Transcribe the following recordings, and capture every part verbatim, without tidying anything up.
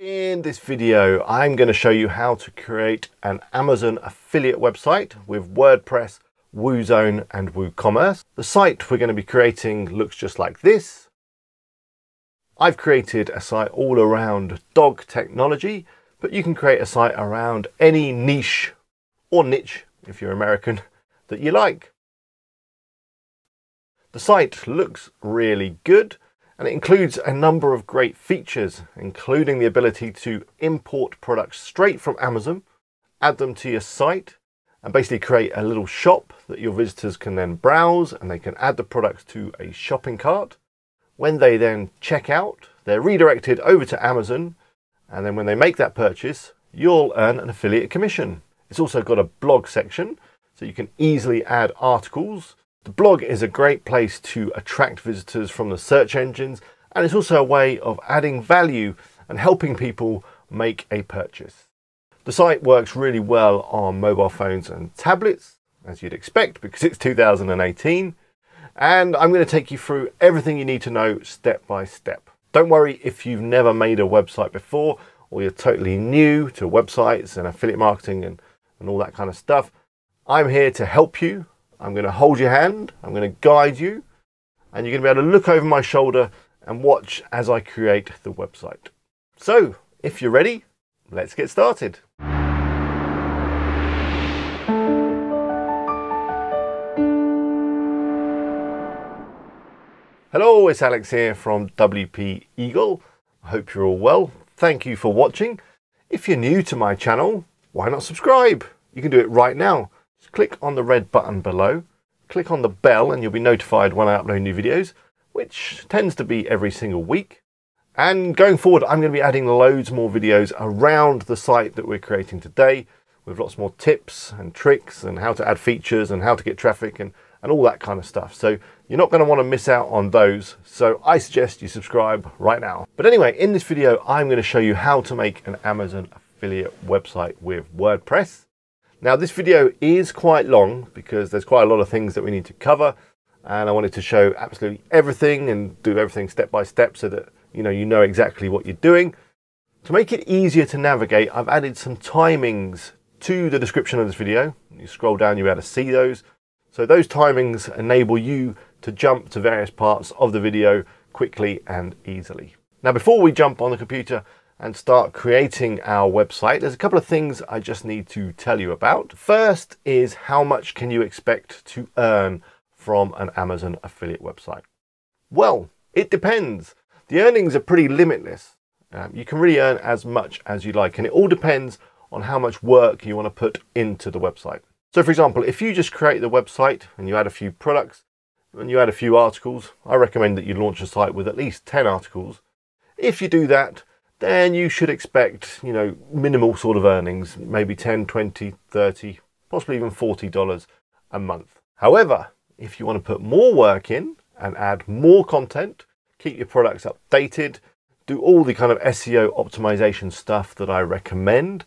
In this video, I'm going to show you how to create an Amazon affiliate website with WordPress, WooZone and WooCommerce. The site we're going to be creating looks just like this. I've created a site all around dog technology, but you can create a site around any niche or niche, if you're American, that you like. The site looks really good. And it includes a number of great features, including the ability to import products straight from Amazon, add them to your site, and basically create a little shop that your visitors can then browse, and they can add the products to a shopping cart. When they then check out, they're redirected over to Amazon, and then when they make that purchase, you'll earn an affiliate commission. It's also got a blog section, so you can easily add articles. The blog is a great place to attract visitors from the search engines, and it's also a way of adding value and helping people make a purchase. The site works really well on mobile phones and tablets, as you'd expect, because it's two thousand eighteen. And I'm going to take you through everything you need to know step by step. Don't worry if you've never made a website before, or you're totally new to websites and affiliate marketing and, and all that kind of stuff. I'm here to help you. I'm going to hold your hand, I'm going to guide you, and you're going to be able to look over my shoulder and watch as I create the website. So, if you're ready, let's get started. Hello, it's Alex here from W P Eagle. I hope you're all well. Thank you for watching. If you're new to my channel, why not subscribe? You can do it right now. Just click on the red button below, click on the bell, and you'll be notified when I upload new videos, which tends to be every single week. And going forward, I'm going to be adding loads more videos around the site that we're creating today, with lots more tips and tricks and how to add features and how to get traffic and, and all that kind of stuff. So you're not going to want to miss out on those. So I suggest you subscribe right now. But anyway, in this video, I'm going to show you how to make an Amazon affiliate website with WordPress. Now this video is quite long because there's quite a lot of things that we need to cover, and I wanted to show absolutely everything and do everything step by step so that you know you know exactly what you're doing. To make it easier to navigate, I've added some timings to the description of this video. You scroll down, you'll be able to see those. So those timings enable you to jump to various parts of the video quickly and easily. Now before we jump on the computer and start creating our website, there's a couple of things I just need to tell you about. First is how much can you expect to earn from an Amazon affiliate website? Well, it depends. The earnings are pretty limitless. Um, you can really earn as much as you like, and it all depends on how much work you want to put into the website. So for example, if you just create the website and you add a few products and you add a few articles, I recommend that you launch a site with at least ten articles. If you do that, then you should expect, you know, minimal sort of earnings, maybe ten, twenty, thirty, possibly even forty dollars a month. However, if you want to put more work in and add more content, keep your products updated, do all the kind of S E O optimization stuff that I recommend,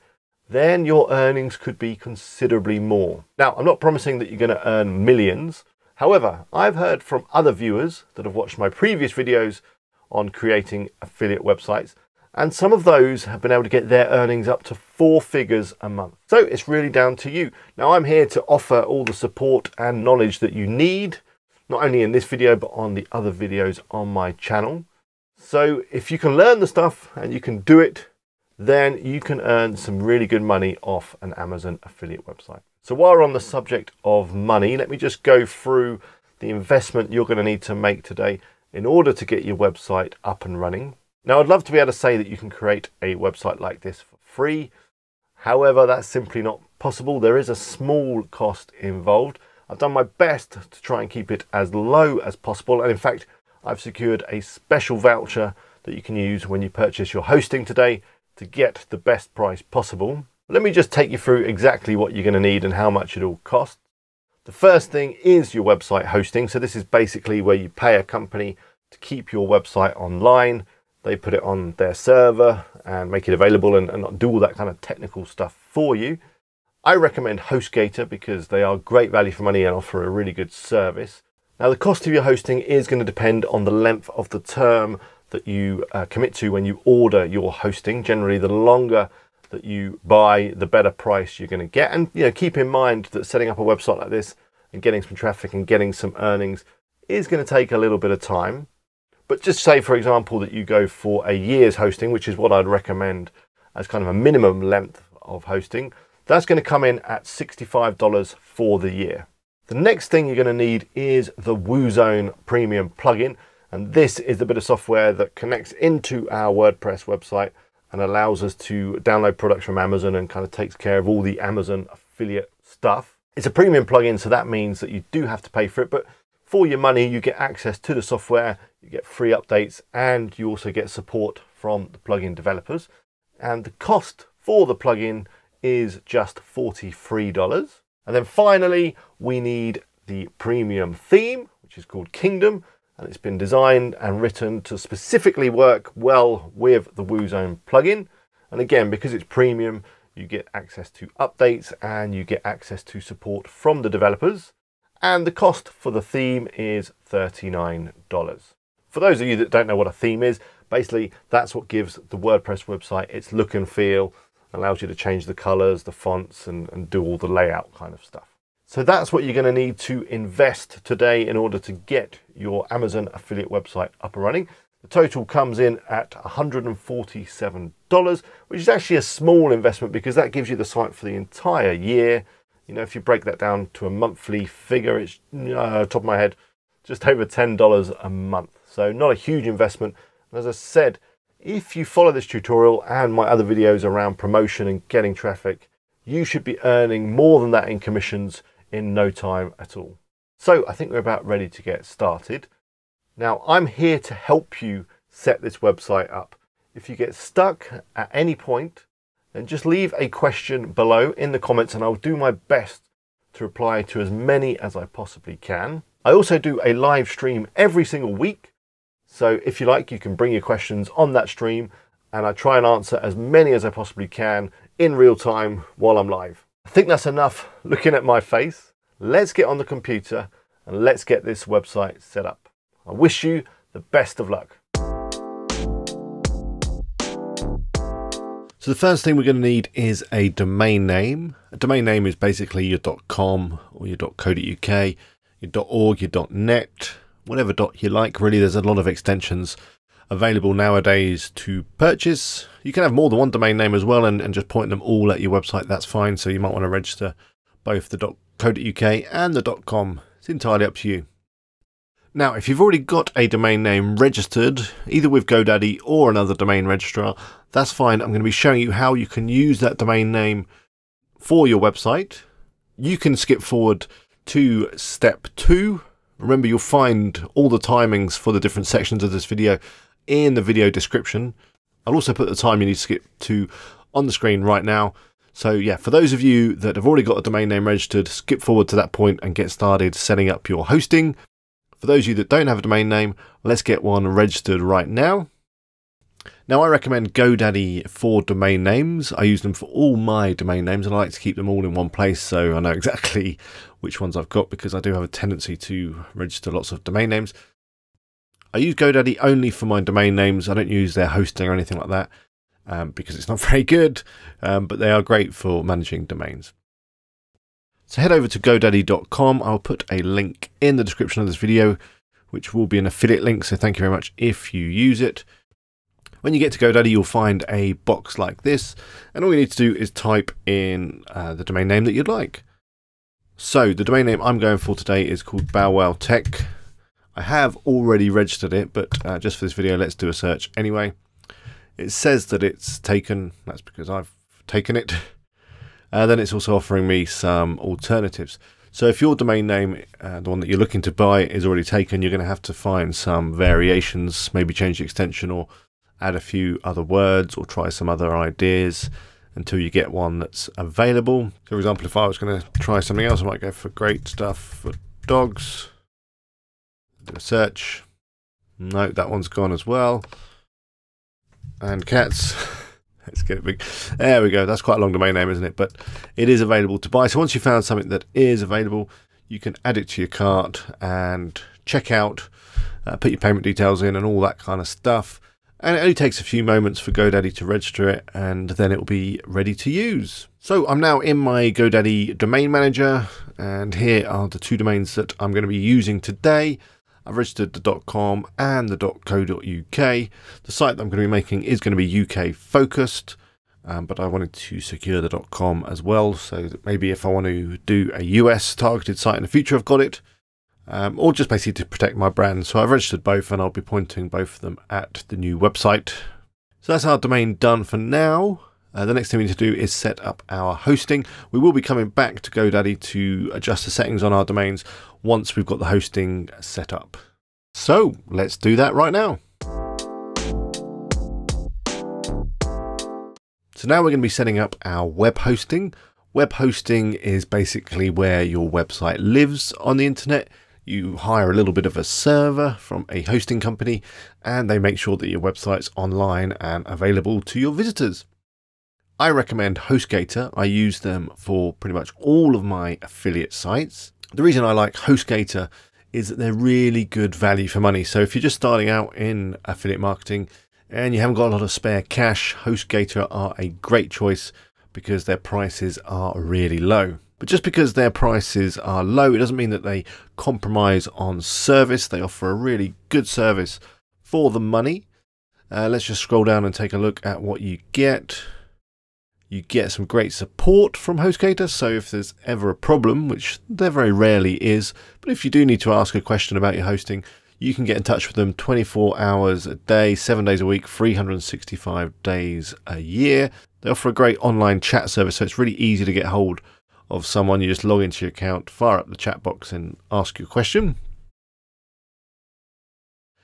then your earnings could be considerably more. Now, I'm not promising that you're going to earn millions. However, I've heard from other viewers that have watched my previous videos on creating affiliate websites, and some of those have been able to get their earnings up to four figures a month. So it's really down to you. Now I'm here to offer all the support and knowledge that you need, not only in this video, but on the other videos on my channel. So if you can learn the stuff and you can do it, then you can earn some really good money off an Amazon affiliate website. So while we're on the subject of money, let me just go through the investment you're going to need to make today in order to get your website up and running. Now, I'd love to be able to say that you can create a website like this for free. However, that's simply not possible. There is a small cost involved. I've done my best to try and keep it as low as possible. And in fact, I've secured a special voucher that you can use when you purchase your hosting today to get the best price possible. Let me just take you through exactly what you're going to need and how much it all costs. The first thing is your website hosting. So this is basically where you pay a company to keep your website online. They put it on their server and make it available and, and do all that kind of technical stuff for you. I recommend HostGator because they are great value for money and offer a really good service. Now, the cost of your hosting is going to depend on the length of the term that you uh, commit to when you order your hosting. Generally, the longer that you buy, the better price you're going to get. And you know, keep in mind that setting up a website like this and getting some traffic and getting some earnings is going to take a little bit of time. But just say, for example, that you go for a year's hosting, which is what I'd recommend as kind of a minimum length of hosting. That's going to come in at sixty-five dollars for the year. The next thing you're going to need is the WooZone Premium plugin. And this is the bit of software that connects into our WordPress website and allows us to download products from Amazon and kind of takes care of all the Amazon affiliate stuff. It's a premium plugin, so that means that you do have to pay for it, but for your money, you get access to the software, you get free updates, and you also get support from the plugin developers. And the cost for the plugin is just forty-three dollars. And then finally, we need the premium theme, which is called Kingdom, and it's been designed and written to specifically work well with the WooZone plugin. And again, because it's premium, you get access to updates and you get access to support from the developers. And the cost for the theme is thirty-nine dollars. For those of you that don't know what a theme is, basically that's what gives the WordPress website its look and feel, allows you to change the colors, the fonts, and, and do all the layout kind of stuff. So that's what you're going to need to invest today in order to get your Amazon affiliate website up and running. The total comes in at one hundred forty-seven dollars, which is actually a small investment because that gives you the site for the entire year. You know, if you break that down to a monthly figure, it's uh, top of my head, just over ten dollars a month. So not a huge investment. And as I said, if you follow this tutorial and my other videos around promotion and getting traffic, you should be earning more than that in commissions in no time at all. So I think we're about ready to get started. Now, I'm here to help you set this website up. If you get stuck at any point, then just leave a question below in the comments and I'll do my best to reply to as many as I possibly can. I also do a live stream every single week. So if you like, you can bring your questions on that stream and I try and answer as many as I possibly can in real time while I'm live. I think that's enough looking at my face. Let's get on the computer and let's get this website set up. I wish you the best of luck. So the first thing we're going to need is a domain name. A domain name is basically your .com or your .co.uk, your .org, your .net, whatever dot you like. Really, there's a lot of extensions available nowadays to purchase. You can have more than one domain name as well and, and just point them all at your website. That's fine. So you might want to register both the .co.uk and the .com. It's entirely up to you. Now, if you've already got a domain name registered, either with GoDaddy or another domain registrar, that's fine. I'm going to be showing you how you can use that domain name for your website. You can skip forward to step two. Remember, you'll find all the timings for the different sections of this video in the video description. I'll also put the time you need to skip to on the screen right now. So yeah, for those of you that have already got a domain name registered, skip forward to that point and get started setting up your hosting. For those of you that don't have a domain name, let's get one registered right now. Now, I recommend GoDaddy for domain names. I use them for all my domain names and I like to keep them all in one place so I know exactly which ones I've got because I do have a tendency to register lots of domain names. I use GoDaddy only for my domain names. I don't use their hosting or anything like that um, because it's not very good, um, but they are great for managing domains. So head over to GoDaddy dot com. I'll put a link in the description of this video, which will be an affiliate link. So thank you very much if you use it. When you get to GoDaddy, you'll find a box like this. And all you need to do is type in uh, the domain name that you'd like. So the domain name I'm going for today is called Bow Wow Tech. I have already registered it, but uh, just for this video, let's do a search anyway. It says that it's taken. That's because I've taken it. Uh, then it's also offering me some alternatives. So if your domain name, uh, the one that you're looking to buy, is already taken, you're going to have to find some variations, maybe change the extension or add a few other words or try some other ideas until you get one that's available. For example, if I was going to try something else, I might go for great stuff for dogs. Do a search. No, that one's gone as well. And cats. Let's get it big. There we go. That's quite a long domain name, isn't it? But it is available to buy. So once you've found something that is available, you can add it to your cart and checkout, uh, put your payment details in and all that kind of stuff. And it only takes a few moments for GoDaddy to register it, and then it will be ready to use. So I'm now in my GoDaddy domain manager, and here are the two domains that I'm going to be using today. I've registered the .com and the .co.uk. The site that I'm going to be making is going to be U K focused, um, but I wanted to secure the .com as well, so that maybe if I want to do a U S targeted site in the future, I've got it, um, or just basically to protect my brand. So I've registered both, and I'll be pointing both of them at the new website. So that's our domain done for now. Uh, the next thing we need to do is set up our hosting. We will be coming back to GoDaddy to adjust the settings on our domains once we've got the hosting set up. So let's do that right now. So now we're going to be setting up our web hosting. Web hosting is basically where your website lives on the internet. You hire a little bit of a server from a hosting company, and they make sure that your website's online and available to your visitors. I recommend HostGator. I use them for pretty much all of my affiliate sites. The reason I like HostGator is that they're really good value for money. So if you're just starting out in affiliate marketing and you haven't got a lot of spare cash, HostGator are a great choice because their prices are really low. But just because their prices are low, it doesn't mean that they compromise on service. They offer a really good service for the money. Uh, let's just scroll down and take a look at what you get. You get some great support from HostGator, so if there's ever a problem, which there very rarely is, but if you do need to ask a question about your hosting, you can get in touch with them twenty-four hours a day, seven days a week, three hundred sixty-five days a year. They offer a great online chat service, so it's really easy to get hold of someone. You just log into your account, fire up the chat box and ask your question.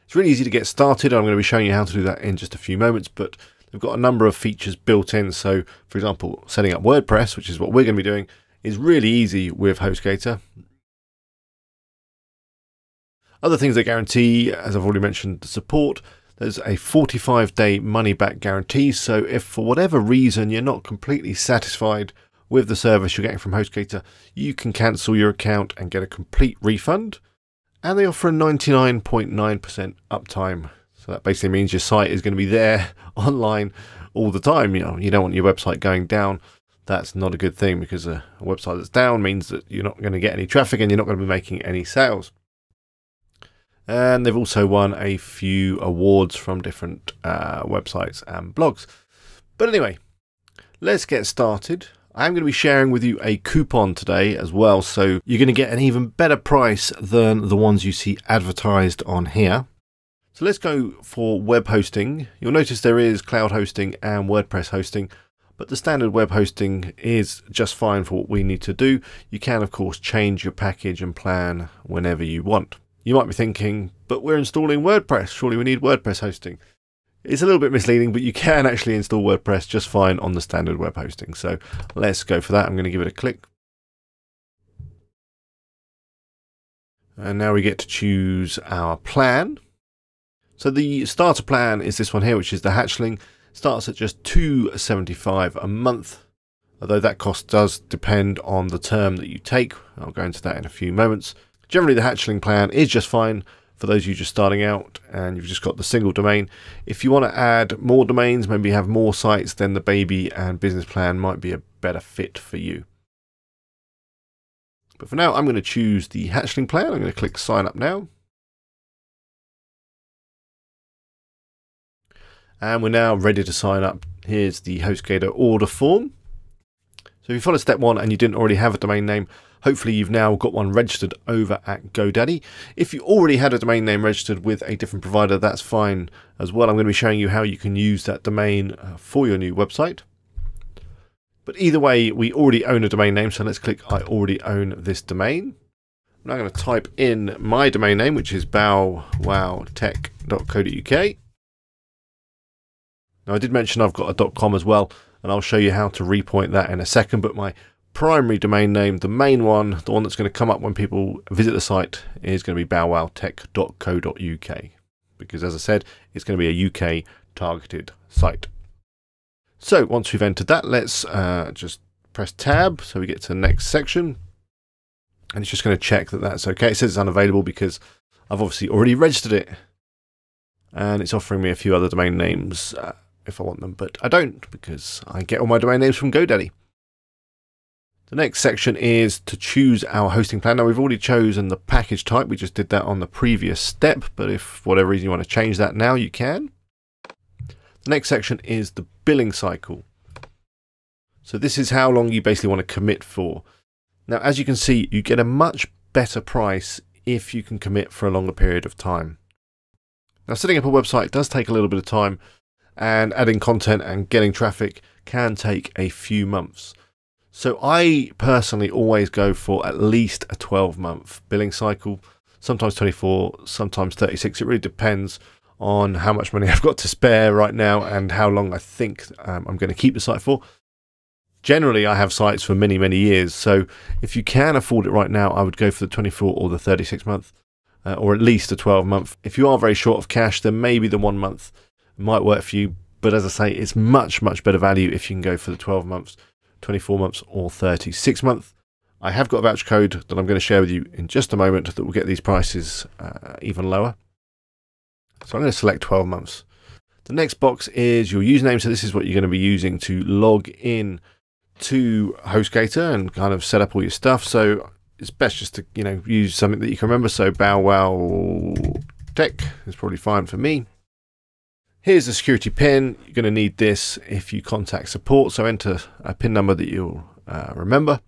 It's really easy to get started. I'm going to be showing you how to do that in just a few moments, but they've got a number of features built in. So for example, setting up WordPress, which is what we're going to be doing, is really easy with HostGator. Other things they guarantee, as I've already mentioned, the support. There's a forty-five day money back guarantee. So if for whatever reason you're not completely satisfied with the service you're getting from HostGator, you can cancel your account and get a complete refund. And they offer a ninety-nine point nine percent uptime. So that basically means your site is going to be there online all the time. You know, you don't want your website going down. That's not a good thing, because a, a website that's down means that you're not going to get any traffic and you're not going to be making any sales. And they've also won a few awards from different uh, websites and blogs. But anyway, let's get started. I'm going to be sharing with you a coupon today as well. So you're going to get an even better price than the ones you see advertised on here. So let's go for web hosting. You'll notice there is cloud hosting and WordPress hosting, but the standard web hosting is just fine for what we need to do. You can, of course, change your package and plan whenever you want. You might be thinking, but we're installing WordPress. Surely we need WordPress hosting. It's a little bit misleading, but you can actually install WordPress just fine on the standard web hosting. So let's go for that. I'm going to give it a click. And now we get to choose our plan. So the starter plan is this one here, which is the hatchling. Starts at just two pounds seventy-five a month, although that cost does depend on the term that you take. I'll go into that in a few moments. Generally, the hatchling plan is just fine for those of you just starting out and you've just got the single domain. If you want to add more domains, maybe have more sites, then the baby and business plan might be a better fit for you. But for now, I'm going to choose the hatchling plan. I'm going to click sign up now. And we're now ready to sign up. Here's the HostGator order form. So if you follow step one and you didn't already have a domain name, hopefully you've now got one registered over at GoDaddy. If you already had a domain name registered with a different provider, that's fine as well. I'm going to be showing you how you can use that domain for your new website. But either way, we already own a domain name. So let's click I already own this domain. I'm now going to type in my domain name, which is bow wow tech dot co dot uk. Now, I did mention I've got a .com as well, and I'll show you how to repoint that in a second, but my primary domain name, the main one, the one that's going to come up when people visit the site, is going to be bow wow tech dot co dot uk, because as I said, it's going to be a U K targeted site. So once we've entered that, let's uh, just press tab so we get to the next section, and it's just going to check that that's okay. It says it's unavailable because I've obviously already registered it, and it's offering me a few other domain names uh, if I want them, but I don't, because I get all my domain names from GoDaddy. The next section is to choose our hosting plan. Now, we've already chosen the package type. We just did that on the previous step, but if for whatever reason you want to change that now, you can. The next section is the billing cycle. So this is how long you basically want to commit for. Now, as you can see, you get a much better price if you can commit for a longer period of time. Now, setting up a website does take a little bit of time, and adding content and getting traffic can take a few months. So I personally always go for at least a twelve month billing cycle, sometimes twenty-four, sometimes thirty-six. It really depends on how much money I've got to spare right now and how long I think um, I'm going to keep the site for. Generally, I have sites for many, many years. So if you can afford it right now, I would go for the twenty-four or the thirty-six month uh, or at least the twelve month. If you are very short of cash, then maybe the one month might work for you. But as I say, it's much, much better value if you can go for the twelve months. twenty-four months or thirty-six months. I have got a voucher code that I'm going to share with you in just a moment that will get these prices uh, even lower. So I'm going to select twelve months. The next box is your username. So this is what you're going to be using to log in to HostGator and kind of set up all your stuff. So it's best just to, you know, use something that you can remember. So Bow Wow Tech is probably fine for me. Here's the security pin. You're going to need this if you contact support, so enter a pin number that you'll uh, remember.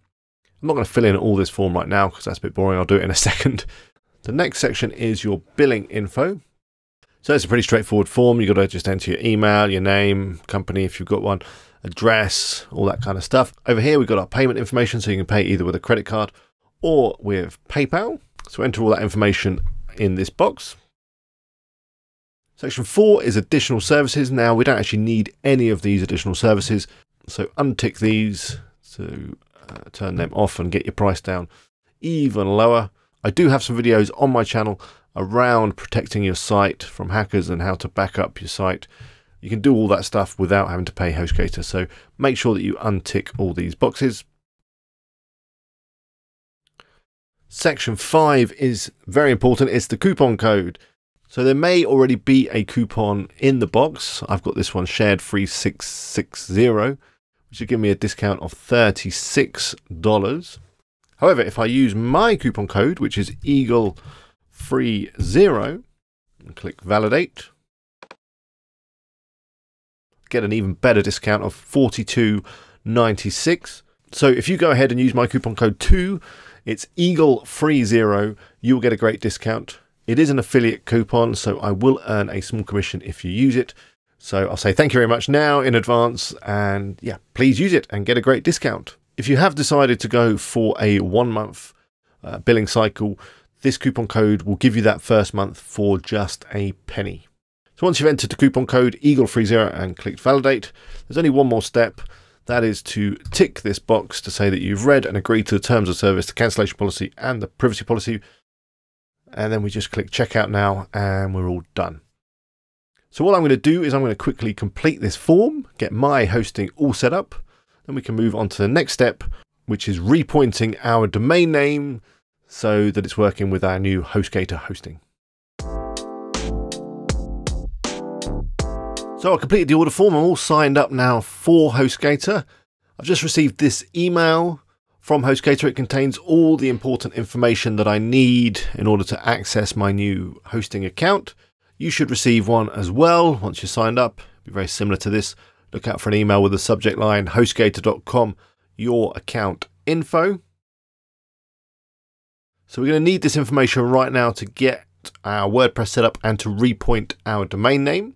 I'm not going to fill in all this form right now because that's a bit boring. I'll do it in a second. The next section is your billing info. So it's a pretty straightforward form. You've got to just enter your email, your name, company if you've got one, address, all that kind of stuff. Over here we've got our payment information, so you can pay either with a credit card or with PayPal. So enter all that information in this box. Section four is additional services. Now, we don't actually need any of these additional services, so untick these to uh, turn them off and get your price down even lower. I do have some videos on my channel around protecting your site from hackers and how to back up your site. You can do all that stuff without having to pay HostGator, so make sure that you untick all these boxes. Section five is very important. It's the coupon code. So there may already be a coupon in the box. I've got this one shared three six six zero, which will give me a discount of thirty-six dollars. However, if I use my coupon code, which is eagle thirty, and click validate, get an even better discount of forty-two ninety-six. So if you go ahead and use my coupon code too, it's eagle thirty, you'll get a great discount. It is an affiliate coupon, so I will earn a small commission if you use it. So I'll say thank you very much now in advance, and yeah, please use it and get a great discount. If you have decided to go for a one month uh, billing cycle, this coupon code will give you that first month for just a penny. So once you've entered the coupon code eagle thirty and clicked validate, there's only one more step. That is to tick this box to say that you've read and agreed to the terms of service, the cancellation policy and the privacy policy. And then we just click checkout now and we're all done. So what I'm going to do is I'm going to quickly complete this form, get my hosting all set up. Then we can move on to the next step, which is repointing our domain name so that it's working with our new HostGator hosting. So I completed the order form. I'm all signed up now for HostGator. I've just received this email from HostGator. It contains all the important information that I need in order to access my new hosting account. You should receive one as well once you're signed up. It'll be very similar to this. Look out for an email with the subject line hostgator dot com, your account info. So we're going to need this information right now to get our WordPress set up and to repoint our domain name.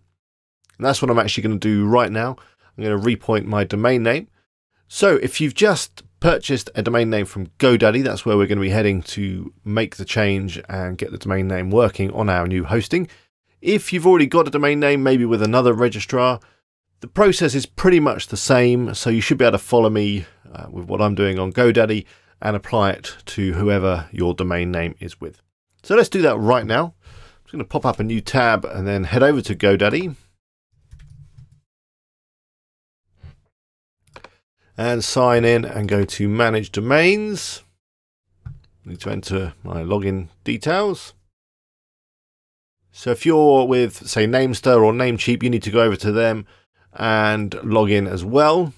And that's what I'm actually going to do right now. I'm going to repoint my domain name. So if you've just purchased a domain name from GoDaddy, that's where we're going to be heading to make the change and get the domain name working on our new hosting. If you've already got a domain name, maybe with another registrar, the process is pretty much the same. So you should be able to follow me uh, with what I'm doing on GoDaddy and apply it to whoever your domain name is with. So let's do that right now. I'm just going to pop up a new tab and then head over to GoDaddy and sign in and go to manage domains. I need to enter my login details. So if you're with, say, Namestar or Namecheap, you need to go over to them and log in as well.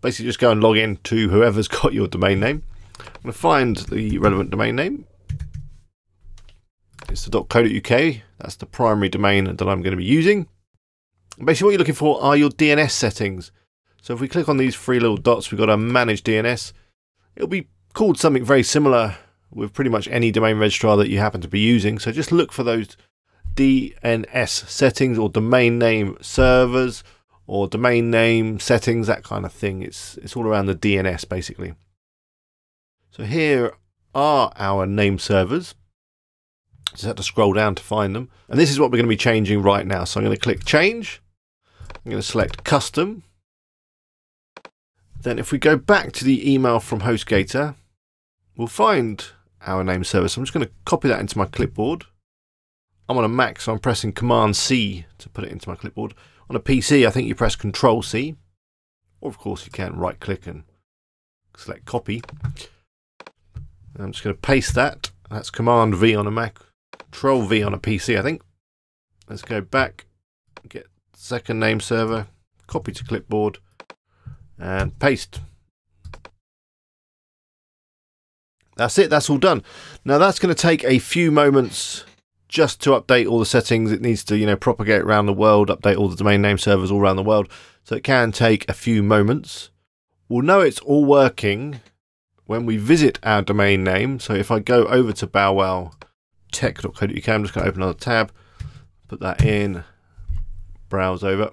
Basically, just go and log in to whoever's got your domain name. I'm going to find the relevant domain name. It's the .co.uk. That's the primary domain that I'm going to be using. Basically, what you're looking for are your D N S settings. So if we click on these three little dots, we've got a manage D N S. It'll be called something very similar with pretty much any domain registrar that you happen to be using. So just look for those D N S settings or domain name servers or domain name settings, that kind of thing. It's, it's all around the D N S, basically. So here are our name servers. Just have to scroll down to find them. And this is what we're going to be changing right now. So I'm going to click change. I'm going to select custom. Then if we go back to the email from HostGator, we'll find our name server. So I'm just going to copy that into my clipboard. I'm on a Mac, so I'm pressing Command C to put it into my clipboard. On a P C, I think you press Control C. Or of course you can right click and select copy. I'm just going to paste that. That's Command V on a Mac. Control V on a P C, I think. Let's go back, get second name server, copy to clipboard, and paste. That's it, that's all done. Now that's going to take a few moments just to update all the settings. It needs to, you know, propagate around the world, update all the domain name servers all around the world. So it can take a few moments. We'll know it's all working when we visit our domain name. So if I go over to bow wow tech dot co dot uk, I'm just going to open another tab, put that in, browse over.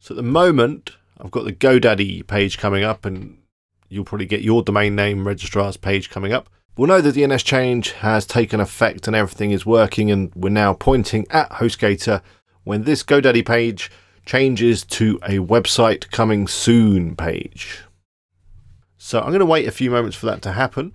So at the moment, I've got the GoDaddy page coming up, and you'll probably get your domain name registrar's page coming up. We'll know the D N S change has taken effect and everything is working, and we're now pointing at HostGator when this GoDaddy page changes to a website coming soon page. So I'm going to wait a few moments for that to happen.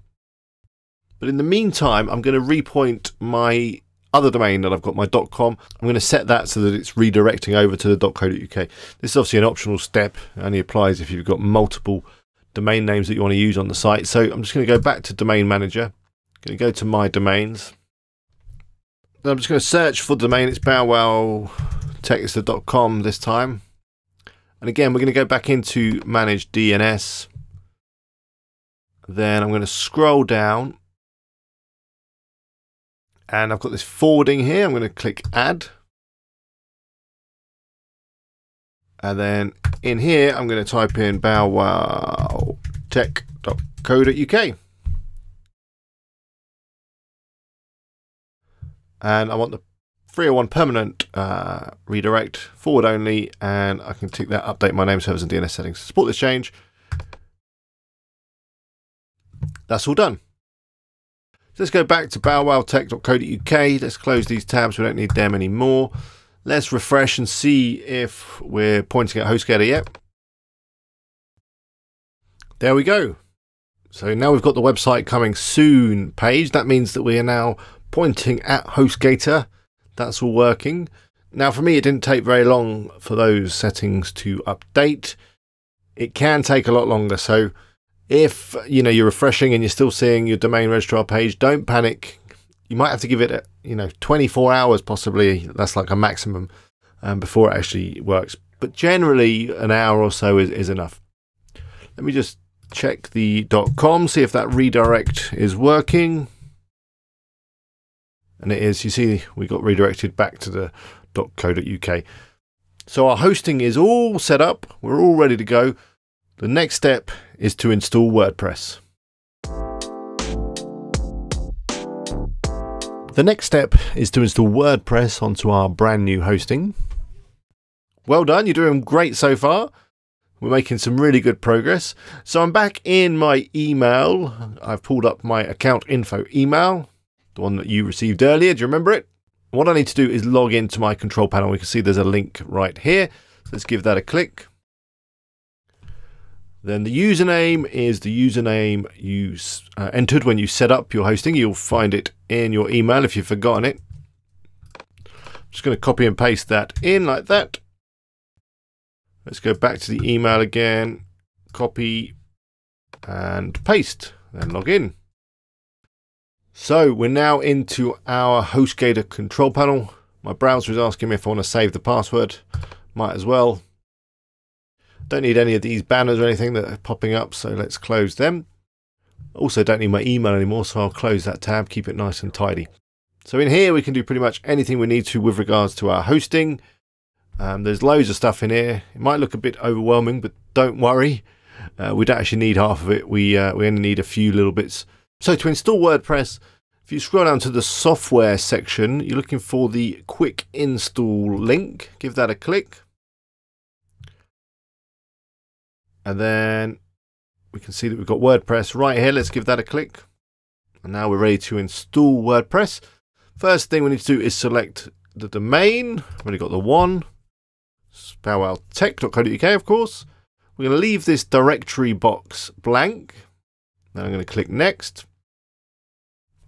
But in the meantime, I'm going to repoint my other domain that I've got, my .com. I'm going to set that so that it's redirecting over to the .co.uk. This is obviously an optional step. It only applies if you've got multiple domain names that you want to use on the site. So I'm just going to go back to Domain Manager. I'm going to go to My Domains. Then I'm just going to search for the domain. It's bow wow tech dot com this time. And again, we're going to go back into Manage D N S. Then I'm going to scroll down and I've got this forwarding here. I'm going to click add. And then in here, I'm going to type in bow wow tech dot co dot uk. And I want the three oh one permanent uh, redirect, forward only, and I can tick that, update my name servers and D N S settings to support this change. That's all done. Let's go back to bow wow tech dot co dot uk. Let's close these tabs. We don't need them anymore. Let's refresh and see if we're pointing at HostGator. Yep. There we go. So now we've got the website coming soon page. That means that we are now pointing at HostGator. That's all working. Now for me, it didn't take very long for those settings to update. It can take a lot longer. So if you know you're refreshing and you're still seeing your domain registrar page, don't panic. You might have to give it a, you know twenty-four hours possibly. That's like a maximum um, before it actually works. But generally, an hour or so is, is enough. Let me just check the .com, see if that redirect is working. And it is. You see, we got redirected back to the .co.uk. So our hosting is all set up. We're all ready to go. The next step is to install WordPress. The next step is to install WordPress onto our brand new hosting. Well done, you're doing great so far. We're making some really good progress. So I'm back in my email. I've pulled up my account info email, the one that you received earlier. Do you remember it? What I need to do is log into my control panel. We can see there's a link right here. Let's give that a click. Then the username is the username you uh, entered when you set up your hosting. You'll find it in your email if you've forgotten it. I'm just going to copy and paste that in like that. Let's go back to the email again, copy and paste, then log in. So we're now into our HostGator control panel. My browser is asking me if I want to save the password. Might as well. Don't need any of these banners or anything that are popping up, so let's close them. Also don't need my email anymore, so I'll close that tab, keep it nice and tidy. So in here we can do pretty much anything we need to with regards to our hosting. Um, there's loads of stuff in here. It might look a bit overwhelming, but don't worry. Uh, we don't actually need half of it. We, uh, we only need a few little bits. So to install WordPress, if you scroll down to the software section, you're looking for the quick install link. Give that a click. And then we can see that we've got WordPress right here. Let's give that a click. And now we're ready to install WordPress. First thing we need to do is select the domain. I've already got the one. bow wow tech dot co dot U K, of course. We're going to leave this directory box blank. Now I'm going to click next.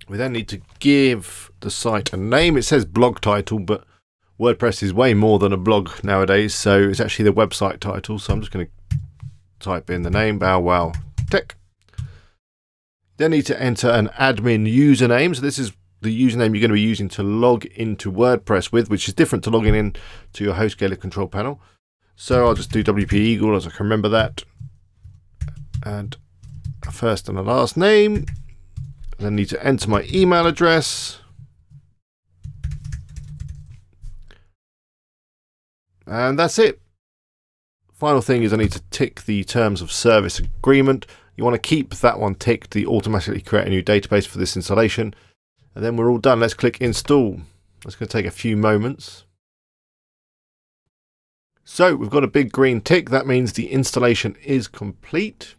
We then need to give the site a name. It says blog title, but WordPress is way more than a blog nowadays, so it's actually the website title. So I'm just going to type in the name, Bow Wow Tech. Then need to enter an admin username. So this is the username you're going to be using to log into WordPress with, which is different to logging in to your HostGator control panel. So I'll just do W P Eagle, as I can remember that. And a first and a last name. Then need to enter my email address. And that's it. Final thing is I need to tick the terms of service agreement. You want to keep that one ticked. You automatically create a new database for this installation. And then we're all done. Let's click install. That's going to take a few moments. So we've got a big green tick. That means the installation is complete.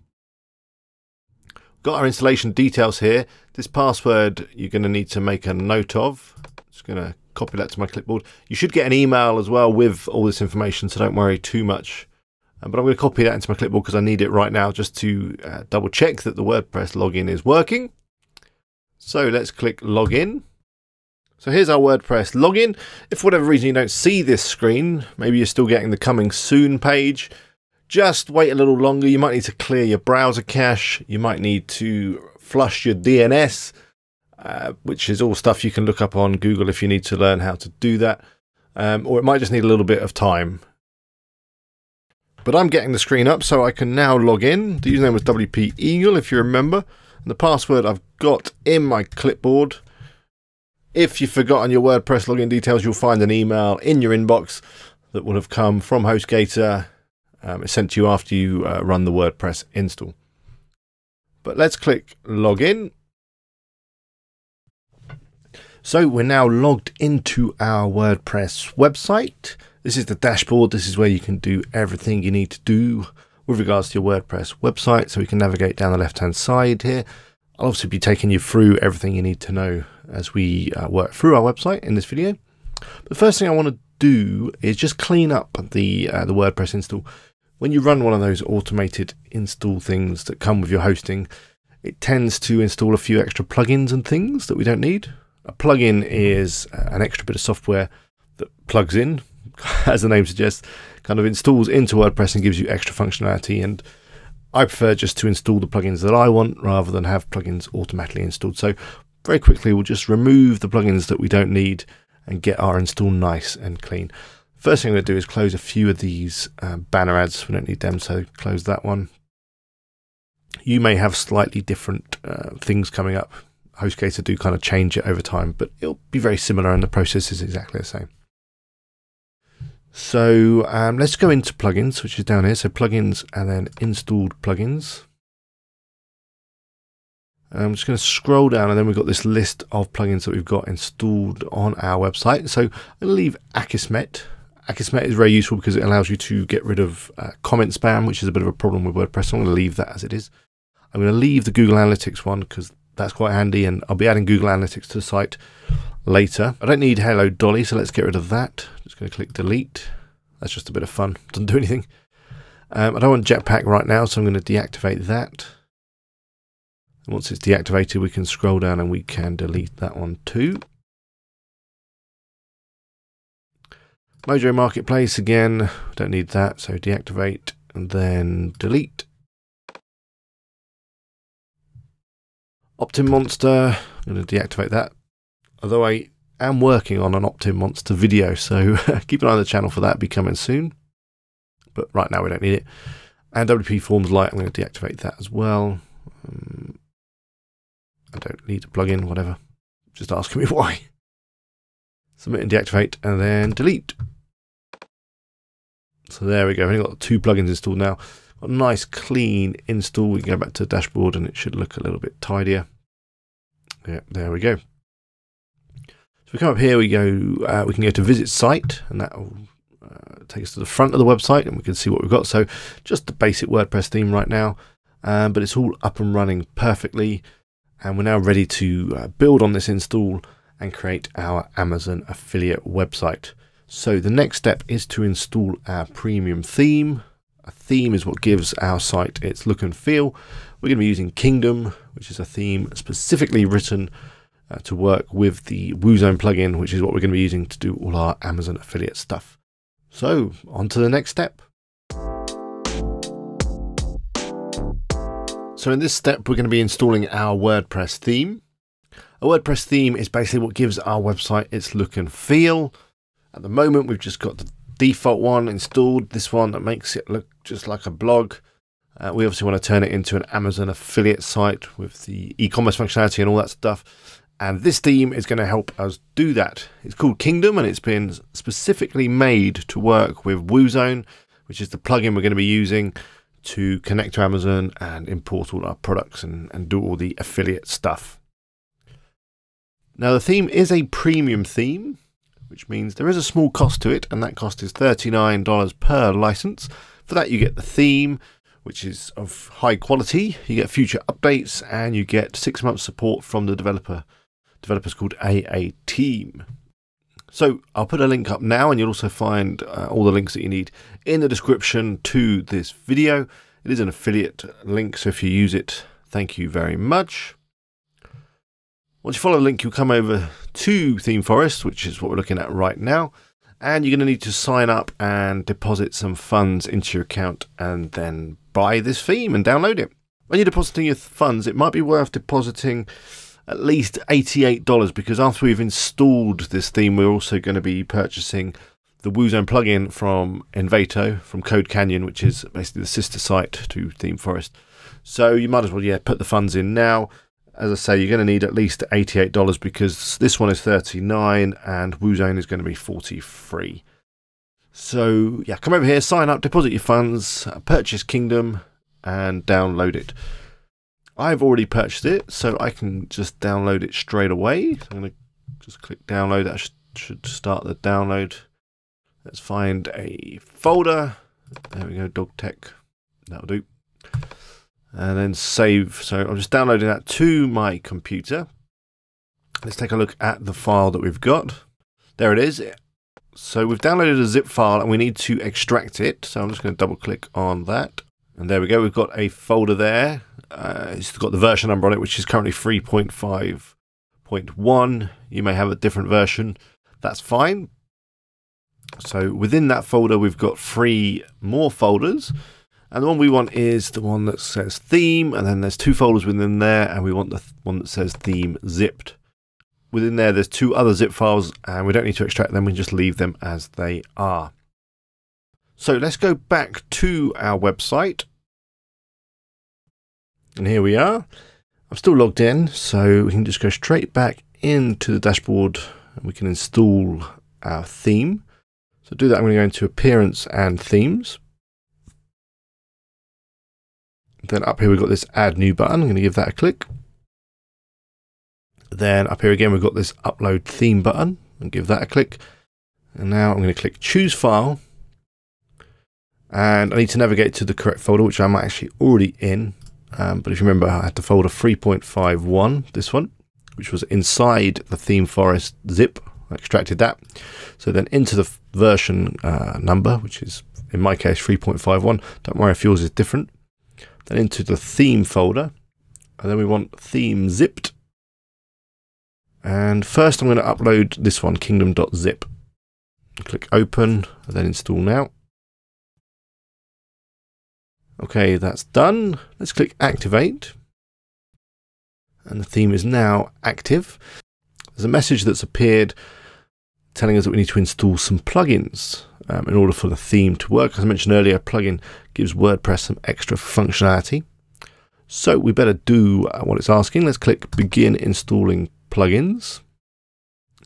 Got our installation details here. This password you're going to need to make a note of. Just going to copy that to my clipboard. You should get an email as well with all this information, so don't worry too much. But I'm going to copy that into my clipboard because I need it right now just to uh, double check that the WordPress login is working. So let's click login. So here's our WordPress login. If for whatever reason you don't see this screen, maybe you're still getting the coming soon page, just wait a little longer. You might need to clear your browser cache. You might need to flush your D N S, uh, which is all stuff you can look up on Google if you need to learn how to do that. Um, or it might just need a little bit of time. But I'm getting the screen up, so I can now log in. The username was W P Eagle, if you remember. And the password I've got in my clipboard. If you've forgotten your WordPress login details, you'll find an email in your inbox that will have come from HostGator. Um, it's sent to you after you uh, run the WordPress install. But let's click login. So we're now logged into our WordPress website. This is the dashboard. This is where you can do everything you need to do with regards to your WordPress website. So we can navigate down the left-hand side here. I'll obviously be taking you through everything you need to know as we uh, work through our website in this video. But the first thing I want to do is just clean up the, uh, the WordPress install. When you run one of those automated install things that come with your hosting, it tends to install a few extra plugins and things that we don't need. A plugin is an extra bit of software that plugs in, as the name suggests, kind of installs into WordPress and gives you extra functionality. And I prefer just to install the plugins that I want rather than have plugins automatically installed. So very quickly, we'll just remove the plugins that we don't need and get our install nice and clean. First thing I'm going to do is close a few of these uh, banner ads. We don't need them, so close that one. You may have slightly different uh, things coming up. HostGator do kind of change it over time, but it'll be very similar and the process is exactly the same. So um, let's go into plugins, which is down here. So plugins and then installed plugins. And I'm just going to scroll down and then we've got this list of plugins that we've got installed on our website. So I'm going to leave Akismet. Akismet is very useful because it allows you to get rid of uh, comment spam, which is a bit of a problem with WordPress. So I'm going to leave that as it is. I'm going to leave the Google Analytics one because that's quite handy and I'll be adding Google Analytics to the site later. I don't need Hello Dolly, so let's get rid of that. Just going to click delete. That's just a bit of fun. Doesn't do anything. Um, I don't want Jetpack right now, so I'm going to deactivate that. And once it's deactivated, we can scroll down and we can delete that one too. Mojo Marketplace again. Don't need that, so deactivate and then delete. OptinMonster, I'm going to deactivate that, although I am working on an OptinMonster video, so keep an eye on the channel for that, it'll be coming soon. But right now we don't need it. And W P Forms Lite, I'm going to deactivate that as well. Um, I don't need to plug in, whatever. Just asking me why. Submit and deactivate, and then delete. So there we go, I've only got two plugins installed now. Got a nice clean install. We can go back to the dashboard and it should look a little bit tidier. Yeah, there we go. So we come up here, we go. Uh, we can go to visit site, and that will uh, take us to the front of the website, and we can see what we've got. So just the basic WordPress theme right now, um, but it's all up and running perfectly. And we're now ready to uh, build on this install and create our Amazon affiliate website. So the next step is to install our premium theme. A theme is what gives our site its look and feel. We're going to be using Kingdom, which is a theme specifically written uh, to work with the WooZone plugin, which is what we're going to be using to do all our Amazon affiliate stuff. So on to the next step. So in this step, we're going to be installing our WordPress theme. A WordPress theme is basically what gives our website its look and feel. At the moment, we've just got the default one installed, this one that makes it look just like a blog. Uh, we obviously want to turn it into an Amazon affiliate site with the e-commerce functionality and all that stuff. And this theme is going to help us do that. It's called Kingdom, and it's been specifically made to work with WooZone, which is the plugin we're going to be using to connect to Amazon and import all our products and, and do all the affiliate stuff. Now, the theme is a premium theme, which means there is a small cost to it, and that cost is thirty-nine dollars per license. For that, you get the theme, which is of high quality, you get future updates, and you get six months support from the developer. Developers called A A Team. So I'll put a link up now, and you'll also find uh, all the links that you need in the description to this video. It is an affiliate link, so if you use it, thank you very much. Once you follow the link, you'll come over to ThemeForest, which is what we're looking at right now. And you're going to need to sign up and deposit some funds into your account and then buy this theme and download it. When you're depositing your funds, it might be worth depositing at least eighty-eight dollars, because after we've installed this theme, we're also going to be purchasing the WooZone plugin from Envato, from Code Canyon, which is basically the sister site to ThemeForest. So you might as well, yeah, put the funds in now. As I say, you're going to need at least eighty-eight dollars, because this one is thirty-nine dollars and WooZone is going to be forty-three dollars. So yeah, come over here, sign up, deposit your funds, purchase Kingdom and download it. I've already purchased it, so I can just download it straight away. So I'm going to just click download. That should start the download. Let's find a folder. There we go, Dog Tech. That'll do. And then save. So I'm just downloading that to my computer. Let's take a look at the file that we've got. There it is. So we've downloaded a zip file and we need to extract it. So I'm just going to double click on that. And there we go. We've got a folder there. Uh, it's got the version number on it, which is currently three point five point one. You may have a different version. That's fine. So within that folder, we've got three more folders. And the one we want is the one that says theme, and then there's two folders within there, and we want the th one that says theme zipped. Within there, there's two other zip files, and we don't need to extract them, we just leave them as they are. So let's go back to our website. And here we are. I'm still logged in, so we can just go straight back into the dashboard, and we can install our theme. So to do that, I'm going to go into Appearance and Themes. Then up here, we've got this Add New button. I'm going to give that a click. Then up here again, we've got this Upload Theme button, and give that a click. And now I'm going to click Choose File. And I need to navigate to the correct folder, which I'm actually already in. Um, but if you remember, I had the folder three point five one, this one, which was inside the ThemeForest zip. I extracted that. So then into the version uh, number, which is in my case three point five one. Don't worry if yours is different. Then into the theme folder, and then we want theme zipped. And first I'm going to upload this one, kingdom.zip. Click open, and then install now. Okay, that's done. Let's click activate. and the theme is now active. There's a message that's appeared telling us that we need to install some plugins um, in order for the theme to work. As I mentioned earlier, a plugin gives WordPress some extra functionality. So we better do what it's asking. Let's click Begin Installing Plugins.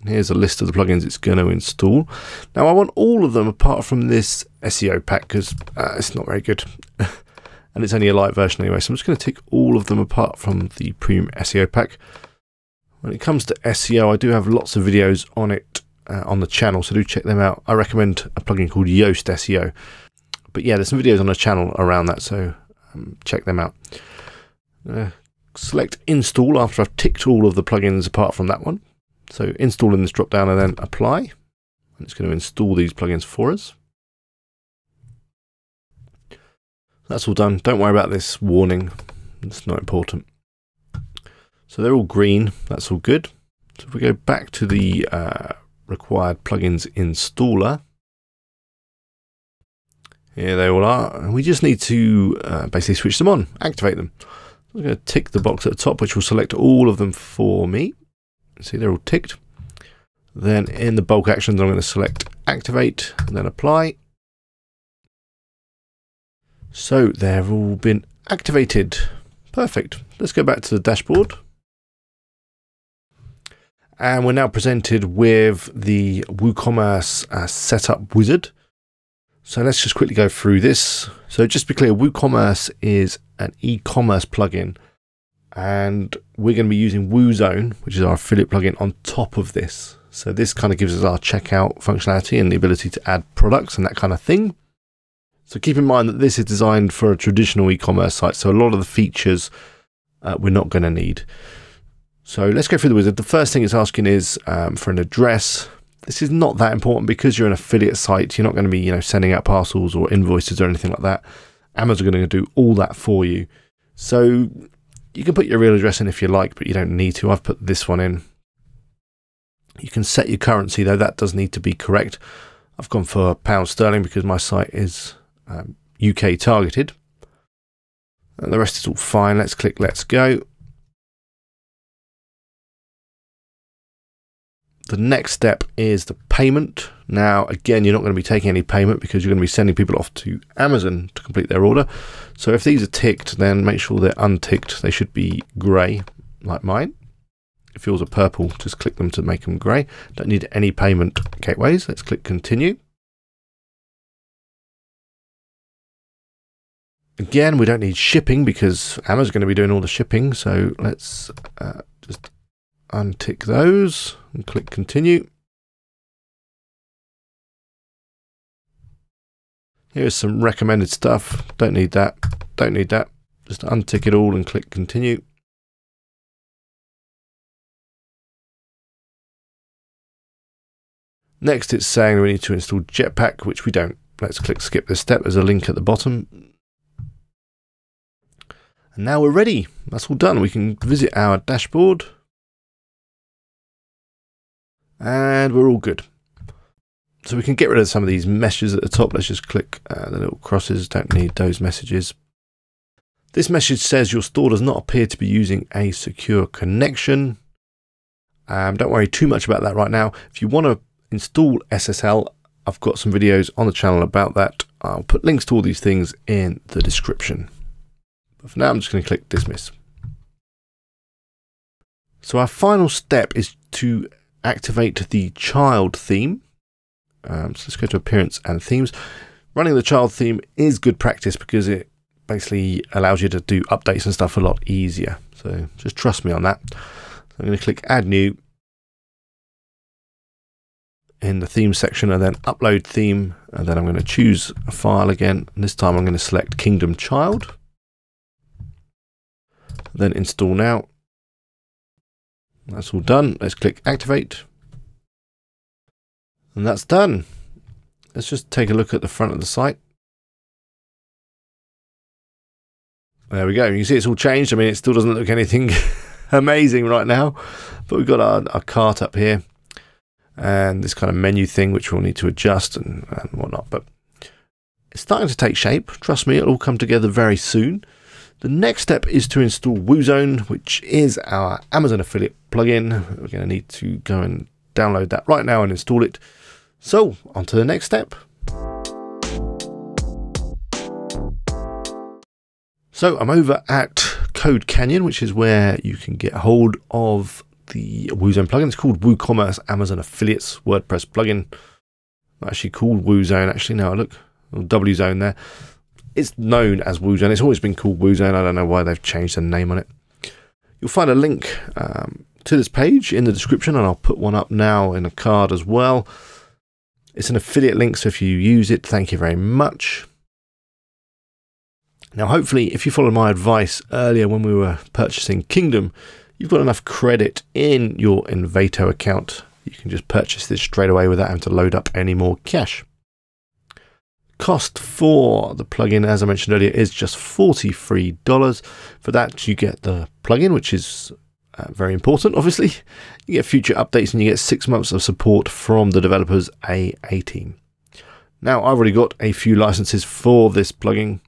Here's a list of the plugins it's going to install. Now I want all of them apart from this S E O pack because uh, it's not very good. And it's only a light version anyway, so I'm just going to tick all of them apart from the premium S E O pack. When it comes to S E O, I do have lots of videos on it uh, on the channel, so do check them out. I recommend a plugin called Yoast S E O. But yeah, there's some videos on the channel around that, so um, check them out. Uh, select Install after I've ticked all of the plugins apart from that one. So install in this drop down and then apply. And it's going to install these plugins for us. That's all done. Don't worry about this warning. It's not important. So they're all green. That's all good. So if we go back to the uh, required plugins installer. Here they all are. And we just need to uh, basically switch them on, activate them. I'm going to tick the box at the top, which will select all of them for me. See, they're all ticked. Then in the bulk actions, I'm going to select activate and then apply. So they've all been activated. Perfect. Let's go back to the dashboard. And we're now presented with the WooCommerce uh, setup wizard. So let's just quickly go through this. So just to be clear, WooCommerce is an e-commerce plugin. And we're going to be using WooZone, which is our affiliate plugin, on top of this. So this kind of gives us our checkout functionality and the ability to add products and that kind of thing. So keep in mind that this is designed for a traditional e-commerce site. So a lot of the features uh, we're not going to need. So let's go through the wizard. The first thing it's asking is um, for an address. This is not that important because you're an affiliate site. You're not going to be, you know, sending out parcels or invoices or anything like that. Amazon are going to do all that for you. So you can put your real address in if you like, but you don't need to. I've put this one in. You can set your currency though. That does need to be correct. I've gone for pound sterling because my site is um, U K targeted. And the rest is all fine. Let's click let's go. The next step is the payment. Now, again, you're not going to be taking any payment because you're going to be sending people off to Amazon to complete their order. So if these are ticked, then make sure they're unticked. They should be grey, like mine. If yours are purple, just click them to make them grey. Don't need any payment gateways. Let's click continue. Again, we don't need shipping because Amazon's going to be doing all the shipping. So let's uh, just untick those and click continue. Here's some recommended stuff. Don't need that. Don't need that. Just untick it all and click continue. Next, it's saying we need to install Jetpack, which we don't. Let's click skip this step. There's a link at the bottom. And now we're ready. That's all done. We can visit our dashboard. And we're all good. So we can get rid of some of these messages at the top. Let's just click uh, the little crosses. Don't need those messages. This message says your store does not appear to be using a secure connection. Um, don't worry too much about that right now. If you want to install S S L, I've got some videos on the channel about that. I'll put links to all these things in the description. But for now, I'm just going to click dismiss. So our final step is to activate the child theme. Um, so let's go to appearance and themes. Running the child theme is good practice because it basically allows you to do updates and stuff a lot easier. So just trust me on that. So I'm going to click add new in the theme section and then upload theme. And then I'm going to choose a file again. And this time I'm going to select Kingdom Child. Then install now. That's all done. Let's click activate. And that's done. Let's just take a look at the front of the site. There we go. You can see it's all changed. I mean, it still doesn't look anything amazing right now, but we've got our, our cart up here and this kind of menu thing, which we'll need to adjust and, and whatnot, but it's starting to take shape. Trust me, it'll all come together very soon. The next step is to install WooZone, which is our Amazon affiliate plugin. We're going to need to go and download that right now and install it. So on to the next step. So I'm over at Code Canyon, which is where you can get hold of the WooZone plugin. It's called WooCommerce Amazon Affiliates WordPress plugin. Not actually called WooZone, actually, now I look, WZone there. It's known as WooZone. It's always been called WooZone. I don't know why they've changed the name on it. You'll find a link um, to this page in the description, and I'll put one up now in a card as well. It's an affiliate link, so if you use it, thank you very much. Now, hopefully, if you followed my advice earlier when we were purchasing Kingdom, you've got enough credit in your Envato account. You can just purchase this straight away without having to load up any more cash. Cost for the plugin, as I mentioned earlier, is just forty-three dollars. For that, you get the plugin, which is uh, very important, obviously. You get future updates and you get six months of support from the developers A A Team. Now, I've already got a few licenses for this plugin.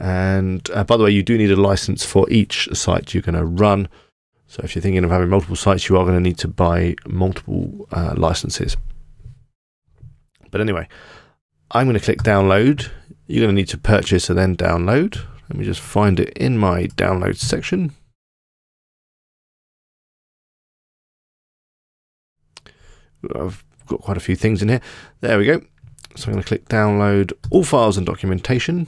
And uh, by the way, you do need a license for each site you're going to run. So if you're thinking of having multiple sites, you are going to need to buy multiple uh, licenses. But anyway, I'm going to click download. You're going to need to purchase and then download. Let me just find it in my download section. I've got quite a few things in here. There we go. So I'm going to click download all files and documentation.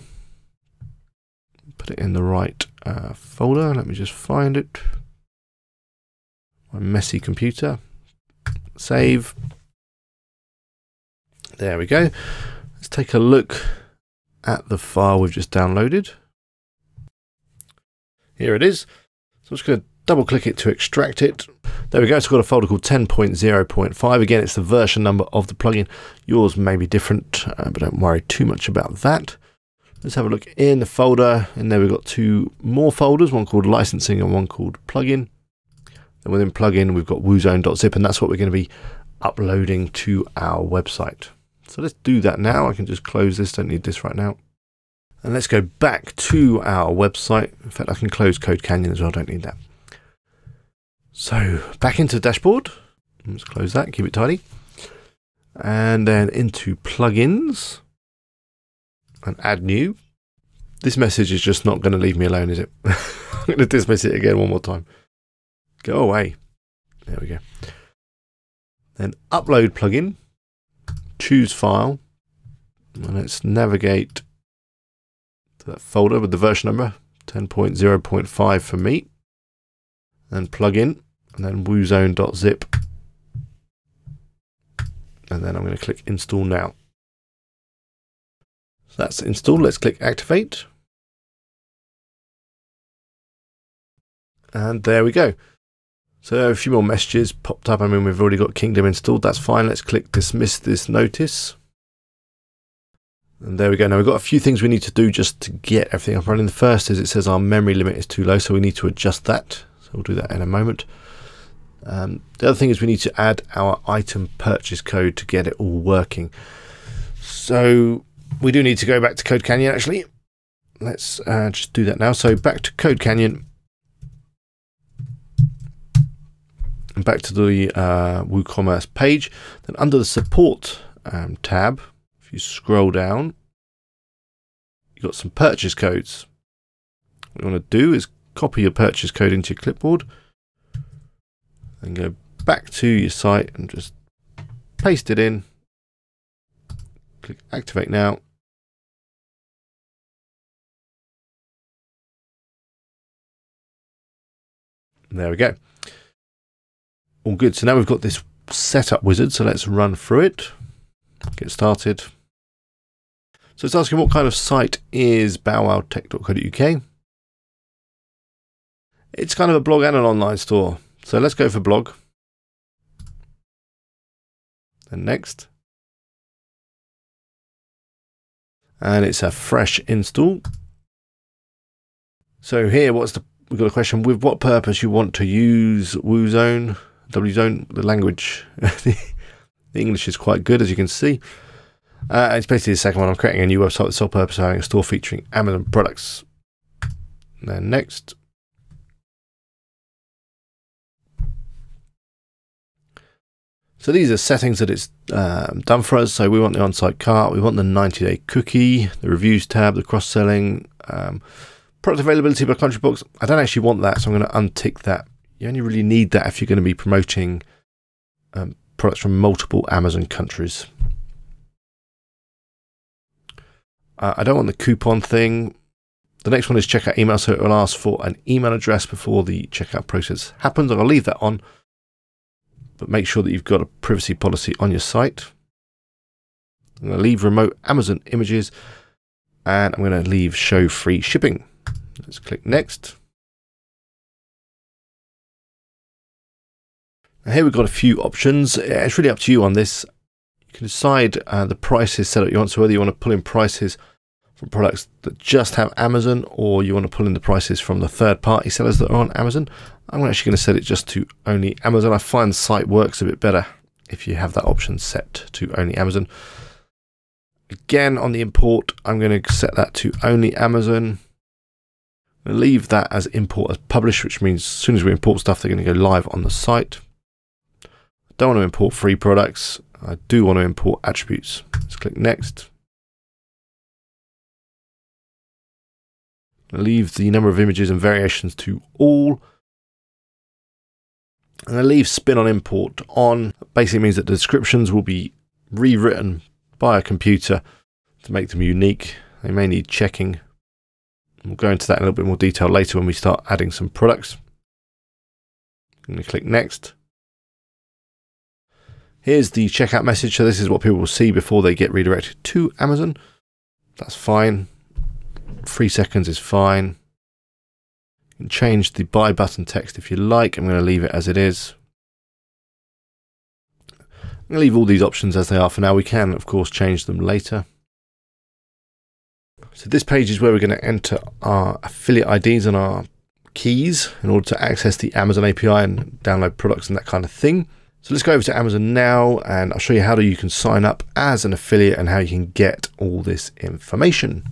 Put it in the right uh, folder. Let me just find it. My messy computer. Save. There we go. Let's take a look at the file we've just downloaded. Here it is. So I'm just going to double click it to extract it. There we go. It's got a folder called ten point zero point five. Again, it's the version number of the plugin. Yours may be different, uh, but don't worry too much about that. Let's have a look in the folder, and there we've got two more folders, one called licensing and one called plugin. And within plugin, we've got woozone.zip, and that's what we're going to be uploading to our website. So let's do that now. I can just close this, don't need this right now. And let's go back to our website. In fact, I can close Code Canyon as well, don't need that. So back into the dashboard. Let's close that, keep it tidy. And then into plugins. And add new. This message is just not going to leave me alone, is it? I'm going to dismiss it again one more time. Go away. There we go. Then upload plugin. Choose file. And let's navigate to that folder with the version number ten point zero point five for me. Then plugin. And then woozone.zip. And then I'm going to click install now. That's installed. Let's click activate. And there we go. So a few more messages popped up. I mean, we've already got Kingdom installed. That's fine. Let's click dismiss this notice. And there we go. Now we've got a few things we need to do just to get everything up running. The first is it says our memory limit is too low, so we need to adjust that. So we'll do that in a moment. Um, the other thing is we need to add our item purchase code to get it all working. So we do need to go back to Code Canyon, actually. Let's uh, just do that now. So back to Code Canyon. And back to the uh, WooCommerce page. Then under the support um, tab, if you scroll down, you've got some purchase codes. What you want to do is copy your purchase code into your clipboard. And go back to your site and just paste it in. Click activate now. And there we go. All good. So now we've got this setup wizard. So let's run through it. Get started. So it's asking what kind of site is bow wow tech dot co dot U K. It's kind of a blog and an online store. So let's go for blog. And next. And it's a fresh install. So here, what's the, we've got a question, with what purpose you want to use WooZone, WZone, the language, the English is quite good, as you can see. Uh, it's basically the second one. I'm creating a new website with the sole purpose of having a store featuring Amazon products. and then next. So these are settings that it's um, done for us. So we want the on-site cart, we want the ninety day cookie, the reviews tab, the cross-selling, um, product availability by country box. I don't actually want that, so I'm gonna untick that. You only really need that if you're gonna be promoting um, products from multiple Amazon countries. Uh, I don't want the coupon thing. The next one is checkout email, so it will ask for an email address before the checkout process happens. I'm gonna leave that on, but make sure that you've got a privacy policy on your site. I'm gonna leave remote Amazon images, and I'm gonna leave show free shipping. Let's click next. Now here we've got a few options. It's really up to you on this. You can decide uh, the prices setup you want, so whether you want to pull in prices from products that just have Amazon, or you want to pull in the prices from the third-party sellers that are on Amazon. I'm actually going to set it just to only Amazon. I find the site works a bit better if you have that option set to only Amazon. Again, on the import, I'm going to set that to only Amazon. I'm going to leave that as import as published, which means as soon as we import stuff, they're going to go live on the site. I don't want to import free products. I do want to import attributes. Let's click next. I'll leave the number of images and variations to all. And I leave spin on import on. Basically means that the descriptions will be rewritten by a computer to make them unique. They may need checking. We'll go into that in a little bit more detail later when we start adding some products. I'm going to click next. Here's the checkout message. So this is what people will see before they get redirected to Amazon. That's fine. Three seconds is fine. You can change the buy button text if you like. I'm going to leave it as it is. I'm going to leave all these options as they are for now. We can, of course, change them later. So this page is where we're going to enter our affiliate I Ds and our keys in order to access the Amazon A P I and download products and that kind of thing. So let's go over to Amazon now, and I'll show you how you can sign up as an affiliate and how you can get all this information.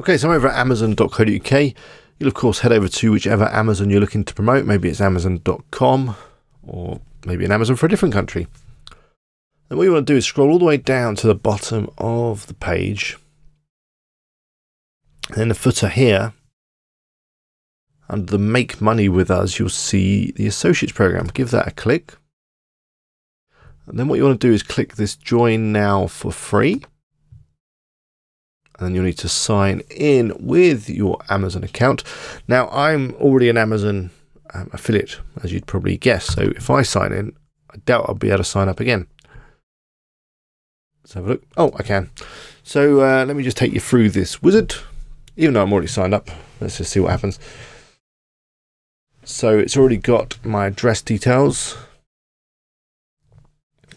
Okay, so I'm over at amazon dot co dot U K. You'll of course head over to whichever Amazon you're looking to promote. Maybe it's amazon dot com, or maybe an Amazon for a different country. And what you want to do is scroll all the way down to the bottom of the page. And in the footer here, under the Make Money With Us, you'll see the Associates Program. Give that a click. And then what you want to do is click this Join Now for Free. And then you'll need to sign in with your Amazon account. Now, I'm already an Amazon um, affiliate, as you'd probably guess. So if I sign in, I doubt I'll be able to sign up again. Let's have a look. Oh, I can. So uh, let me just take you through this wizard. Even though I'm already signed up, let's just see what happens. So it's already got my address details.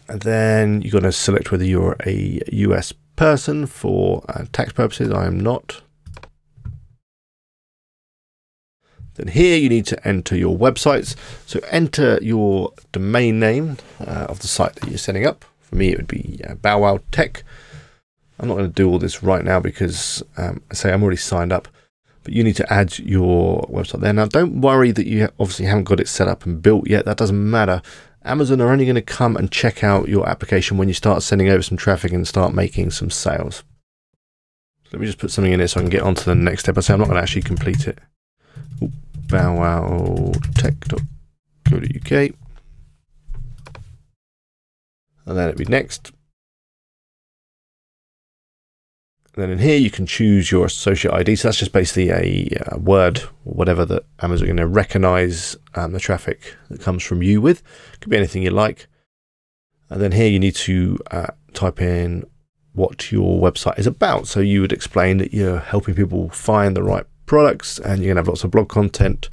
And then you've got to select whether you're a U S person for uh, tax purposes. I am not. Then here you need to enter your websites. So enter your domain name uh, of the site that you're setting up. For me, it would be uh, Bow Wow Tech. I'm not going to do all this right now because um, I say I'm already signed up. But you need to add your website there. Now, don't worry that you obviously haven't got it set up and built yet. That doesn't matter. Amazon are only going to come and check out your application when you start sending over some traffic and start making some sales. So let me just put something in here so I can get on to the next step. I say I'm not going to actually complete it. bow wow tech dot co dot U K. And then it'd be next. Then in here, you can choose your associate I D. So that's just basically a, a word or whatever that Amazon are going to recognize um, the traffic that comes from you with. It could be anything you like. And then here you need to uh, type in what your website is about. So you would explain that you're helping people find the right products, and you're going to have lots of blog content.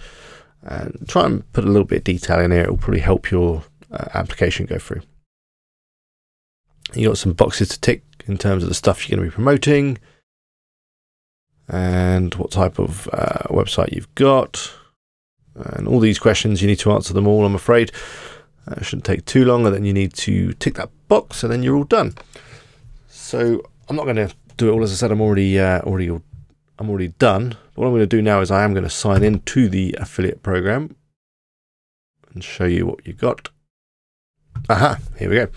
And try and put a little bit of detail in here. It will probably help your uh, application go through. You've got some boxes to tick in terms of the stuff you're going to be promoting and what type of uh, website you've got. And all these questions, you need to answer them all, I'm afraid. Uh, it shouldn't take too long, and then you need to tick that box, and then you're all done. So I'm not going to do it all. As I said, I'm already uh, already I'm already done. But what I'm going to do now is I am going to sign in to the affiliate program and show you what you got. Aha, here we go.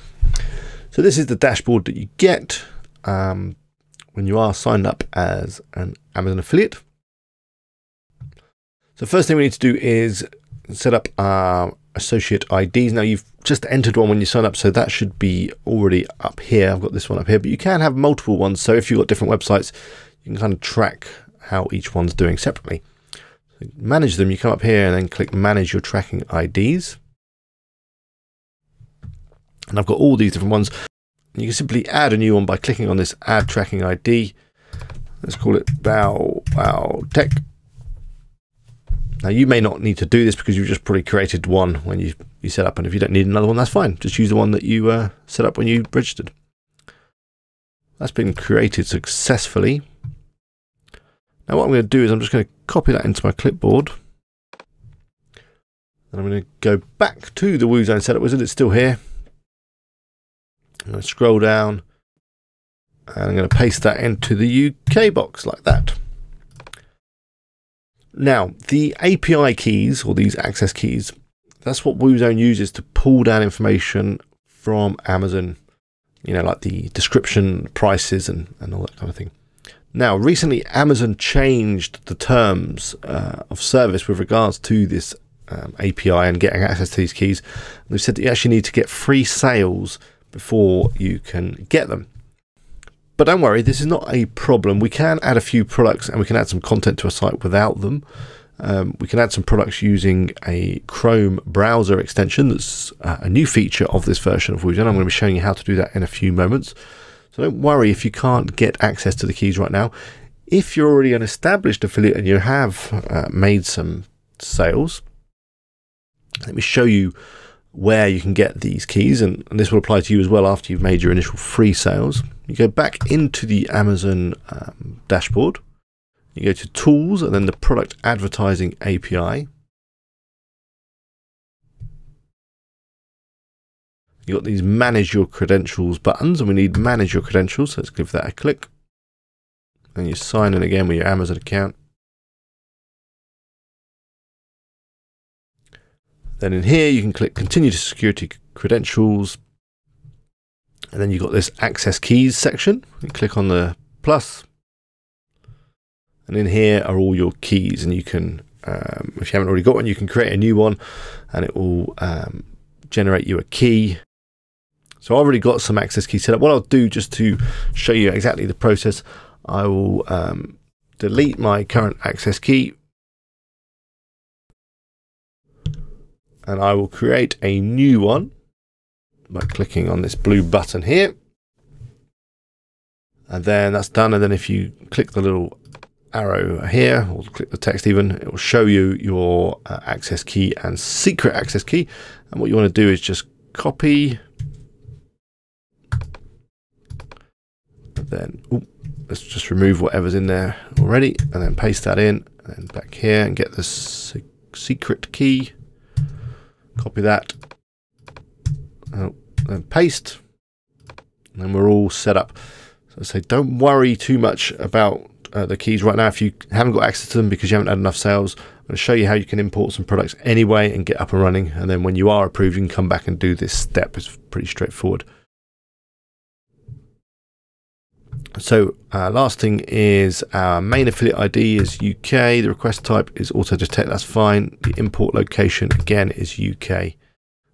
So this is the dashboard that you get um, when you are signed up as an Amazon affiliate. So first thing we need to do is set up our associate I Ds. Now you've just entered one when you sign up, so that should be already up here. I've got this one up here, but you can have multiple ones. So if you've got different websites, you can kind of track how each one's doing separately. So manage them, you come up here and then click manage your tracking I Ds. And I've got all these different ones. You can simply add a new one by clicking on this add tracking I D. Let's call it Bow Wow Tech. Now you may not need to do this because you've just probably created one when you, you set up, and if you don't need another one, that's fine. Just use the one that you uh, set up when you registered. That's been created successfully. Now what I'm going to do is I'm just going to copy that into my clipboard. And I'm going to go back to the WooZone setup wizard. It's still here. I'm going to scroll down and I'm going to paste that into the U K box like that. Now, the A P I keys, or these access keys, that's what WooZone uses to pull down information from Amazon, you know, like the description, prices, and, and all that kind of thing. Now, recently, Amazon changed the terms uh, of service with regards to this um, A P I and getting access to these keys. They've said that you actually need to get free sales before you can get them. But don't worry, this is not a problem. We can add a few products and we can add some content to a site without them. Um, we can add some products using a Chrome browser extension. That's a new feature of this version of WooZone. I'm going to be showing you how to do that in a few moments. So don't worry if you can't get access to the keys right now. If you're already an established affiliate and you have uh, made some sales, let me show you where you can get these keys, and, and this will apply to you as well after you've made your initial free sales. You go back into the Amazon um, dashboard, you go to tools and then the product advertising A P I. You've got these manage your credentials buttons, and we need manage your credentials, so let's give that a click. And you sign in again with your Amazon account. Then in here, you can click continue to security credentials. And then you've got this access keys section. You click on the plus. And in here are all your keys. And you can, um, if you haven't already got one, you can create a new one and it will um, generate you a key. So I've already got some access keys set up. What I'll do just to show you exactly the process, I will um, delete my current access key. And I will create a new one by clicking on this blue button here. And then that's done. And then if you click the little arrow here, or click the text even, it will show you your uh, access key and secret access key. And what you want to do is just copy. And then ooh, let's just remove whatever's in there already. And then paste that in. And then back here and get the se- secret key. Copy that, and paste, and we're all set up. So I say don't worry too much about uh, the keys right now if you haven't got access to them because you haven't had enough sales. I'm going to show you how you can import some products anyway and get up and running, and then when you are approved you can come back and do this step. It's pretty straightforward. So uh, last thing is our main affiliate I D is U K. The request type is auto detect, that's fine. The import location again is U K.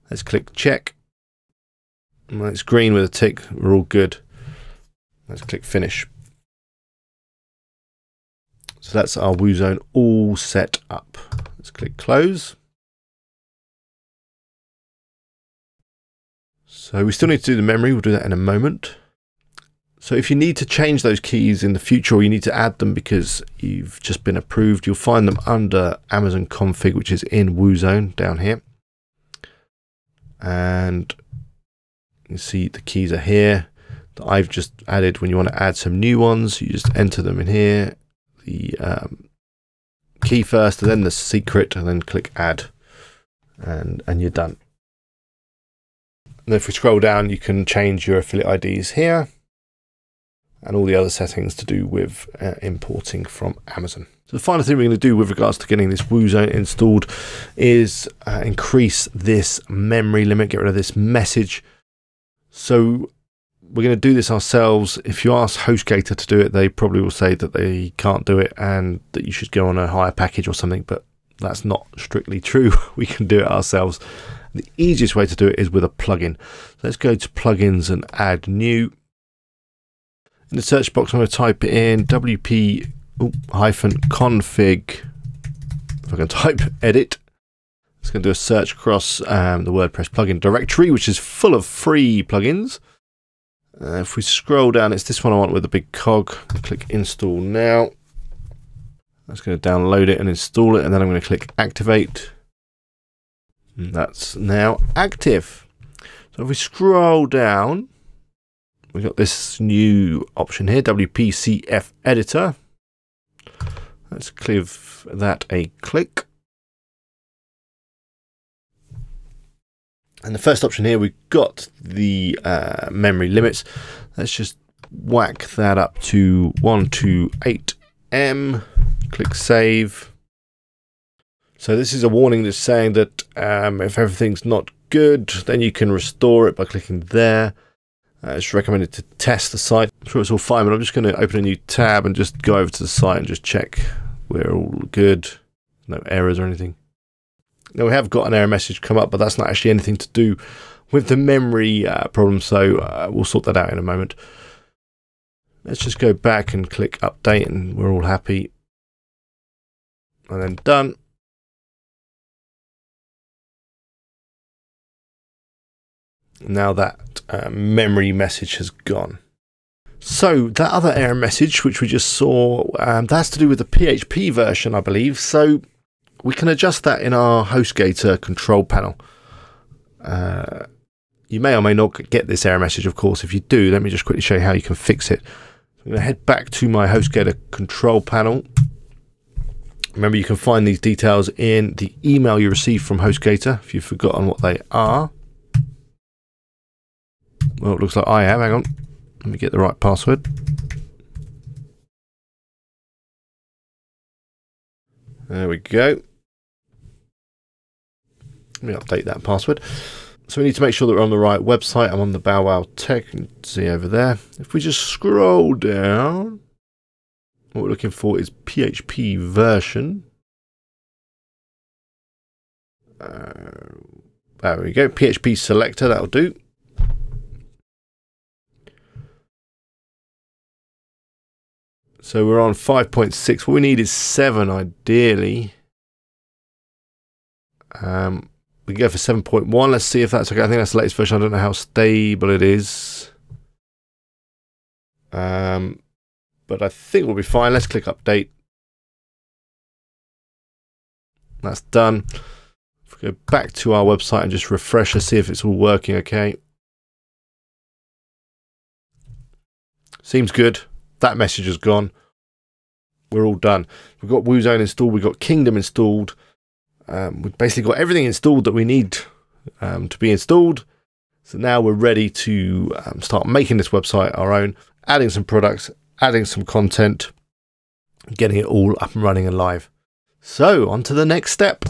Let's click check. And when it's green with a tick, we're all good. Let's click finish. So that's our WooZone all set up. Let's click close. So we still need to do the memory, we'll do that in a moment. So if you need to change those keys in the future, or you need to add them because you've just been approved, you'll find them under Amazon config, which is in WooZone down here. And you see the keys are here that I've just added. When you want to add some new ones, you just enter them in here, the um, key first, and then the secret, and then click add, and, and you're done. And if we scroll down, you can change your affiliate I Ds here. and all the other settings to do with uh, importing from Amazon. So the final thing we're going to do with regards to getting this WooZone installed is uh, increase this memory limit, get rid of this message. So we're going to do this ourselves. If you ask HostGator to do it, they probably will say that they can't do it and that you should go on a higher package or something, but that's not strictly true. We can do it ourselves. The easiest way to do it is with a plugin. Let's go to plugins and add new. In the search box, I'm going to type in W P oh, hyphen config. If I can type edit, it's going to do a search across um, the WordPress plugin directory, which is full of free plugins. Uh, if we scroll down, it's this one I want with the big cog. Click install now. That's going to download it and install it, and then I'm going to click activate. And that's now active. So if we scroll down, we've got this new option here, W P C F Editor. Let's give that a click. And the first option here, we've got the uh, memory limits. Let's just whack that up to one twenty-eight M, click save. So this is a warning that's saying that um, if everything's not good, then you can restore it by clicking there. Uh, it's recommended to test the site. I'm sure it's all fine, but I'm just going to open a new tab and just go over to the site and just check we're all good. No errors or anything. Now we have got an error message come up, but that's not actually anything to do with the memory uh, problem, so uh, we'll sort that out in a moment. Let's just go back and click update and we're all happy. And then done. Now that uh, memory message has gone. So that other error message which we just saw, um, that's to do with the P H P version, I believe. So we can adjust that in our HostGator control panel. Uh, you may or may not get this error message, of course. If you do, let me just quickly show you how you can fix it. I'm going to head back to my HostGator control panel. Remember, you can find these details in the email you received from HostGator if you've forgotten what they are. Well, it looks like I am. Hang on. Let me get the right password. There we go. Let me update that password. So we need to make sure that we're on the right website. I'm on the Bow Wow Tech. You can see over there. If we just scroll down, what we're looking for is P H P version. Uh, there we go. P H P selector, that'll do. So we're on five point six. What we need is seven, ideally. Um, we can go for seven point one. Let's see if that's okay. I think that's the latest version. I don't know how stable it is. Um, but I think we'll be fine. Let's click update. That's done. If we go back to our website and just refresh and see if it's all working okay. Seems good. That message is gone. We're all done. We've got WooZone installed. We've got Kingdom installed. Um, we've basically got everything installed that we need um, to be installed. So now we're ready to um, start making this website our own, adding some products, adding some content, getting it all up and running and live. So on to the next step.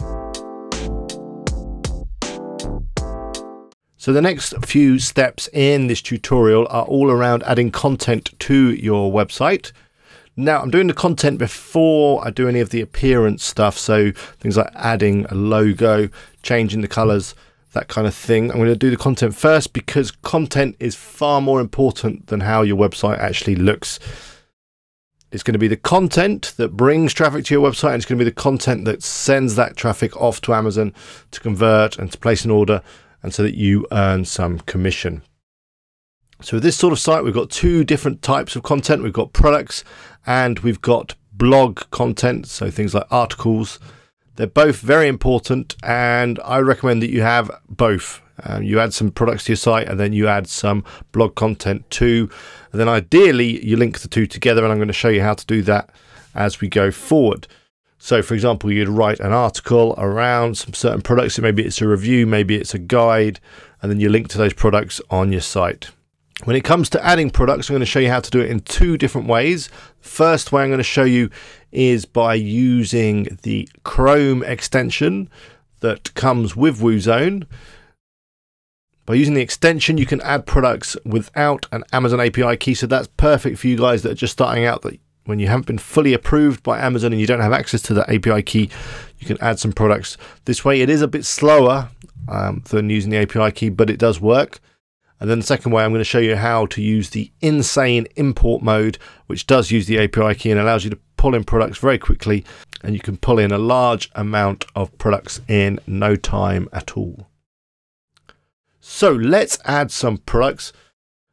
So the next few steps in this tutorial are all around adding content to your website. Now I'm doing the content before I do any of the appearance stuff. So things like adding a logo, changing the colors, that kind of thing. I'm going to do the content first because content is far more important than how your website actually looks. It's going to be the content that brings traffic to your website, and it's going to be the content that sends that traffic off to Amazon to convert and to place an order, and so that you earn some commission. So with this sort of site, we've got two different types of content. We've got products and we've got blog content, so things like articles. They're both very important and I recommend that you have both. Um, you add some products to your site and then you add some blog content too. And then ideally you link the two together, and I'm going to show you how to do that as we go forward. So for example, you'd write an article around some certain products. So maybe it's a review, maybe it's a guide, and then you link to those products on your site. When it comes to adding products, I'm going to show you how to do it in two different ways. First way I'm going to show you is by using the Chrome extension that comes with WooZone. By using the extension, you can add products without an Amazon A P I key. So that's perfect for you guys that are just starting out, that when you haven't been fully approved by Amazon and you don't have access to the A P I key, you can add some products. This way it is a bit slower um, than using the A P I key, but it does work. And then the second way, I'm going to show you how to use the insane import mode, which does use the A P I key and allows you to pull in products very quickly. And you can pull in a large amount of products in no time at all. So let's add some products.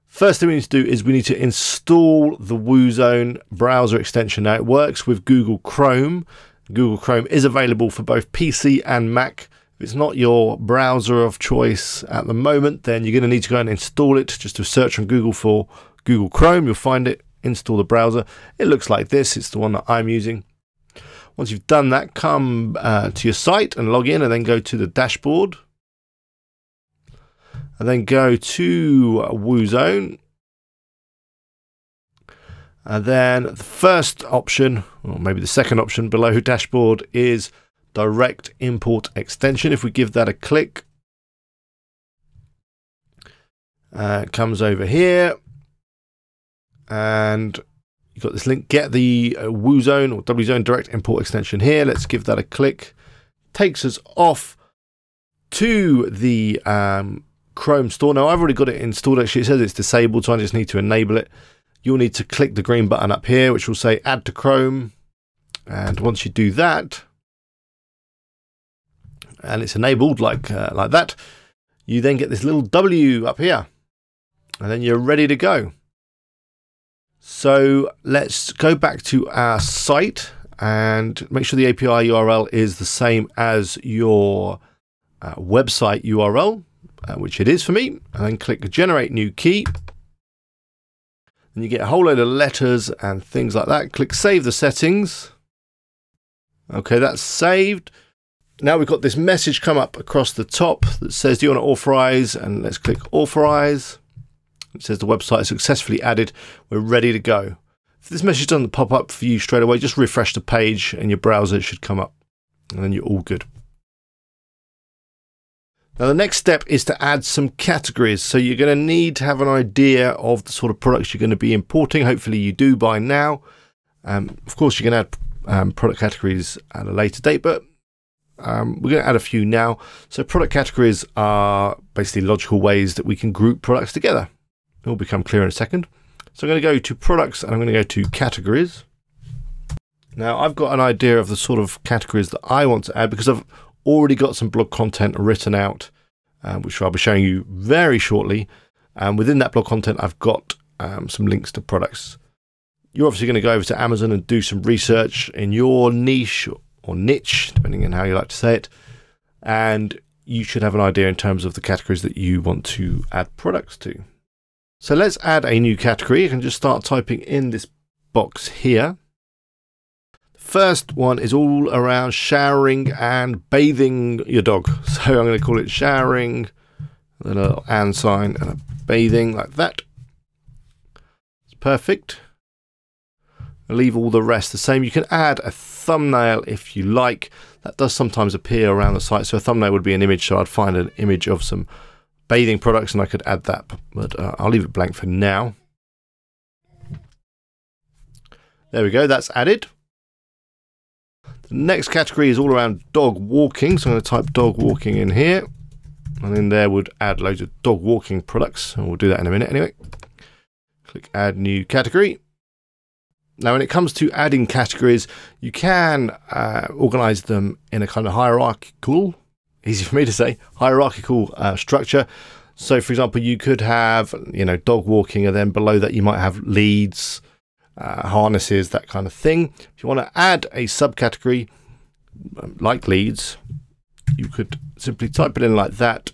First thing we need to do is we need to install the WooZone browser extension. Now it works with Google Chrome. Google Chrome is available for both P C and Mac. If it's not your browser of choice at the moment, then you're going to need to go and install it. Just to search on Google for Google Chrome, you'll find it, install the browser. It looks like this, it's the one that I'm using. Once you've done that, come uh, to your site and log in, and then go to the dashboard. And then go to WooZone. And then the first option, or maybe the second option below dashboard, is Direct Import Extension. If we give that a click, uh, it comes over here, and you've got this link, get the uh, WooZone or WZone Direct Import Extension here. Let's give that a click. Takes us off to the um, Chrome store. Now I've already got it installed, actually. It says it's disabled, so I just need to enable it. You'll need to click the green button up here, which will say Add to Chrome. And once you do that, and it's enabled like uh, like that, you then get this little W up here, and then you're ready to go. So let's go back to our site and make sure the A P I U R L is the same as your uh, website U R L, uh, which it is for me, and then click Generate New Key. And you get a whole load of letters and things like that. Click Save the Settings. Okay, that's saved. Now we've got this message come up across the top that says, do you want to authorize? And let's click authorize. It says the website is successfully added. We're ready to go. If this message doesn't pop up for you straight away, just refresh the page and your browser should come up, and then you're all good. Now the next step is to add some categories. So you're going to need to have an idea of the sort of products you're going to be importing. Hopefully you do by now. Um, of course, you can add um, product categories at a later date, but Um, we're going to add a few now. So product categories are basically logical ways that we can group products together. It will become clear in a second. So I'm going to go to products, and I'm going to go to categories. Now I've got an idea of the sort of categories that I want to add, because I've already got some blog content written out, um, which I'll be showing you very shortly. And within that blog content, I've got um, some links to products. You're obviously going to go over to Amazon and do some research in your niche, or niche, depending on how you like to say it. And you should have an idea in terms of the categories that you want to add products to. So let's add a new category. You can just start typing in this box here. The first one is all around showering and bathing your dog. So I'm going to call it showering, a little and sign, and a bathing like that. It's perfect. Leave all the rest the same. You can add a thumbnail if you like. That does sometimes appear around the site. So a thumbnail would be an image. So I'd find an image of some bathing products and I could add that, but uh, I'll leave it blank for now. There we go, that's added. The next category is all around dog walking. So I'm going to type dog walking in here, and in there would add loads of dog walking products. And we'll do that in a minute anyway. Click Add New Category. Now, when it comes to adding categories, you can uh, organize them in a kind of hierarchical, easy for me to say, hierarchical uh, structure. So, for example, you could have, you know, dog walking, and then below that you might have leads, uh, harnesses, that kind of thing. If you want to add a subcategory um, like leads, you could simply type it in like that.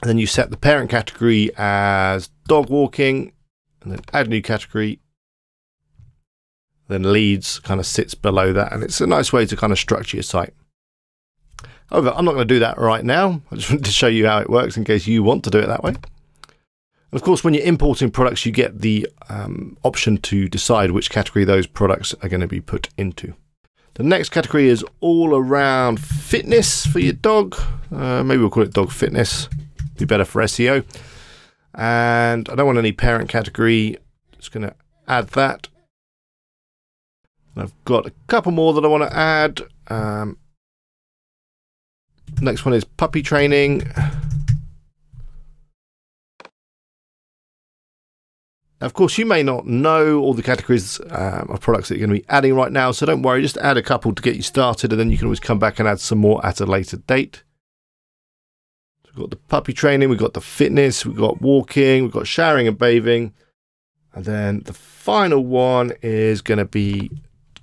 And then you set the parent category as dog walking, and then add new category. Then leads kind of sits below that, and it's a nice way to kind of structure your site. However, I'm not going to do that right now. I just wanted to show you how it works in case you want to do it that way. And of course, when you're importing products, you get the um, option to decide which category those products are going to be put into. The next category is all around fitness for your dog. Uh, maybe we'll call it dog fitness. Be better for S E O. And I don't want any parent category. Just going to add that. And I've got a couple more that I want to add. Um, next one is puppy training. Of course, you may not know all the categories um, of products that you're going to be adding right now, so don't worry, just add a couple to get you started, and then you can always come back and add some more at a later date. So we've got the puppy training, we've got the fitness, we've got walking, we've got showering and bathing, and then the final one is going to be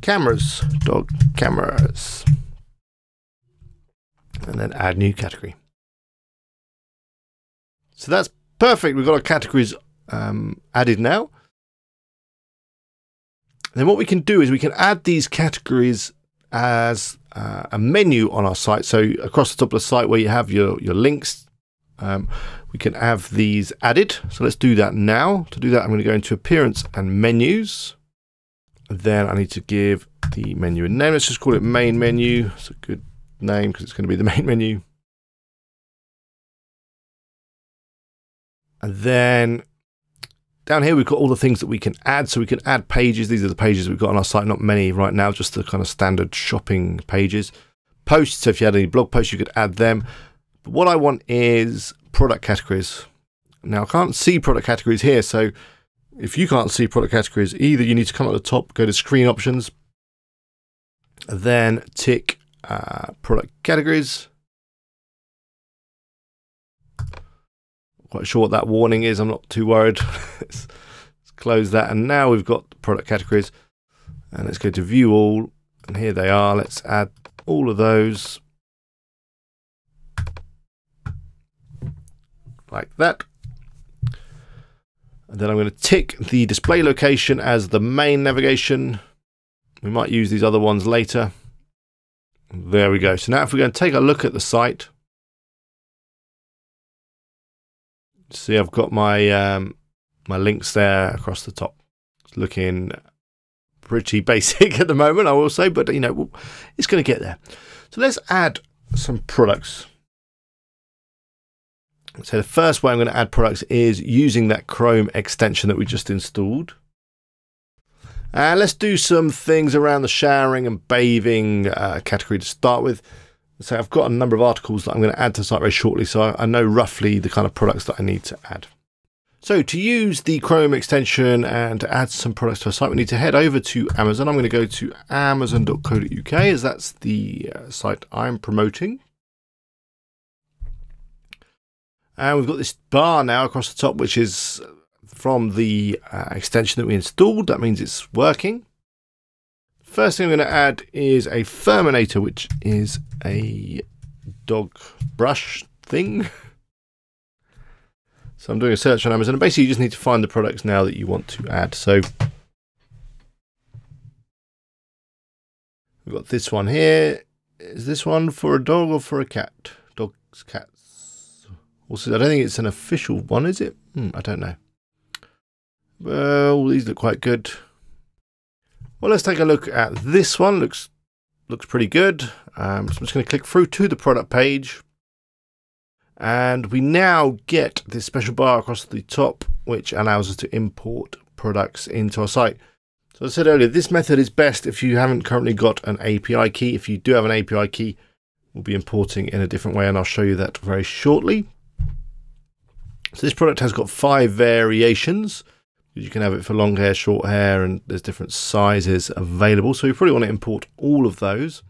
cameras, dog cameras, and then add new category. So that's perfect. We've got our categories Um, added now. And then what we can do is we can add these categories as uh, a menu on our site. So across the top of the site where you have your, your links, um, we can have these added. So let's do that now. To do that, I'm going to go into Appearance and Menus. And then I need to give the menu a name. Let's just call it Main Menu. It's a good name because it's going to be the main menu. And then down here, we've got all the things that we can add. So we can add pages. These are the pages we've got on our site. Not many right now, just the kind of standard shopping pages. Posts, so if you had any blog posts, you could add them. But what I want is product categories. Now, I can't see product categories here. So if you can't see product categories, either you need to come up to the top, go to screen options, then tick uh, product categories. Quite sure what that warning is, I'm not too worried. Let's close that, and now we've got product categories. And let's go to view all, and here they are. Let's add all of those. Like that. And then I'm gonna tick the display location as the main navigation. We might use these other ones later. There we go. So now if we're gonna take a look at the site, see, I've got my um, my links there across the top. It's looking pretty basic at the moment, I will say, but you know, it's going to get there. So let's add some products. So the first way I'm going to add products is using that Chrome extension that we just installed. And let's do some things around the showering and bathing uh, category to start with. So I've got a number of articles that I'm going to add to the site very shortly, so I, I know roughly the kind of products that I need to add. So to use the Chrome extension and to add some products to our site, we need to head over to Amazon. I'm going to go to amazon dot co dot U K as that's the uh, site I'm promoting. And we've got this bar now across the top, which is from the uh, extension that we installed. That means it's working. First thing I'm going to add is a Furminator, which is a dog brush thing. So I'm doing a search on Amazon, and basically you just need to find the products now that you want to add. So we've got this one here. Is this one for a dog or for a cat? Dogs, cats. Also, I don't think it's an official one, is it? Hmm, I don't know. Well, these look quite good. Well, let's take a look at this one. Looks looks pretty good. Um, so I'm just going to click through to the product page. And we now get this special bar across the top, which allows us to import products into our site. So as I said earlier, this method is best if you haven't currently got an A P I key. If you do have an A P I key, we'll be importing in a different way, and I'll show you that very shortly. So this product has got five variations. You can have it for long hair, short hair, and there's different sizes available. So you probably want to import all of those.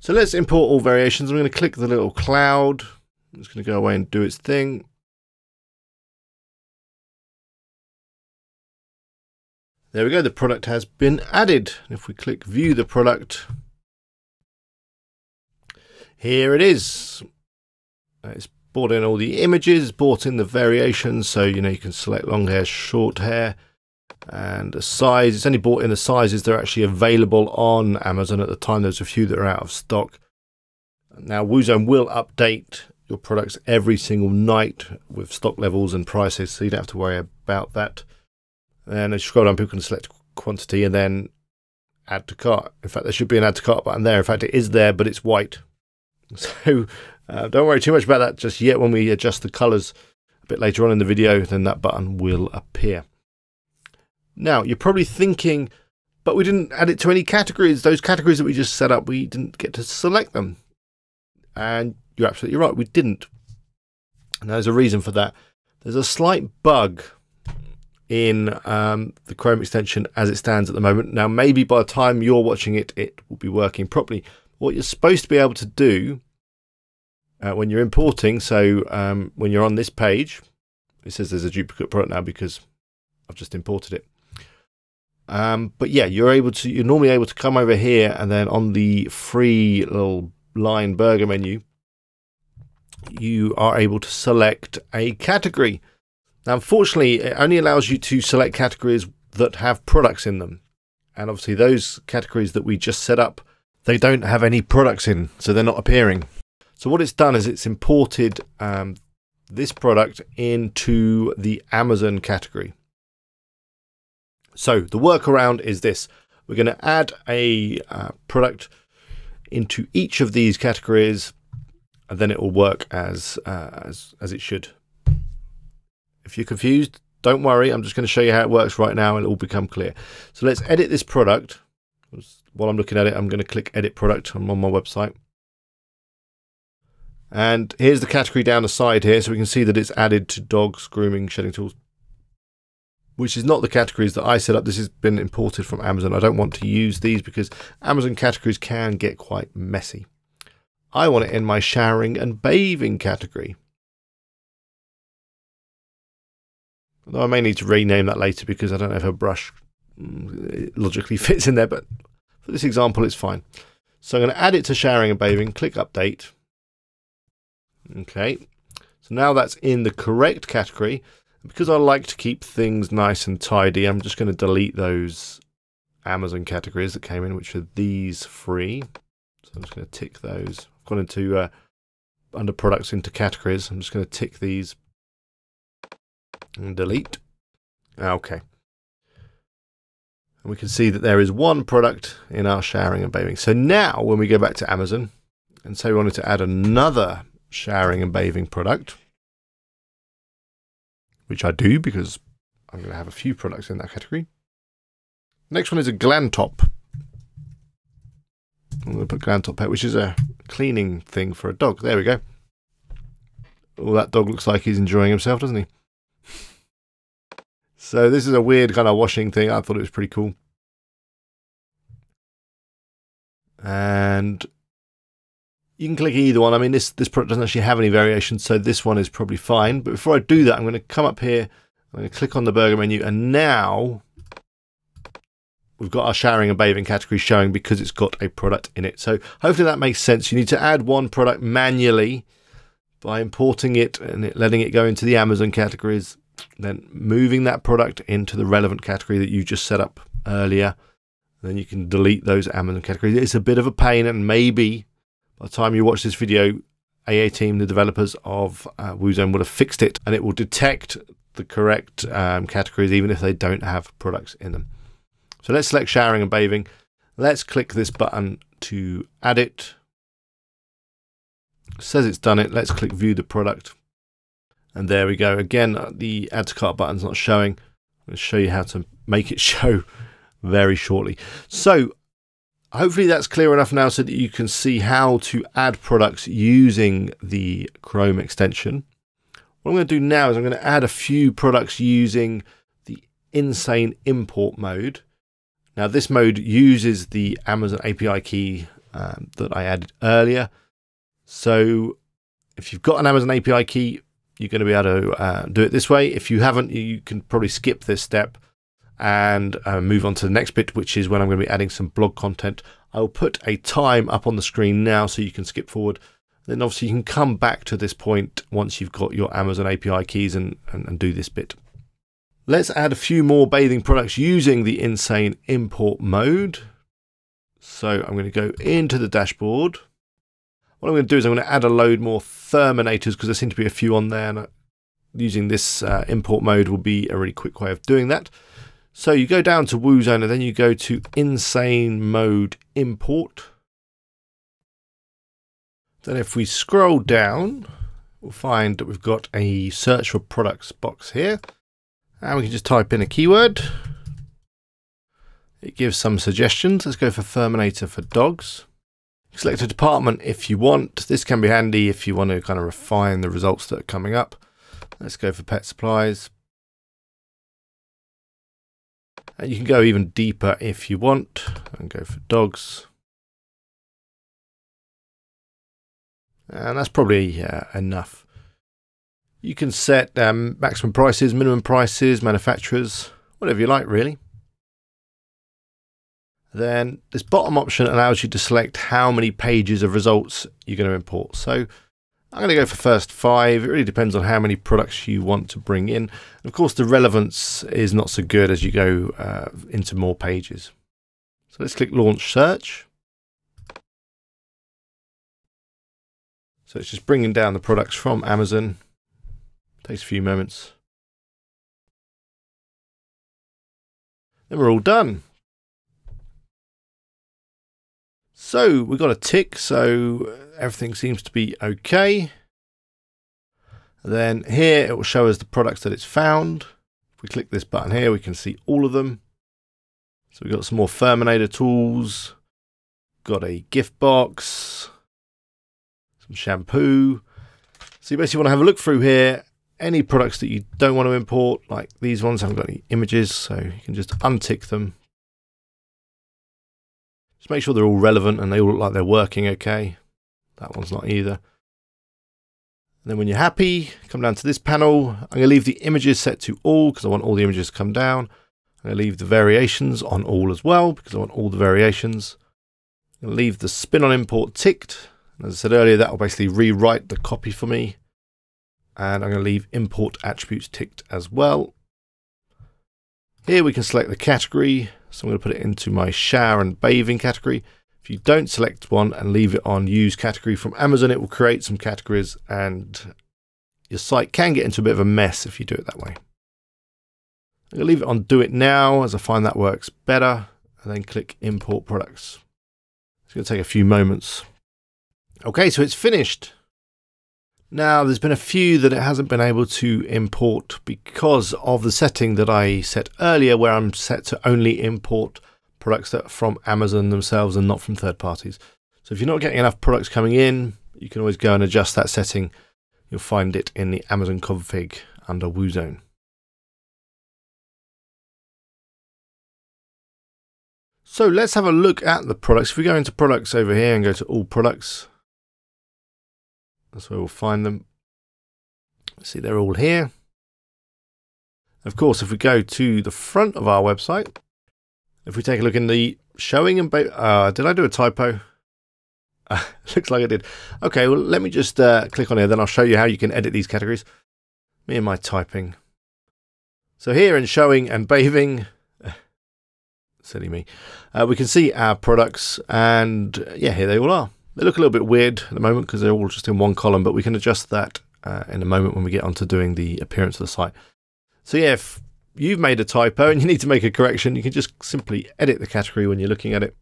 So let's import all variations. I'm going to click the little cloud. It's going to go away and do its thing. There we go. The product has been added. If we click view the product, here it is. It's brought in all the images, brought in the variations, so you know you can select long hair, short hair, and the size. It's only brought in the sizes that are actually available on Amazon at the time. There's a few that are out of stock. Now WooZone will update your products every single night with stock levels and prices, so you don't have to worry about that. And as you scroll down, people can select quantity and then add to cart. In fact, there should be an add to cart button there. In fact, it is there, but it's white. So uh, don't worry too much about that just yet. When we adjust the colors a bit later on in the video, then that button will appear. Now, you're probably thinking, but we didn't add it to any categories. Those categories that we just set up, we didn't get to select them. And you're absolutely right, we didn't. And there's a reason for that. There's a slight bug in um, the Chrome extension as it stands at the moment. Now, maybe by the time you're watching it, it will be working properly. What you're supposed to be able to do uh, when you're importing, so um, when you're on this page, it says there's a duplicate product now because I've just imported it. Um, but yeah, you're able to, you're normally able to come over here and then on the free little line burger menu, you are able to select a category. Now, unfortunately, it only allows you to select categories that have products in them. And obviously those categories that we just set up, they don't have any products in, so they're not appearing. So what it's done is it's imported um, this product into the Amazon category. So the workaround is this. We're going to add a uh, product into each of these categories, and then it will work as, uh, as, as it should. If you're confused, don't worry. I'm just going to show you how it works right now and it will become clear. So let's edit this product. While I'm looking at it, I'm going to click Edit Product. I'm on my website. And here's the category down the side here, so we can see that it's added to dogs, grooming, shedding tools, which is not the categories that I set up. This has been imported from Amazon. I don't want to use these because Amazon categories can get quite messy. I want it in my showering and bathing category. Although I may need to rename that later because I don't know if her brush logically fits in there, but for this example, it's fine. So I'm going to add it to showering and bathing, click Update. Okay, so now that's in the correct category. Because I like to keep things nice and tidy, I'm just going to delete those Amazon categories that came in, which are these three. So I'm just going to tick those. I've gone into uh, under products into categories. I'm just going to tick these and delete. Okay. And we can see that there is one product in our showering and bathing. So now when we go back to Amazon and say we wanted to add another showering and bathing product, which I do because I'm going to have a few products in that category. Next one is a Glantop. I'm going to put Glantop here, which is a cleaning thing for a dog. There we go. Oh, that dog looks like he's enjoying himself, doesn't he? So this is a weird kind of washing thing. I thought it was pretty cool. And you can click either one. I mean, this, this product doesn't actually have any variations, so this one is probably fine. But before I do that, I'm going to come up here, I'm going to click on the burger menu, and now we've got our showering and bathing category showing because it's got a product in it. So hopefully that makes sense. You need to add one product manually by importing it and it, letting it go into the Amazon categories, then moving that product into the relevant category that you just set up earlier. Then you can delete those Amazon categories. It's a bit of a pain, and maybe by the time you watch this video, A A Team, the developers of uh, WooZone, will have fixed it, and it will detect the correct um, categories even if they don't have products in them. So let's select showering and bathing. Let's click this button to add it. It says it's done it. Let's click View the Product. And there we go. Again, the Add to Cart button's not showing. I'm going to show you how to make it show very shortly. So hopefully that's clear enough now so that you can see how to add products using the Chrome extension. What I'm going to do now is I'm going to add a few products using the insane import mode. Now this mode uses the Amazon A P I key um, that I added earlier. So if you've got an Amazon A P I key, you're going to be able to uh, do it this way. If you haven't, you can probably skip this step and uh, move on to the next bit, which is when I'm going to be adding some blog content. I'll put a time up on the screen now so you can skip forward. Then obviously you can come back to this point once you've got your Amazon A P I keys and, and, and do this bit. Let's add a few more bathing products using the insane import mode. So I'm going to go into the dashboard. What I'm going to do is I'm going to add a load more Furminators because there seem to be a few on there, and using this uh, import mode will be a really quick way of doing that. So you go down to WooZone and then you go to Insane Mode Import. Then if we scroll down, we'll find that we've got a search for products box here. And we can just type in a keyword. It gives some suggestions. Let's go for Furminator for dogs. Select a department if you want. This can be handy if you want to kind of refine the results that are coming up. Let's go for pet supplies. And you can go even deeper if you want and go for dogs. And that's probably uh, enough. You can set um, maximum prices, minimum prices, manufacturers, whatever you like really. Then this bottom option allows you to select how many pages of results you're going to import. So I'm going to go for first five. It really depends on how many products you want to bring in. And of course, the relevance is not so good as you go uh, into more pages. So let's click Launch Search. So it's just bringing down the products from Amazon. Takes a few moments. Then we're all done. So we've got a tick, so everything seems to be okay. Then here it will show us the products that it's found. If we click this button here, we can see all of them. So we've got some more Furminator tools, got a gift box, some shampoo. So you basically want to have a look through here. Any products that you don't want to import, like these ones haven't got any images, so you can just untick them. Just make sure they're all relevant and they all look like they're working okay. That one's not either. And then when you're happy, come down to this panel. I'm going to leave the images set to all because I want all the images to come down. I'm going to leave the variations on all as well because I want all the variations. I'm going to leave the spin on import ticked. And as I said earlier, that will basically rewrite the copy for me. And I'm going to leave import attributes ticked as well. Here we can select the category. So I'm going to put it into my shower and bathing category. If you don't select one and leave it on use category from Amazon, it will create some categories and your site can get into a bit of a mess if you do it that way. I'm going to leave it on do it now as I find that works better and then click import products. It's going to take a few moments. Okay, so it's finished. Now there's been a few that it hasn't been able to import because of the setting that I set earlier where I'm set to only import products that are from Amazon themselves and not from third parties. So if you're not getting enough products coming in, you can always go and adjust that setting. You'll find it in the Amazon config under WooZone. So let's have a look at the products. If we go into products over here and go to all products, that's where we'll find them. See, they're all here. Of course, if we go to the front of our website, if we take a look in the showing and ba uh, did I do a typo? Uh, looks like I did. Okay, well, let me just uh, click on here, then I'll show you how you can edit these categories. Me and my typing. So here in showing and bathing, silly me, uh, we can see our products and yeah, here they all are. They look a little bit weird at the moment because they're all just in one column, but we can adjust that uh, in a moment when we get onto doing the appearance of the site. So yeah, if you've made a typo and you need to make a correction, you can just simply edit the category when you're looking at it.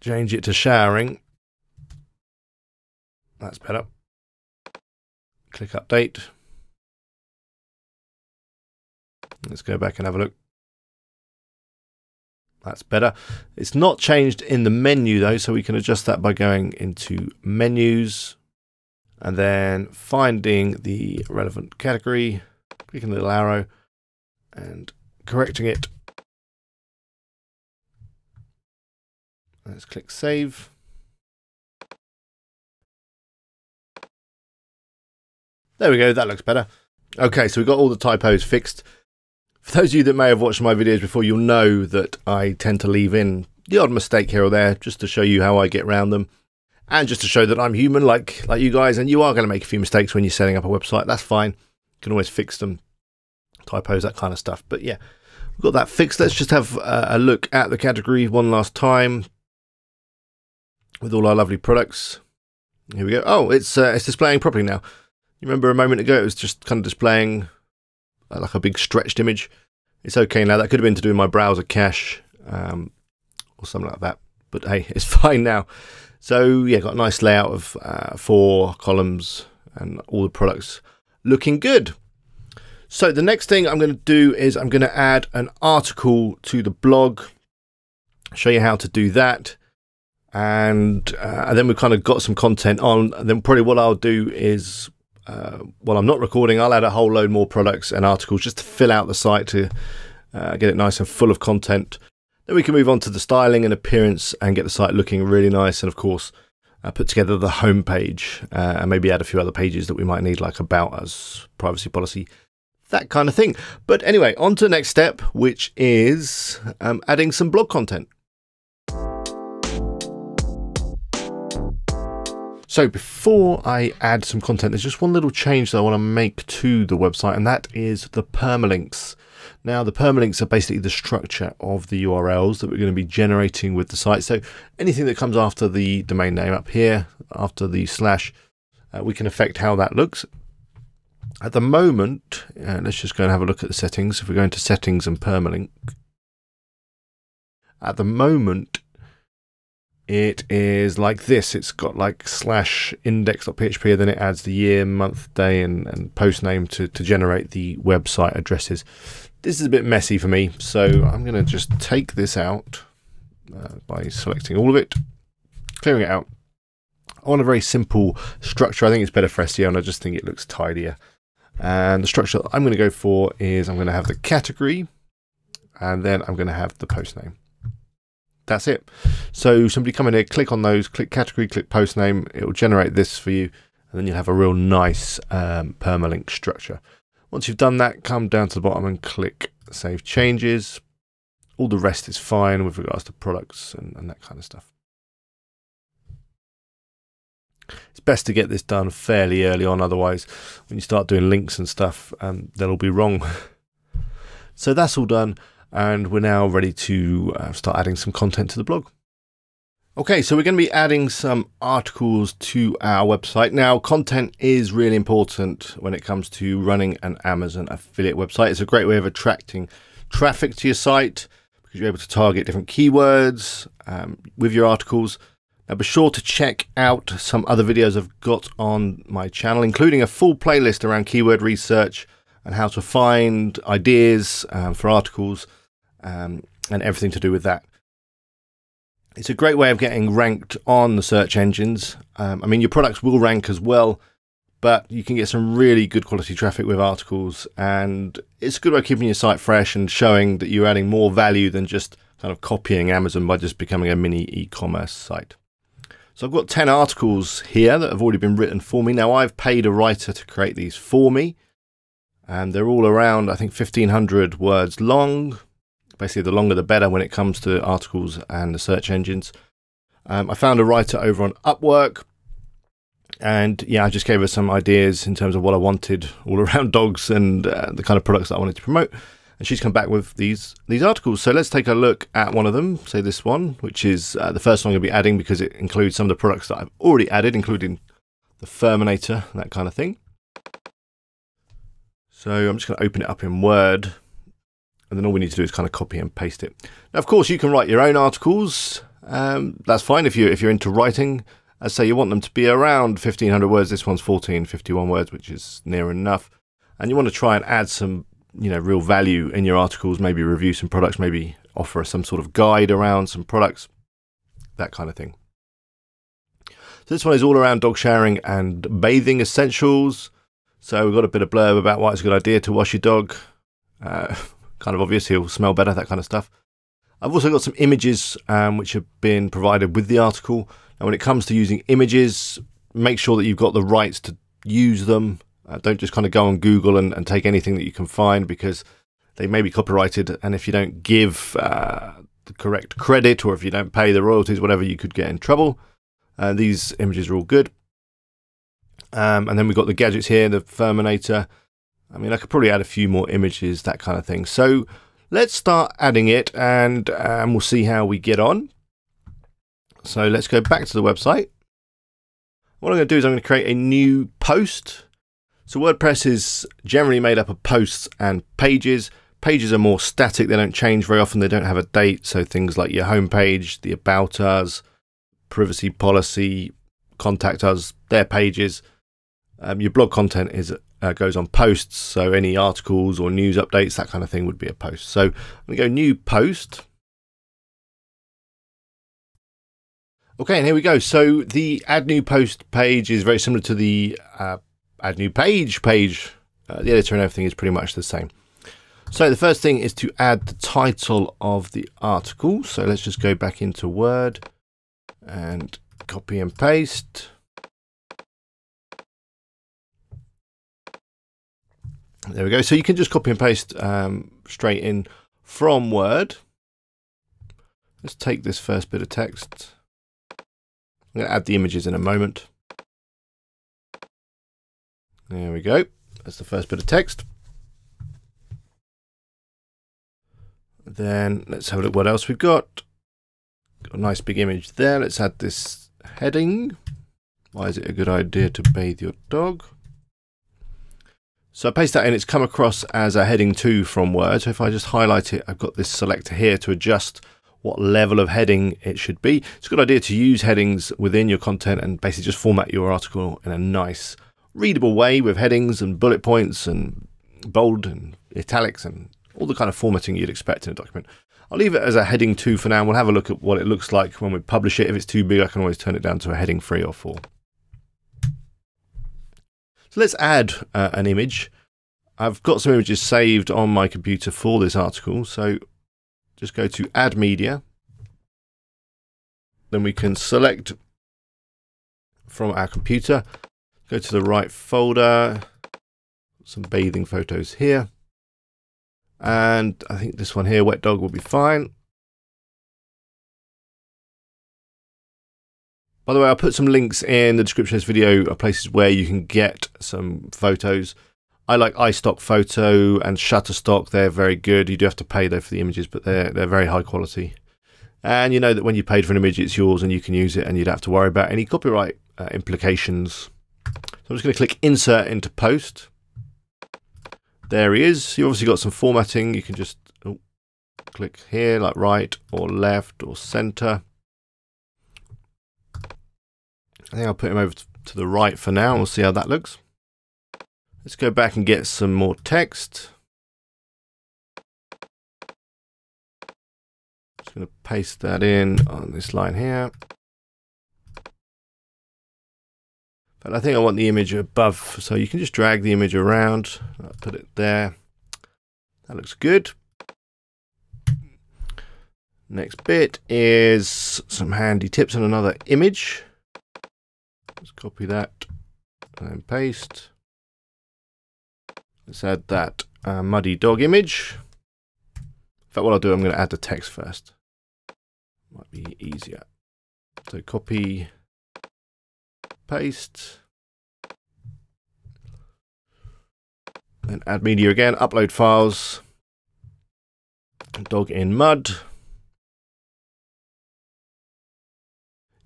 Change it to showering. That's better. Click update. Let's go back and have a look. That's better. It's not changed in the menu though, so we can adjust that by going into menus and then finding the relevant category, clicking the little arrow and correcting it. Let's click save. There we go, that looks better. Okay, so we've got all the typos fixed. For those of you that may have watched my videos before, you'll know that I tend to leave in the odd mistake here or there just to show you how I get around them and just to show that I'm human like, like you guys, and you are going to make a few mistakes when you're setting up a website. That's fine. You can always fix them, typos, that kind of stuff. But yeah, We've got that fixed. Let's just have a look at the category one last time with all our lovely products. Here we go. Oh, it's uh, it's displaying properly now. You remember a moment ago, it was just kind of displaying uh, like a big stretched image. It's okay now. That could have been to do with my browser cache um, or something like that. But hey, it's fine now. So yeah, got a nice layout of uh, four columns and all the products looking good. So the next thing I'm going to do is I'm going to add an article to the blog, show you how to do that. And, uh, and then we've kind of got some content on. And then probably what I'll do is, uh, while I'm not recording, I'll add a whole load more products and articles just to fill out the site to uh, get it nice and full of content. Then we can move on to the styling and appearance and get the site looking really nice. And of course, uh, put together the homepage uh, and maybe add a few other pages that we might need, like about us, privacy policy, that kind of thing. But anyway, on to the next step, which is um, adding some blog content. So before I add some content, there's just one little change that I want to make to the website, and that is the permalinks. Now, the permalinks are basically the structure of the U R Ls that we're going to be generating with the site. So anything that comes after the domain name up here, after the slash, uh, we can affect how that looks. At the moment, uh, let's just go and have a look at the settings. If we go into settings and permalink, at the moment, it is like this. It's got like slash index.php, then it adds the year, month, day, and, and post name to, to generate the website addresses. This is a bit messy for me, so I'm going to just take this out uh, by selecting all of it, clearing it out. I want a very simple structure. I think it's better for S E O, and I just think it looks tidier. And the structure that I'm going to go for is I'm going to have the category, and then I'm going to have the post name. That's it. So somebody come in here, click on those, click category, click post name. It will generate this for you, and then you'll have a real nice um, permalink structure. Once you've done that, come down to the bottom and click save changes. All the rest is fine with regards to products and, and that kind of stuff. It's best to get this done fairly early on, otherwise when you start doing links and stuff, um, they'll all be wrong. So that's all done. And we're now ready to uh, start adding some content to the blog. Okay, so we're going to be adding some articles to our website. Now, content is really important when it comes to running an Amazon affiliate website. It's a great way of attracting traffic to your site because you're able to target different keywords um, with your articles. Now, be sure to check out some other videos I've got on my channel, including a full playlist around keyword research and how to find ideas um, for articles um, and everything to do with that. It's a great way of getting ranked on the search engines. Um, I mean, your products will rank as well, but you can get some really good quality traffic with articles, and it's a good way of keeping your site fresh and showing that you're adding more value than just kind of copying Amazon by just becoming a mini e-commerce site. So I've got ten articles here that have already been written for me. Now, I've paid a writer to create these for me. And they're all around, I think, fifteen hundred words long. Basically, the longer the better when it comes to articles and the search engines. Um, I found a writer over on Upwork. And yeah, I just gave her some ideas in terms of what I wanted all around dogs and uh, the kind of products that I wanted to promote. And she's come back with these, these articles. So let's take a look at one of them, say this one, which is uh, the first one I'm going to be adding because it includes some of the products that I've already added, including the Furminator, that kind of thing. So I'm just going to open it up in Word, and then all we need to do is kind of copy and paste it. Now, of course, you can write your own articles. Um, that's fine if you if you're into writing. As say you want them to be around fifteen hundred words. This one's fourteen fifty-one words, which is near enough. And you want to try and add some, you know, real value in your articles. Maybe review some products. Maybe offer some sort of guide around some products, that kind of thing. So this one is all around dog showering and bathing essentials. So we've got a bit of blurb about why it's a good idea to wash your dog. Uh, kind of obvious, he'll smell better, that kind of stuff. I've also got some images um, which have been provided with the article. And when it comes to using images, make sure that you've got the rights to use them. Uh, don't just kind of go on Google and, and take anything that you can find, because they may be copyrighted. And if you don't give uh, the correct credit, or if you don't pay the royalties, whatever, you could get in trouble. Uh, these images are all good. Um, and then we've got the gadgets here, the Furminator. I mean, I could probably add a few more images, that kind of thing. So Let's start adding it and um, we'll see how we get on. So let's go back to the website. What I'm going to do is I'm going to create a new post. So WordPress is generally made up of posts and pages. Pages are more static, they don't change very often, they don't have a date, so things like your homepage, the About Us, Privacy Policy, Contact Us, their pages. Um, your blog content is uh, goes on posts, so any articles or news updates, that kind of thing would be a post. So I'm going to go new post. Okay, and here we go. So the add new post page is very similar to the uh, add new page page. Uh, the editor and everything is pretty much the same. So the first thing is to add the title of the article. So let's just go back into Word and copy and paste. There we go. So you can just copy and paste um, straight in from Word. Let's take this first bit of text. I'm going to add the images in a moment. There we go. That's the first bit of text. Then let's have a look what else we've got. Got a nice big image there. Let's add this heading. Why is it a good idea to bathe your dog? So I paste that in. It's come across as a heading two from Word. So if I just highlight it, I've got this selector here to adjust what level of heading it should be. It's a good idea to use headings within your content and basically just format your article in a nice, readable way with headings and bullet points and bold and italics and all the kind of formatting you'd expect in a document. I'll leave it as a heading two for now. We'll have a look at what it looks like when we publish it. If it's too big, I can always turn it down to a heading three or four. So let's add uh, an image. I've got some images saved on my computer for this article. So just go to add media. Then we can select from our computer, go to the right folder, some bathing photos here. And I think this one here, wet dog, will be fine. By the way, I'll put some links in the description of this video of places where you can get some photos. I like iStock Photo and Shutterstock. They're very good. You do have to pay though for the images, but they're, they're very high quality. And you know that when you paid for an image, it's yours and you can use it and you don't have to worry about any copyright uh, implications. So I'm just going to click Insert into Post. There he is. You've obviously got some formatting. You can just oh, click here, like right or left or center. I think I'll put him over to the right for now. We'll see how that looks. Let's go back and get some more text. Just going to paste that in on this line here. But I think I want the image above, so you can just drag the image around. I'll put it there. That looks good. Next bit is some handy tips on another image. Let's copy that and paste. Let's add that uh, muddy dog image. In fact, what I'll do, I'm going to add the text first. Might be easier. So copy, paste, then add media again, upload files, dog in mud.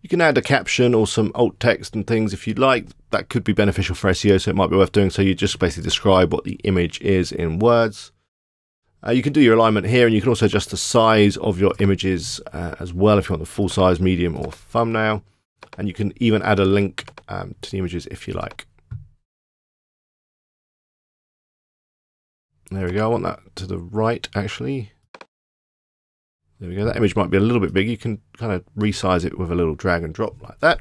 You can add a caption or some alt text and things if you'd like. That could be beneficial for S E O, so it might be worth doing. So you just basically describe what the image is in words. Uh, you can do your alignment here, and you can also adjust the size of your images uh, as well if you want the full size, medium or thumbnail. And you can even add a link um, to the images if you like. There we go. I want that to the right, actually. There we go. That image might be a little bit big. You can kind of resize it with a little drag and drop like that.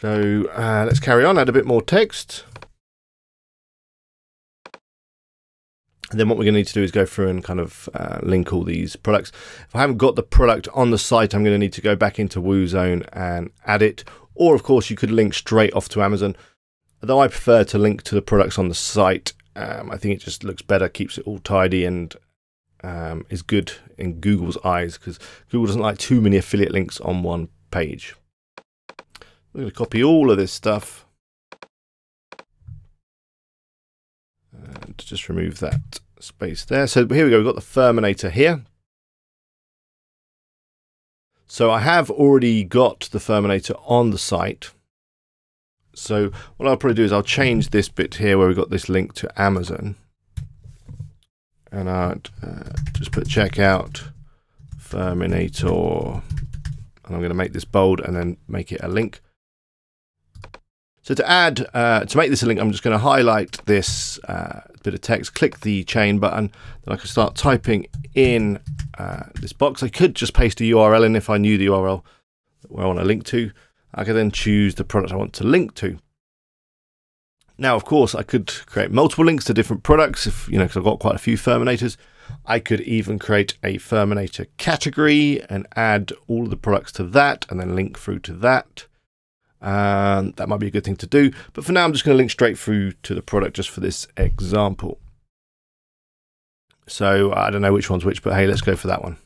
So uh, let's carry on, add a bit more text. And then what we're going to need to do is go through and kind of uh, link all these products. If I haven't got the product on the site, I'm going to need to go back into WooZone and add it. Or, of course, you could link straight off to Amazon. Although I prefer to link to the products on the site. Um, I think it just looks better, keeps it all tidy, and um, is good in Google's eyes because Google doesn't like too many affiliate links on one page. We're going to copy all of this stuff. And to just remove that space there. So here we go, we've got the Furminator here. So I have already got the Furminator on the site. So what I'll probably do is I'll change this bit here where we've got this link to Amazon. And I'll uh, just put checkout Furminator. And I'm going to make this bold and then make it a link. So to add, uh, to make this a link, I'm just going to highlight this uh, bit of text, click the chain button, then I can start typing in uh, this box. I could just paste a U R L in if I knew the U R L that I want to link to. I can then choose the product I want to link to. Now, of course, I could create multiple links to different products, if you know, because I've got quite a few Furminators. I could even create a Furminator category and add all of the products to that and then link through to that. Um, that might be a good thing to do, but for now I'm just going to link straight through to the product just for this example. So I don't know which one's which, but hey, let's go for that one.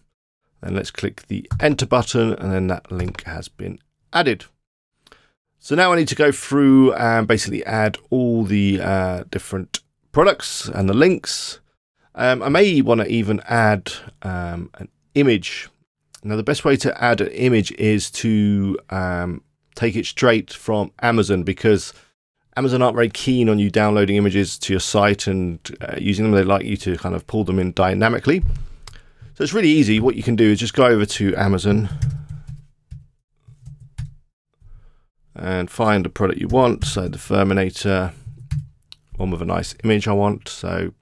And let's click the enter button, and then that link has been added. So now I need to go through and basically add all the uh, different products and the links. Um, I may want to even add um, an image. Now the best way to add an image is to um, take it straight from Amazon, because Amazon aren't very keen on you downloading images to your site and uh, using them. They like you to kind of pull them in dynamically. So it's really easy. What you can do is just go over to Amazon and find a product you want. So the Furminator, one with a nice image I want. So,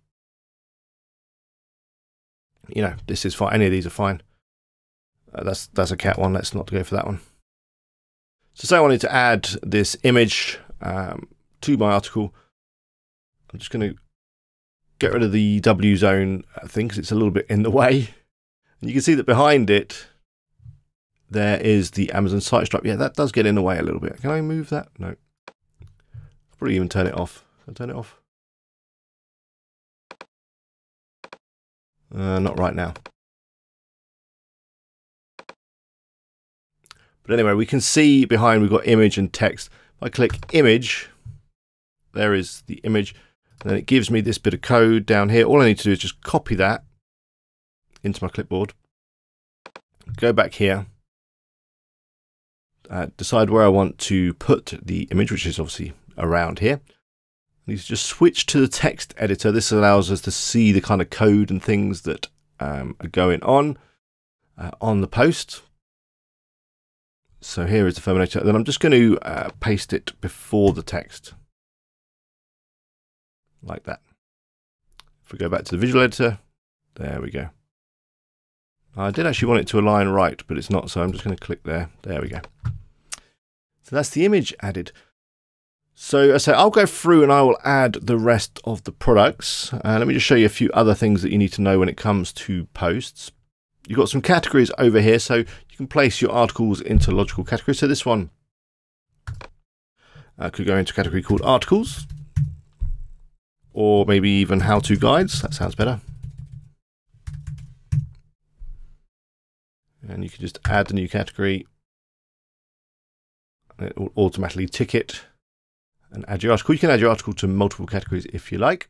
you know, this is fine. Any of these are fine. Uh, that's, that's a cat one. Let's not go for that one. So say I wanted to add this image um, to my article. I'm just going to get rid of the WooZone thing because it's a little bit in the way. And you can see that behind it, there is the Amazon site stripe. Yeah, that does get in the way a little bit. Can I move that? No. I'll probably even turn it off. Can I turn it off? Uh, not right now. But anyway, we can see behind we've got image and text. If I click image, there is the image. And then it gives me this bit of code down here. All I need to do is just copy that into my clipboard. Go back here. Uh, decide where I want to put the image, which is obviously around here. I need to just switch to the text editor. This allows us to see the kind of code and things that um, are going on uh, on the post. So here is the Furminator. Then I'm just going to uh, paste it before the text. Like that. If we go back to the visual editor, there we go. I did actually want it to align right, but it's not, so I'm just going to click there. There we go. So that's the image added. So, so I'll go through and I will add the rest of the products. Uh, let me just show you a few other things that you need to know when it comes to posts. You've got some categories over here, so you can place your articles into logical categories. So this one uh, could go into a category called articles, or maybe even how-to guides. That sounds better. And you can just add the new category. It will automatically tick it and add your article. You can add your article to multiple categories if you like.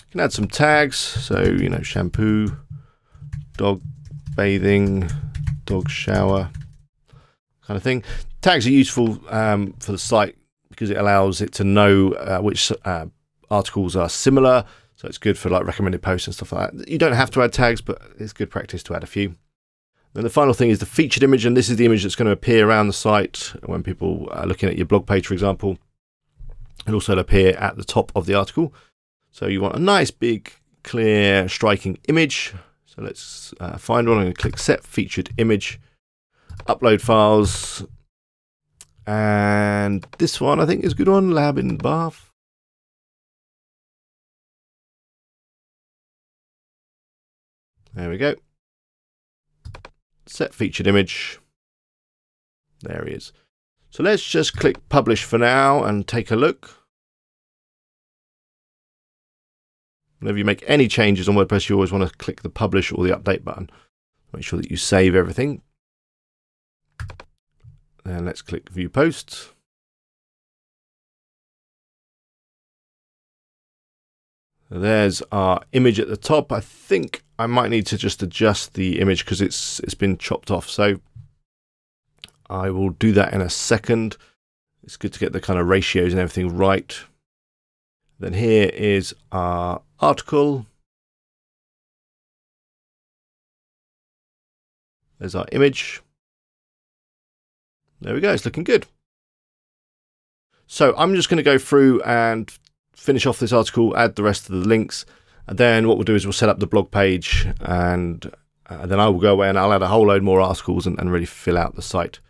You can add some tags, so, you know, shampoo, dog bathing, dog shower, kind of thing. Tags are useful um, for the site because it allows it to know uh, which uh, articles are similar. So it's good for like recommended posts and stuff like that. You don't have to add tags, but it's good practice to add a few. Then the final thing is the featured image, and this is the image that's going to appear around the site when people are looking at your blog page, for example. And also it'll appear at the top of the article. So you want a nice, big, clear, striking image. So let's uh, find one. I'm going to click set featured image, upload files. And this one I think is a good one, lab in bath. There we go. Set featured image. There he is. So let's just click publish for now and take a look. Whenever you make any changes on WordPress, you always want to click the publish or the update button. Make sure that you save everything. And let's click view post. There's our image at the top. I think I might need to just adjust the image because it's it's been chopped off. So I will do that in a second. It's good to get the kind of ratios and everything right. Then here is our article. There's our image. There we go, it's looking good. So I'm just going to go through and finish off this article, add the rest of the links, and then what we'll do is we'll set up the blog page, and uh, then I will go away and I'll add a whole load more articles and, and really fill out the site.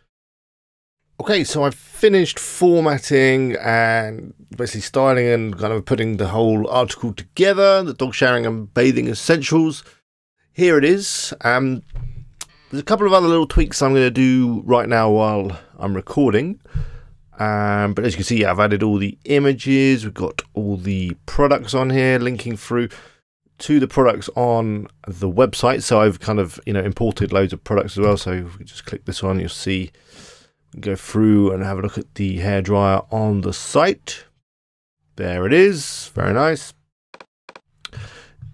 Okay, so I've finished formatting and basically styling and kind of putting the whole article together, the dog showering and bathing essentials. Here it is. Um, There's a couple of other little tweaks I'm going to do right now while I'm recording. Um, but as you can see, yeah, I've added all the images. We've got all the products on here, linking through to the products on the website. So I've kind of, you know, imported loads of products as well. So if we just click this on, you'll see, go through and have a look at the hairdryer on the site. There it is. Very nice.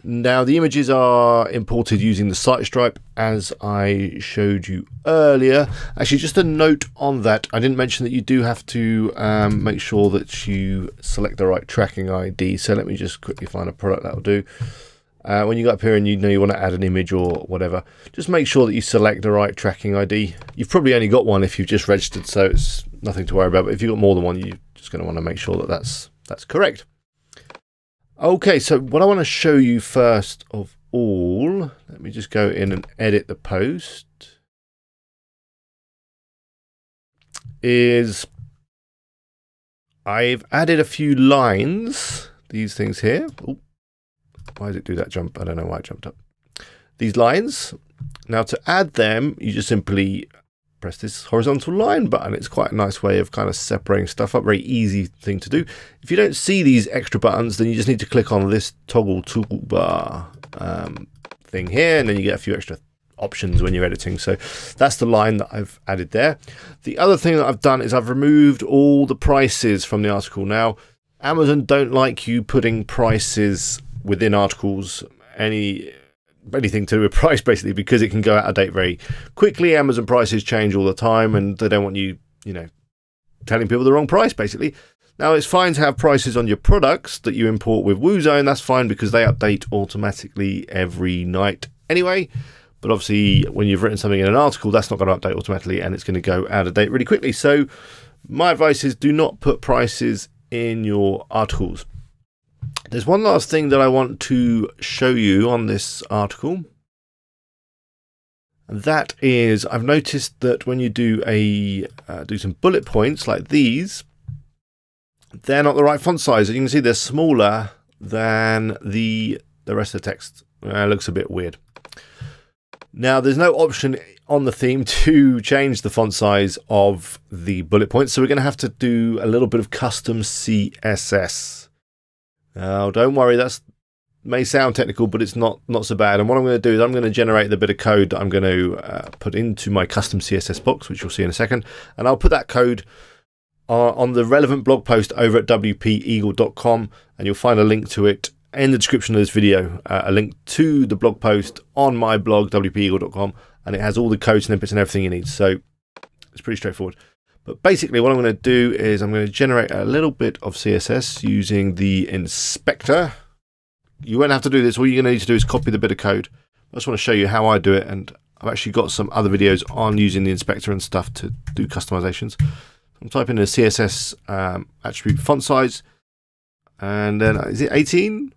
Now the images are imported using the site stripe as I showed you earlier. Actually, just a note on that. I didn't mention that you do have to um, make sure that you select the right tracking I D. So let me just quickly find a product that'll do. Uh, when you go up here and you know you want to add an image or whatever, just make sure that you select the right tracking I D. You've probably only got one if you've just registered, so it's nothing to worry about. But if you've got more than one, you're just going to want to make sure that that's, that's correct. Okay, so what I want to show you first of all, let me just go in and edit the post, is I've added a few lines, these things here. Ooh, why did it do that jump? I don't know why it jumped up. These lines. Now to add them, you just simply press this horizontal line button. It's quite a nice way of kind of separating stuff up, very easy thing to do. If you don't see these extra buttons, then you just need to click on this toggle toolbar um, thing here, and then you get a few extra options when you're editing. So that's the line that I've added there. The other thing that I've done is I've removed all the prices from the article. Now, Amazon don't like you putting prices within articles, any anything to do with price basically, because it can go out of date very quickly. Amazon prices change all the time and they don't want you, you know, telling people the wrong price basically. Now it's fine to have prices on your products that you import with WooZone. That's fine because they update automatically every night anyway. But obviously when you've written something in an article, that's not going to update automatically and it's going to go out of date really quickly. So my advice is do not put prices in your articles. There's one last thing that I want to show you on this article. And that is, I've noticed that when you do a uh, do some bullet points like these, they're not the right font size. You can see they're smaller than the, the rest of the text. Uh, it looks a bit weird. Now, there's no option on the theme to change the font size of the bullet points. So we're going to have to do a little bit of custom C S S. Now, don't worry, that may sound technical, but it's not, not so bad. And what I'm going to do is I'm going to generate the bit of code that I'm going to uh, put into my custom C S S box, which you'll see in a second. And I'll put that code uh, on the relevant blog post over at W P eagle dot com, and you'll find a link to it in the description of this video, uh, a link to the blog post on my blog, W P eagle dot com, and it has all the code snippets and everything you need. So it's pretty straightforward. But basically what I'm going to do is I'm going to generate a little bit of C S S using the inspector. You won't have to do this. All you're going to need to do is copy the bit of code. I just want to show you how I do it. And I've actually got some other videos on using the inspector and stuff to do customizations. I'm typing in a C S S um, attribute font size. And then is it eighteen?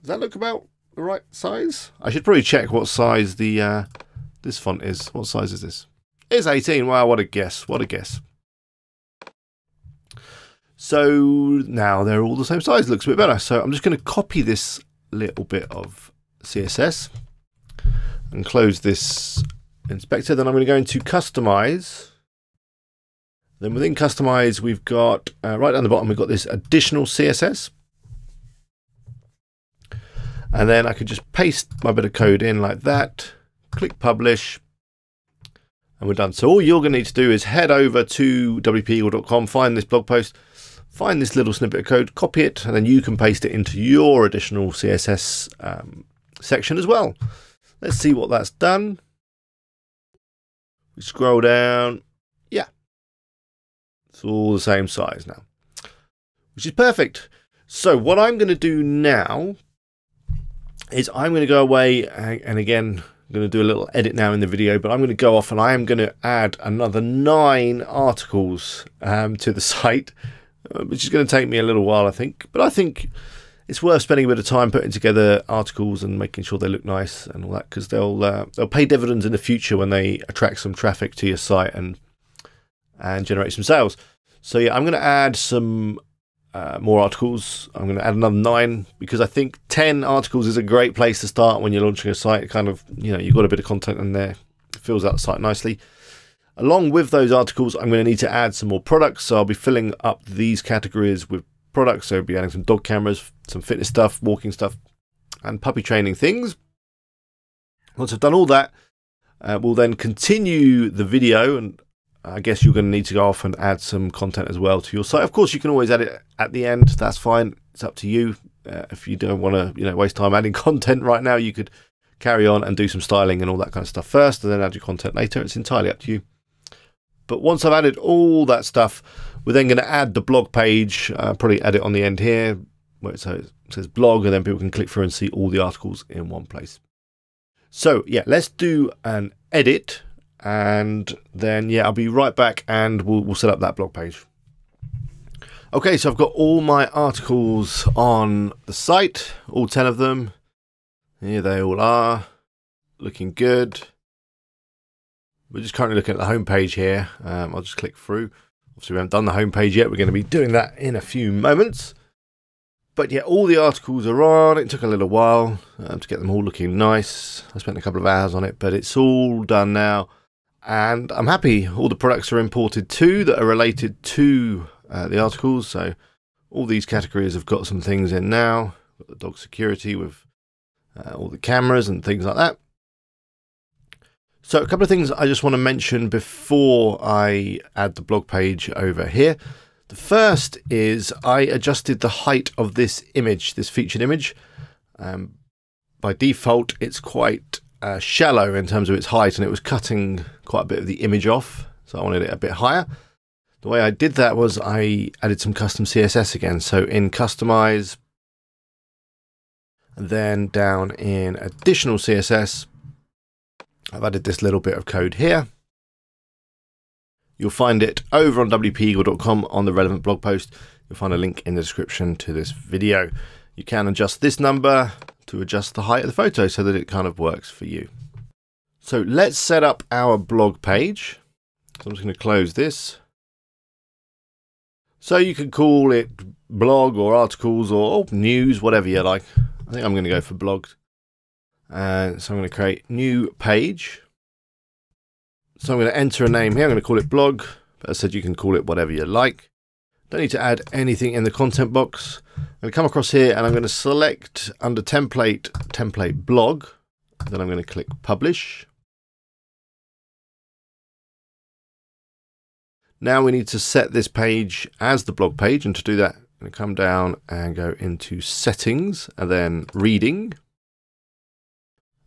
Does that look about the right size? I should probably check what size the uh, this font is. What size is this? It's eighteen. Wow, what a guess. What a guess. So now they're all the same size. Looks a bit better. So I'm just going to copy this little bit of C S S and close this inspector. Then I'm going to go into Customize. Then within Customize, we've got, uh, right down the bottom, we've got this additional C S S. And then I could just paste my bit of code in like that. Click Publish. And we're done. So all you're going to need to do is head over to W P eagle dot com, find this blog post, Find this little snippet of code, copy it, and then you can paste it into your additional C S S um, section as well. Let's see what that's done. We scroll down. Yeah. It's all the same size now, which is perfect. So what I'm going to do now is I'm going to go away and again, I'm going to do a little edit now in the video, but I'm going to go off and I am going to add another nine articles um, to the site, uh, which is going to take me a little while, I think. But I think it's worth spending a bit of time putting together articles and making sure they look nice and all that, because they'll uh, they'll pay dividends in the future when they attract some traffic to your site and and generate some sales. So yeah, I'm going to add some uh, more articles. I'm going to add another nine because I think ten articles is a great place to start when you're launching a site. Kind of, you know, you've got a bit of content in there, it fills out the site nicely. Along with those articles, I'm going to need to add some more products. So I'll be filling up these categories with products. So I'll be adding some dog cameras, some fitness stuff, walking stuff, and puppy training things. Once I've done all that, uh, we'll then continue the video, and I guess you're going to need to go off and add some content as well to your site. Of course, you can always add it at the end. That's fine. It's up to you. Uh, if you don't want to, you know, waste time adding content right now, you could carry on and do some styling and all that kind of stuff first, and then add your content later. It's entirely up to you. But once I've added all that stuff, we're then going to add the blog page. Uh, probably add it on the end here, where it says, it says blog, and then people can click through and see all the articles in one place. So yeah, let's do an edit, and then yeah, I'll be right back, and we'll, we'll set up that blog page. Okay, so I've got all my articles on the site, all ten of them. Here they all are, looking good. We're just currently looking at the home page here. Um, I'll just click through. Obviously, we haven't done the home page yet. We're going to be doing that in a few moments. But yeah, all the articles are on. It took a little while um, to get them all looking nice. I spent a couple of hours on it, but it's all done now. And I'm happy. All the products are imported too that are related to uh, the articles. So all these categories have got some things in now. Got the dog security with uh, all the cameras and things like that. So a couple of things I just want to mention before I add the blog page over here. The first is I adjusted the height of this image, this featured image. Um, by default, it's quite uh, shallow in terms of its height, and it was cutting quite a bit of the image off, so I wanted it a bit higher. The way I did that was I added some custom C S S again. So in Customize, and then down in Additional C S S, I've added this little bit of code here. You'll find it over on W P eagle dot com on the relevant blog post. You'll find a link in the description to this video. You can adjust this number to adjust the height of the photo so that it kind of works for you. So let's set up our blog page. So I'm just going to close this. So you can call it blog or articles or news, whatever you like. I think I'm going to go for blogs. Uh, so I'm going to create new page. So I'm going to enter a name here. I'm going to call it blog. But as I said, you can call it whatever you like. Don't need to add anything in the content box. I'm going to come across here and I'm going to select under template, template blog. Then I'm going to click publish. Now we need to set this page as the blog page. And to do that, I'm going to come down and go into settings and then reading.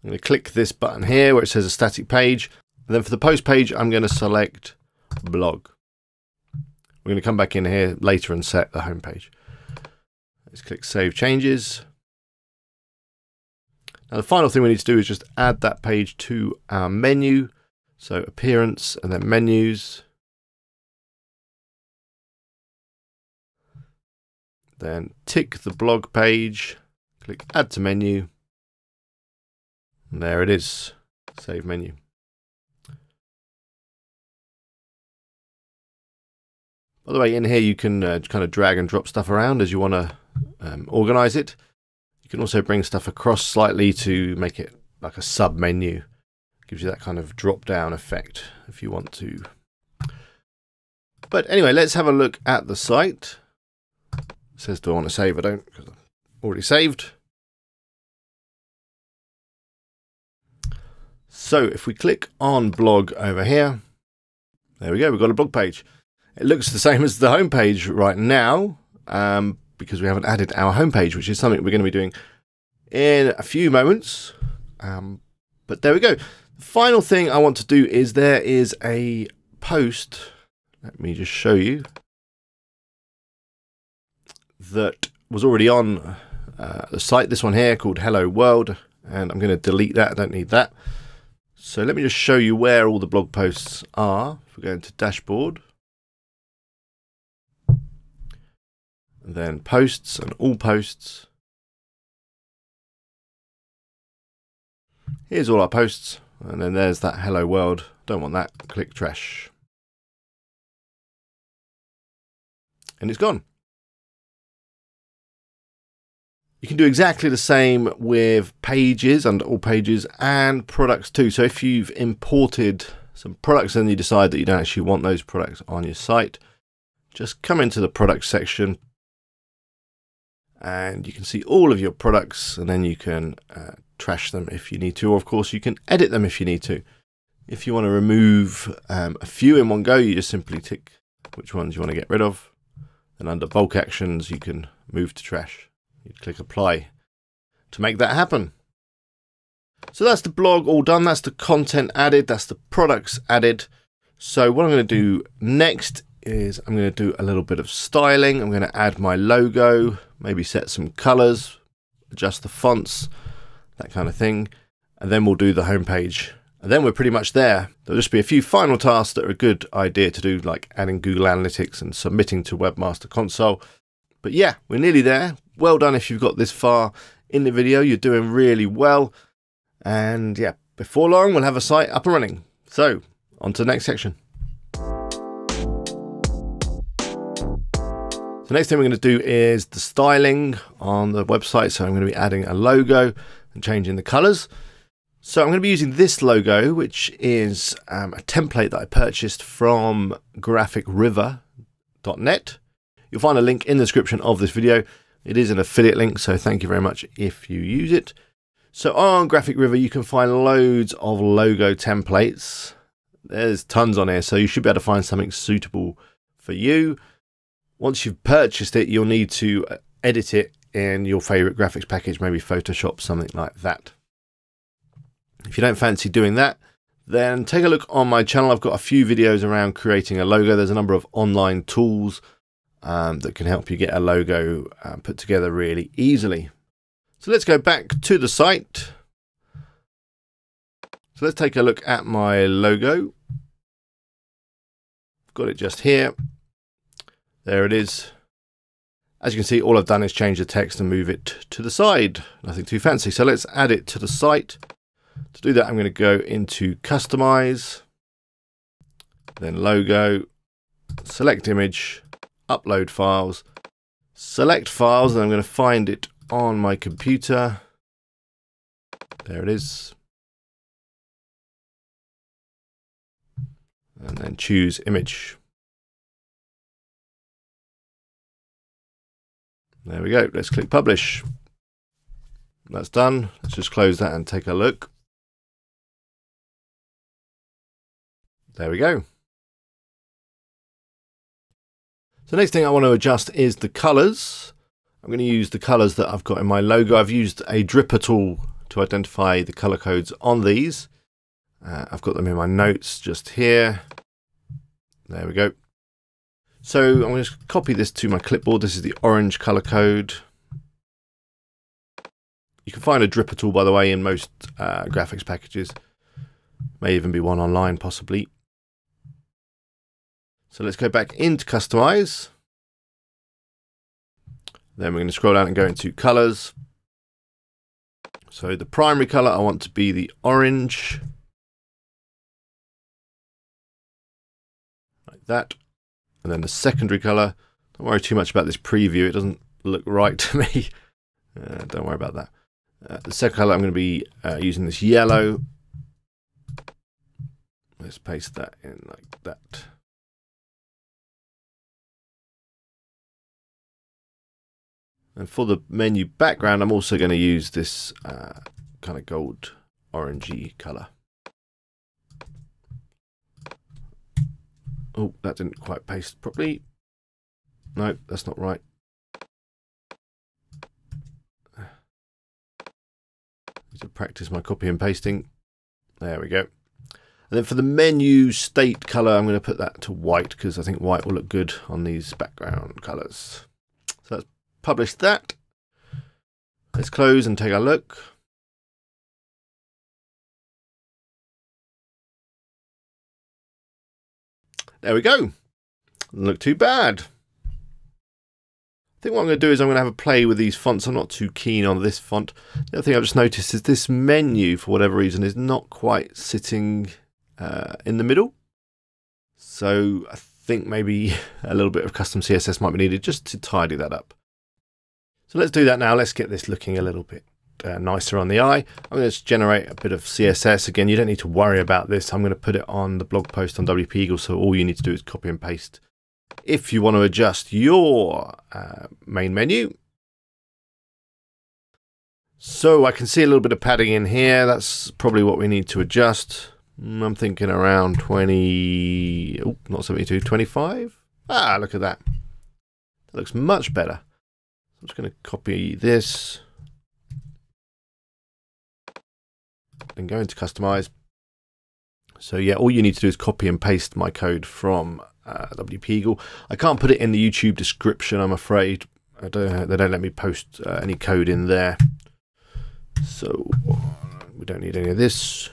I'm going to click this button here where it says a static page. And then for the post page, I'm going to select blog. We're going to come back in here later and set the home page. Let's click save changes. Now the final thing we need to do is just add that page to our menu. So appearance and then menus. Then tick the blog page, click add to menu. And there it is, save menu. By the way, in here you can uh, kind of drag and drop stuff around as you want to um, organize it. You can also bring stuff across slightly to make it like a sub menu. Gives you that kind of drop down effect if you want to. But anyway, let's have a look at the site. It says, do I want to save? I don't, because I've already saved. So if we click on blog over here, there we go, we've got a blog page. It looks the same as the homepage right now, um, because we haven't added our homepage, which is something we're going to be doing in a few moments. Um, but there we go. The final thing I want to do is there is a post. Let me just show you. That was already on uh, the site, this one here called Hello World, and I'm going to delete that, I don't need that. So let me just show you where all the blog posts are. If we go into Dashboard, and then Posts and All Posts. Here's all our posts, and then there's that Hello World. Don't want that, click Trash. And it's gone. You can do exactly the same with pages under all pages and products too. So if you've imported some products and you decide that you don't actually want those products on your site, just come into the product section and you can see all of your products, and then you can uh, trash them if you need to, or of course you can edit them if you need to. If you want to remove um, a few in one go, you just simply tick which ones you want to get rid of. And under bulk actions, you can move to trash. You'd click apply to make that happen. So that's the blog all done. That's the content added. That's the products added. So what I'm going to do next is I'm going to do a little bit of styling. I'm going to add my logo, maybe set some colors, adjust the fonts, that kind of thing. And then we'll do the homepage. And then we're pretty much there. There'll just be a few final tasks that are a good idea to do, like adding Google Analytics and submitting to Webmaster Console. But yeah, we're nearly there. Well done if you've got this far in the video. You're doing really well. And yeah, before long, we'll have a site up and running. So on to the next section. The next thing we're going to do is the styling on the website. So I'm going to be adding a logo and changing the colors. So I'm going to be using this logo, which is um, a template that I purchased from graphic river dot net. You'll find a link in the description of this video. It is an affiliate link, so thank you very much if you use it. So on Graphic River, you can find loads of logo templates. There's tons on here, so you should be able to find something suitable for you. Once you've purchased it, you'll need to edit it in your favorite graphics package, maybe Photoshop, something like that. If you don't fancy doing that, then take a look on my channel. I've got a few videos around creating a logo. There's a number of online tools Um, that can help you get a logo uh, put together really easily. So let's go back to the site. So let's take a look at my logo. Got it just here. There it is. As you can see, all I've done is change the text and move it to the side. Nothing too fancy. So let's add it to the site. To do that, I'm going to go into Customize, then Logo, Select Image, Upload Files, select files, and I'm going to find it on my computer. There it is. And then choose image. There we go. Let's click publish. That's done. Let's just close that and take a look. There we go. So the next thing I want to adjust is the colors. I'm going to use the colors that I've got in my logo. I've used a dripper tool to identify the color codes on these. Uh, I've got them in my notes just here. There we go. So I'm going to copy this to my clipboard. This is the orange color code. You can find a dripper tool, by the way, in most uh, graphics packages. May even be one online, possibly. So let's go back into Customize. Then we're going to scroll down and go into Colors. So the primary color I want to be the orange. Like that. And then the secondary color. Don't worry too much about this preview. It doesn't look right to me. Uh, don't worry about that. Uh, the second color I'm going to be uh, using this yellow. Let's paste that in like that. And for the menu background, I'm also going to use this uh, kind of gold orangey color. Oh, that didn't quite paste properly. No, that's not right. I need to practice my copy and pasting. There we go. And then for the menu state color, I'm going to put that to white because I think white will look good on these background colors. So let's publish that. Let's close and take a look. There we go. Doesn't look too bad. I think what I'm going to do is I'm going to have a play with these fonts. I'm not too keen on this font. The other thing I've just noticed is this menu, for whatever reason, is not quite sitting uh, in the middle. So I think maybe a little bit of custom C S S might be needed just to tidy that up. So let's do that now. Let's get this looking a little bit uh, nicer on the eye. I'm going to generate a bit of C S S. Again, you don't need to worry about this. I'm going to put it on the blog post on W P Eagle, so all you need to do is copy and paste. If you want to adjust your uh, main menu. So I can see a little bit of padding in here. That's probably what we need to adjust. I'm thinking around twenty, oh, not seventy-two, twenty-five. Ah, look at that. That looks much better. I'm just going to copy this. And go into customize. So yeah, all you need to do is copy and paste my code from Uh, W P Eagle. I can't put it in the YouTube description, I'm afraid. I don't, they don't let me post uh, any code in there. So we don't need any of this.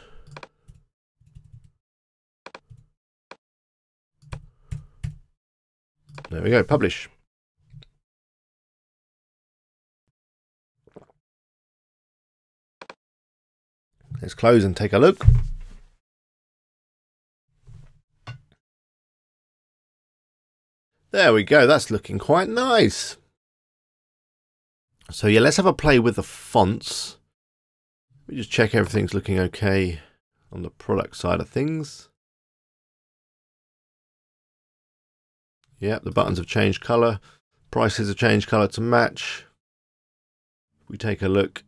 There we go, publish. Let's close and take a look. There we go, that's looking quite nice. So yeah, let's have a play with the fonts. Let me just check everything's looking okay on the product side of things. Yeah, the buttons have changed colour. Prices have changed colour to match. If we take a look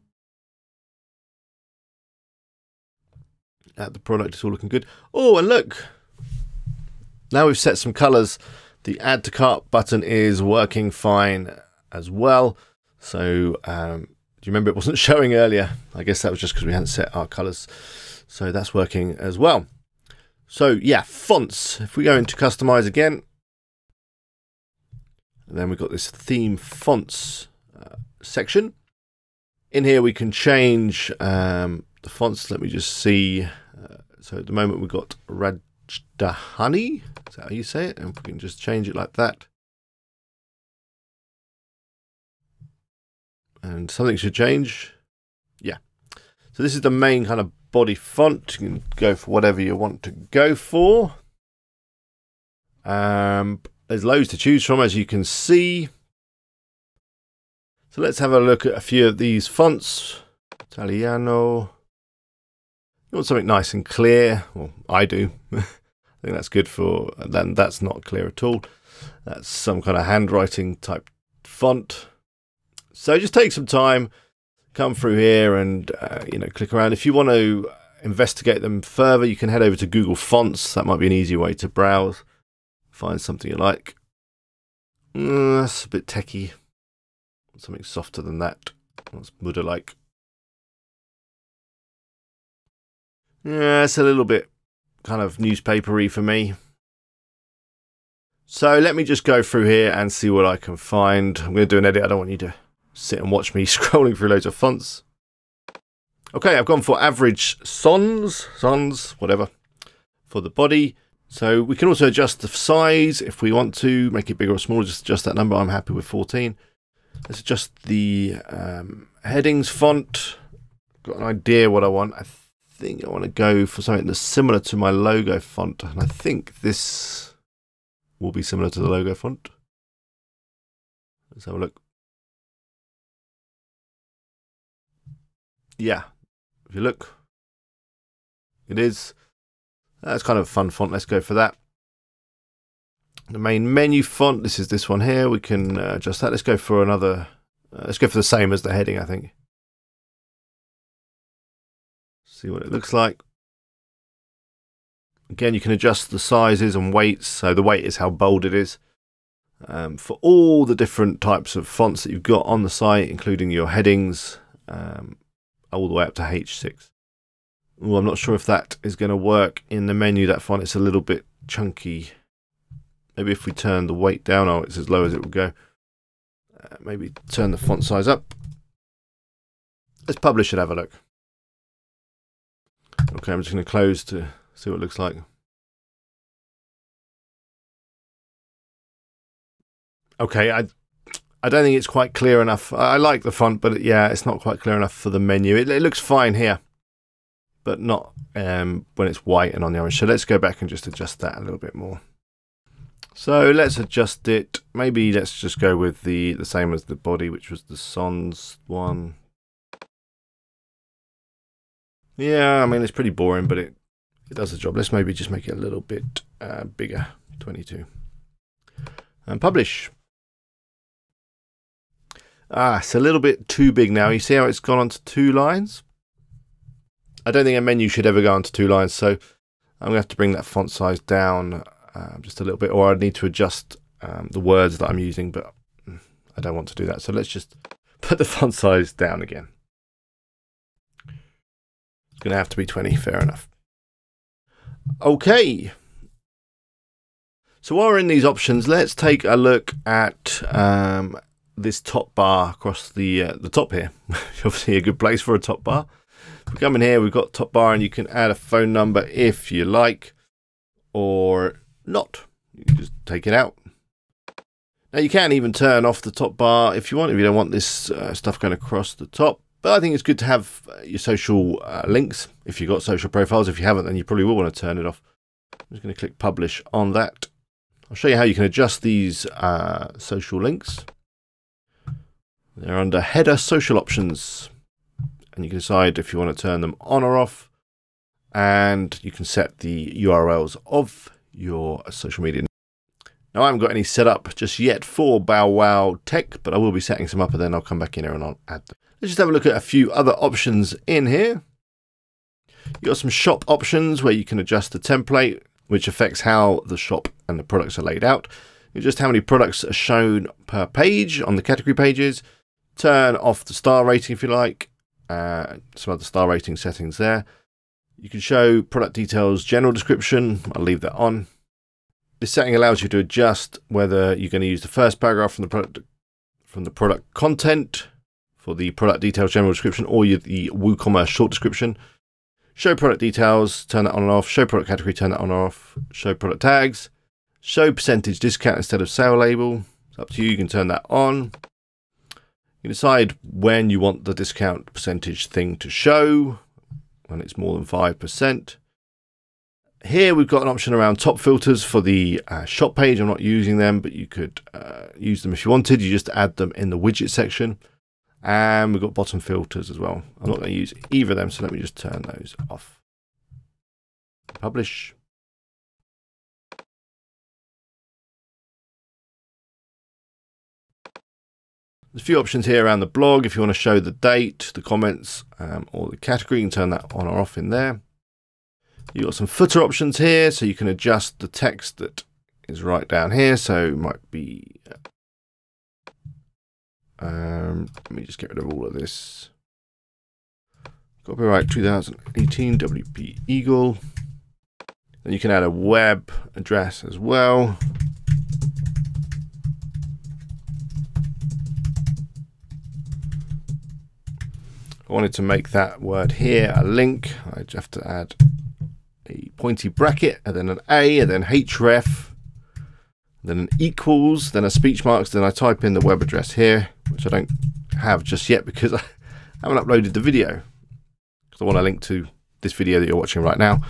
at the product, it's all looking good. Oh, and look, now we've set some colours. The add to cart button is working fine as well. So um, do you remember it wasn't showing earlier? I guess that was just because we hadn't set our colors. So that's working as well. So yeah, fonts. If we go into customize again, and then we've got this theme fonts uh, section. In here we can change um, the fonts. Let me just see. Uh, so at the moment we've got red. Dahani, is that how you say it? And we can just change it like that. And something should change. Yeah. So this is the main kind of body font. You can go for whatever you want to go for. Um, there's loads to choose from, as you can see. So let's have a look at a few of these fonts. Italiano. You want something nice and clear. Well, I do. I think that's good for, then that's not clear at all. That's some kind of handwriting type font. So just take some time, come through here and, uh, you know, click around. If you want to investigate them further, you can head over to Google Fonts. That might be an easy way to browse. Find something you like. Mm, that's a bit techie. Something softer than that. That's Buddha-like. Yeah, it's a little bit kind of newspapery for me. So let me just go through here and see what I can find. I'm going to do an edit. I don't want you to sit and watch me scrolling through loads of fonts. Okay, I've gone for average sans, sans, whatever, for the body. So we can also adjust the size if we want to, make it bigger or smaller, just adjust that number. I'm happy with fourteen. Let's adjust the um, headings font. Got an idea what I want. I think I think I want to go for something that's similar to my logo font, and I think this will be similar to the logo font. Let's have a look. Yeah, if you look, it is. That's kind of a fun font. Let's go for that. The main menu font, this is this one here. We can adjust that. Let's go for another, uh, let's go for the same as the heading, I think. See what it looks like. Again, you can adjust the sizes and weights. So the weight is how bold it is. Um, for all the different types of fonts that you've got on the site, including your headings, um, all the way up to H six. Well, I'm not sure if that is going to work in the menu. That font, it's a little bit chunky. Maybe if we turn the weight down, oh, it's as low as it will go. Uh, maybe turn the font size up. Let's publish and have a look. Okay, I'm just going to close to see what it looks like. Okay, I I don't think it's quite clear enough. I like the font, but yeah, it's not quite clear enough for the menu. It, it looks fine here, but not um, when it's white and on the orange. So let's go back and just adjust that a little bit more. So let's adjust it. Maybe let's just go with the, the same as the body, which was the Sans one. Yeah, I mean, it's pretty boring, but it, it does the job. Let's maybe just make it a little bit uh, bigger, twenty-two. And publish. Ah, it's a little bit too big now. You see how it's gone onto two lines? I don't think a menu should ever go onto two lines, so I'm going to have to bring that font size down uh, just a little bit, or I'd need to adjust um, the words that I'm using, but I don't want to do that. So let's just put the font size down again. It's going to have to be twenty, fair enough. Okay. So while we're in these options, let's take a look at um, this top bar across the uh, the top here. Obviously a good place for a top bar. If we come in here, we've got top bar, and you can add a phone number if you like, or not. You can just take it out. Now you can even turn off the top bar if you want, if you don't want this uh, stuff going across the top. But I think it's good to have your social uh, links if you've got social profiles. If you haven't, then you probably will want to turn it off. I'm just going to click publish on that. I'll show you how you can adjust these uh, social links. They're under header social options, and you can decide if you want to turn them on or off, and you can set the U R Ls of your social media. Now I haven't got any set up just yet for Bow Wow Tech, but I will be setting some up, and then I'll come back in here and I'll add them. Let's just have a look at a few other options in here. You've got some shop options where you can adjust the template, which affects how the shop and the products are laid out. Just how many products are shown per page on the category pages. Turn off the star rating if you like. Uh, some other star rating settings there. You can show product details, general description. I'll leave that on. This setting allows you to adjust whether you're going to use the first paragraph from the product, from the product content for the product details, general description, or the WooCommerce short description. Show product details, turn that on and off. Show product category, turn that on and off. Show product tags. Show percentage discount instead of sale label. It's up to you, you can turn that on. You decide when you want the discount percentage thing to show, when it's more than five percent. Here we've got an option around top filters for the uh, shop page. I'm not using them, but you could uh, use them if you wanted. You just add them in the widget section. And we've got bottom filters as well. I'm not going to use either of them, so let me just turn those off. Publish. There's a few options here around the blog. If you want to show the date, the comments, um, or the category, you can turn that on or off in there. You've got some footer options here, so you can adjust the text that is right down here. So it might be... Um, let me just get rid of all of this. Copyright two thousand eighteen W P Eagle. Then you can add a web address as well. I wanted to make that word here a link. I just have to add a pointy bracket, and then an A, and then href, then an equals, then a speech marks, then I type in the web address here, which I don't have just yet because I haven't uploaded the video. So I want to link to this video that you're watching right now.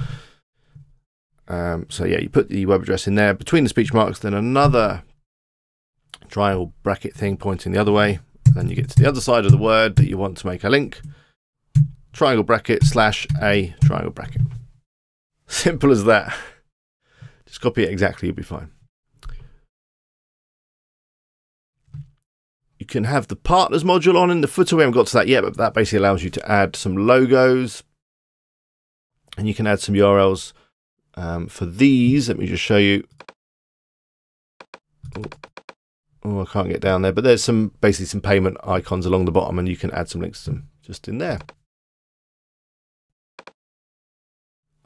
Um, so yeah, you put the web address in there between the speech marks, then another triangle bracket thing pointing the other way. And then you get to the other side of the word that you want to make a link. Triangle bracket slash a triangle bracket. Simple as that. Just copy it exactly, you'll be fine. You can have the partners module on in the footer. We haven't got to that yet, but that basically allows you to add some logos, and you can add some U R Ls Um, for these, let me just show you. Oh, oh, I can't get down there, but there's some basically some payment icons along the bottom, and you can add some links to them just in there.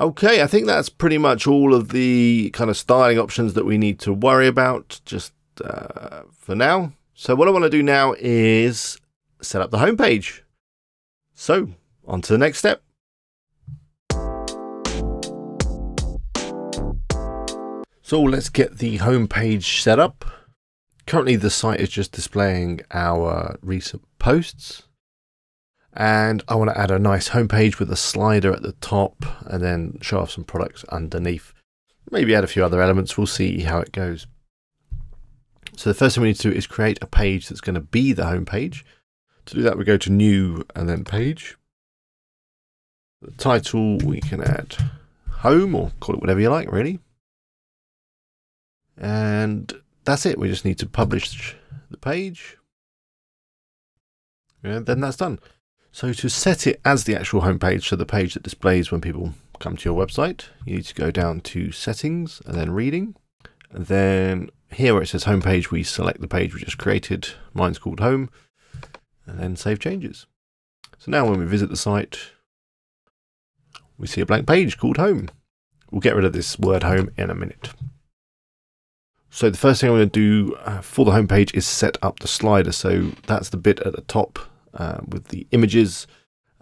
Okay, I think that's pretty much all of the kind of styling options that we need to worry about just uh, for now. So what I want to do now is set up the homepage. So on to the next step. So let's get the homepage set up. Currently the site is just displaying our recent posts. And I want to add a nice homepage with a slider at the top and then show off some products underneath. Maybe add a few other elements. We'll see how it goes. So the first thing we need to do is create a page that's going to be the homepage. To do that, we go to new and then page. The title we can add home, or call it whatever you like, really. And that's it. We just need to publish the page. And then that's done. So to set it as the actual homepage, so the page that displays when people come to your website, you need to go down to settings and then reading. And then here where it says homepage, we select the page we just created. Mine's called home, and then save changes. So now when we visit the site, we see a blank page called home. We'll get rid of this word home in a minute. So the first thing I'm going to do for the homepage is set up the slider. So that's the bit at the top Uh, with the images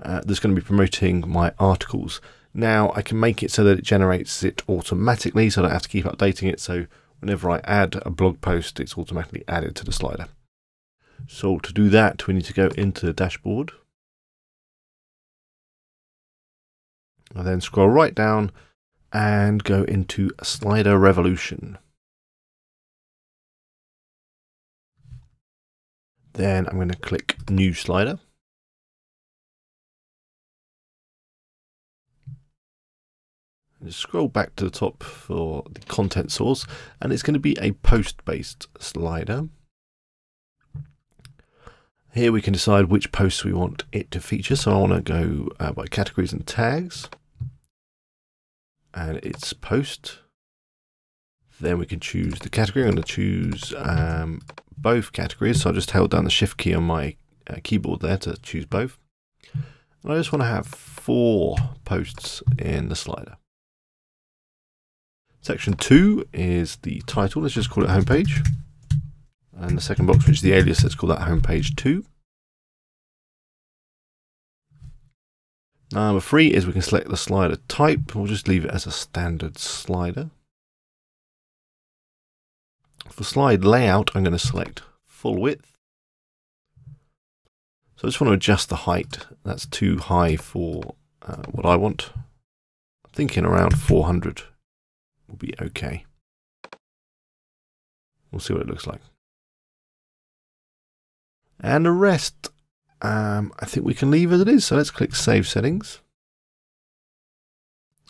uh, that's going to be promoting my articles. Now I can make it so that it generates it automatically, so I don't have to keep updating it. So whenever I add a blog post, it's automatically added to the slider. So to do that, we need to go into the dashboard and then scroll right down and go into Slider Revolution. Then I'm going to click New Slider. Just scroll back to the top for the content source, and it's going to be a post-based slider. Here we can decide which posts we want it to feature. So I want to go uh, by categories and tags, and it's post. Then we can choose the category. I'm going to choose um, both categories. So I just held down the shift key on my uh, keyboard there to choose both. And I just want to have four posts in the slider. Section two is the title. Let's just call it homepage. And the second box, which is the alias, let's call that homepage two. Number three is we can select the slider type. We'll just leave it as a standard slider. For slide layout, I'm going to select full width. So I just want to adjust the height. That's too high for uh, what I want. I'm thinking around four hundred will be okay. We'll see what it looks like. And the rest, um, I think we can leave as it is. So let's click Save Settings.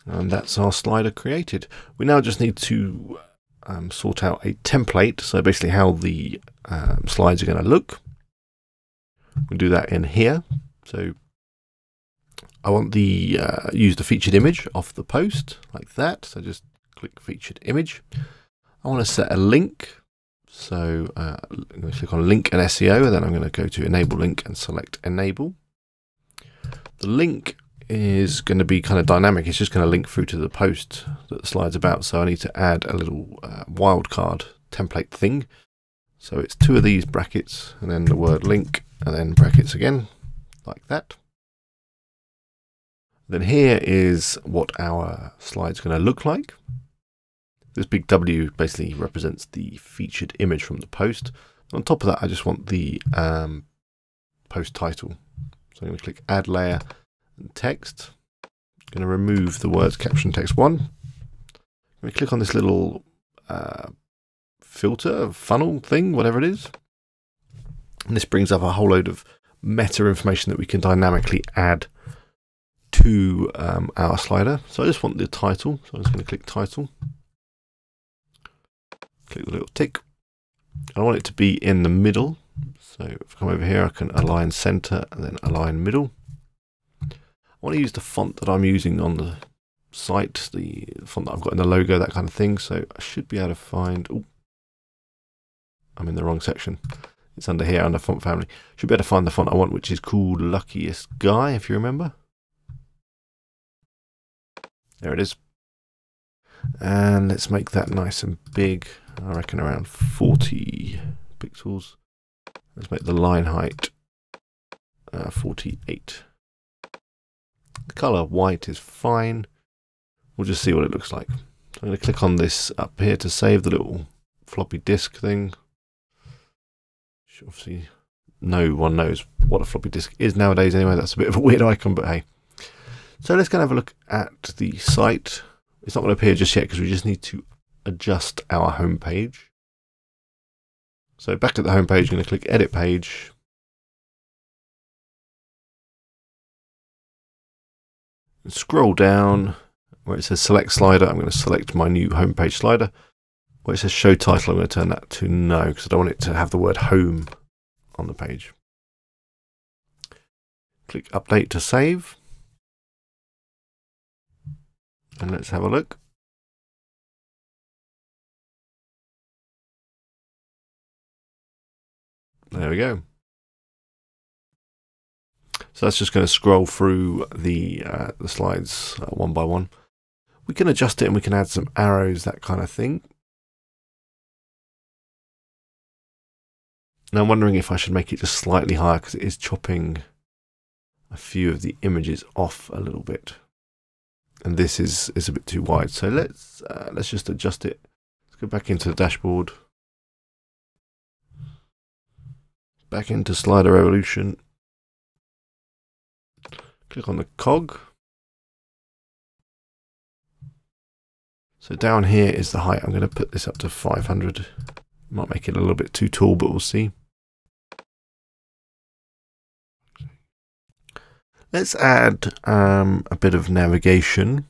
And that's our slider created. We now just need to Um, sort out a template, so basically how the um, slides are going to look. We'll do that in here. So I want the uh, use the featured image off the post like that. So just click featured image. I want to set a link. So uh, I'm going to click on link and S E O, and then I'm going to go to enable link and select enable. The link is going to be kind of dynamic. It's just going to link through to the post that the slide's about. So I need to add a little uh, wildcard template thing. So it's two of these brackets and then the word link and then brackets again, like that. Then here is what our slide's going to look like. This big W basically represents the featured image from the post. On top of that, I just want the um, post title. So I'm going to click add layer. Text. I'm going to remove the words caption text one. We click on this little uh, filter funnel thing, whatever it is, and this brings up a whole load of meta information that we can dynamically add to um, our slider. So I just want the title, so I'm just going to click title. Click the little tick. I want it to be in the middle, so if I come over here, I can align center and then align middle. I want to use the font that I'm using on the site, the font that I've got in the logo, that kind of thing. So I should be able to find, oh, I'm in the wrong section. It's under here, under font family. Should be able to find the font I want, which is called Luckiest Guy, if you remember. There it is. And let's make that nice and big. I reckon around forty pixels. Let's make the line height uh, forty-eight. The color white is fine. We'll just see what it looks like. I'm going to click on this up here to save the little floppy disk thing. Obviously, no one knows what a floppy disk is nowadays anyway. That's a bit of a weird icon, but hey. So let's go and have a look at the site. It's not going to appear just yet because we just need to adjust our home page. So back at the home page, I'm going to click Edit Page. And scroll down where it says Select Slider. I'm going to select my new home page slider. Where it says Show Title, I'm going to turn that to No because I don't want it to have the word Home on the page. Click Update to save. And let's have a look. There we go. So that's just going to scroll through the, uh, the slides uh, one by one. We can adjust it and we can add some arrows, that kind of thing. Now I'm wondering if I should make it just slightly higher because it is chopping a few of the images off a little bit. And this is, is a bit too wide. So let's, uh, let's just adjust it. Let's go back into the dashboard. Back into Slider Revolution. Click on the cog. So down here is the height. I'm going to put this up to five hundred. Might make it a little bit too tall, but we'll see. Let's add um, a bit of navigation.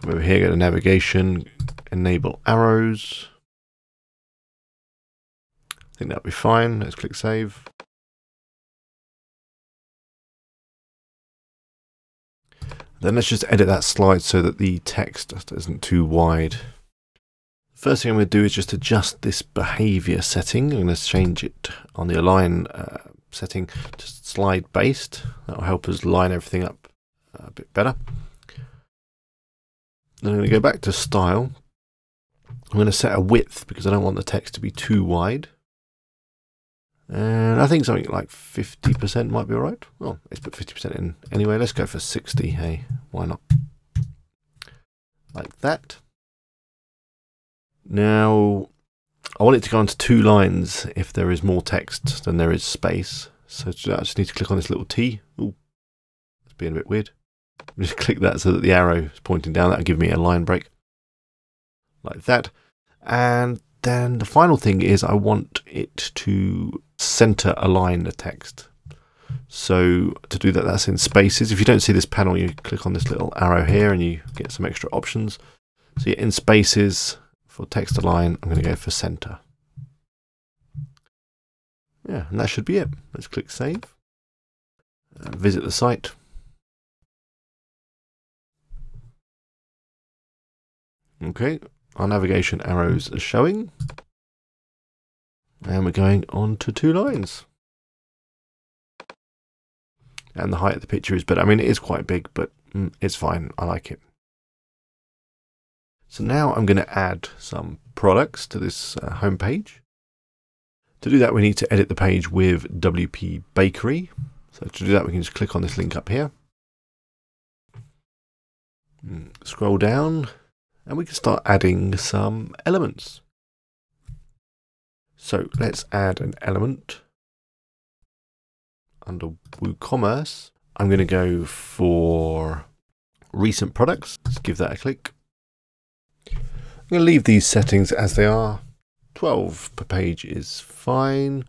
Come over here, go to navigation, enable arrows. I think that'll be fine. Let's click save. Then let's just edit that slide so that the text isn't too wide. First thing I'm going to do is just adjust this behavior setting. I'm going to change it on the align uh, setting to slide based. That will help us line everything up a bit better. Then I'm going to go back to style. I'm going to set a width because I don't want the text to be too wide. And I think something like fifty percent might be all right. Well, let's put fifty percent in anyway. Let's go for sixty. Hey, why not? Like that. Now, I want it to go onto two lines if there is more text than there is space. So I just need to click on this little T. Ooh, that's being a bit weird. Just click that so that the arrow is pointing down. That'll give me a line break. Like that. And then the final thing is I want it to center align the text. So to do that, that's in spaces. If you don't see this panel, you click on this little arrow here and you get some extra options. So you're in spaces. For text align, I'm going to go for center. Yeah, and that should be it. Let's click save. And visit the site. Okay, our navigation arrows are showing. And we're going on to two lines. And the height of the picture is better. I mean, it is quite big, but mm, it's fine. I like it. So now I'm going to add some products to this uh, home page. To do that, we need to edit the page with W P Bakery. So to do that, we can just click on this link up here. Scroll down and we can start adding some elements. So let's add an element under WooCommerce. I'm going to go for recent products. Let's give that a click. I'm going to leave these settings as they are. twelve per page is fine.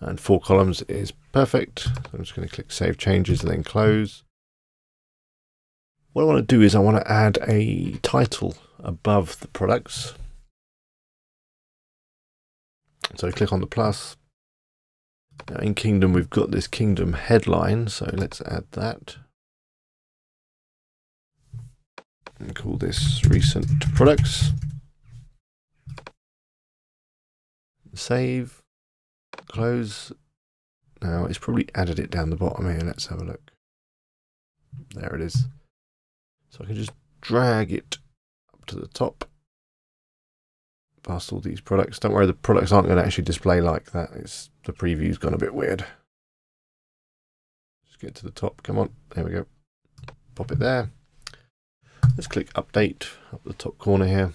And four columns is perfect. I'm just going to click Save Changes and then close. What I want to do is I want to add a title above the products. So click on the plus. Now in Kingdom, we've got this Kingdom headline, so let's add that. And call this recent products. Save, close. Now it's probably added it down the bottom here. Let's have a look. There it is. So I can just drag it up to the top past all these products. Don't worry, the products aren't going to actually display like that. It's the preview's gone a bit weird. Just get to the top. Come on. There we go. Pop it there. Let's click update up the top corner here.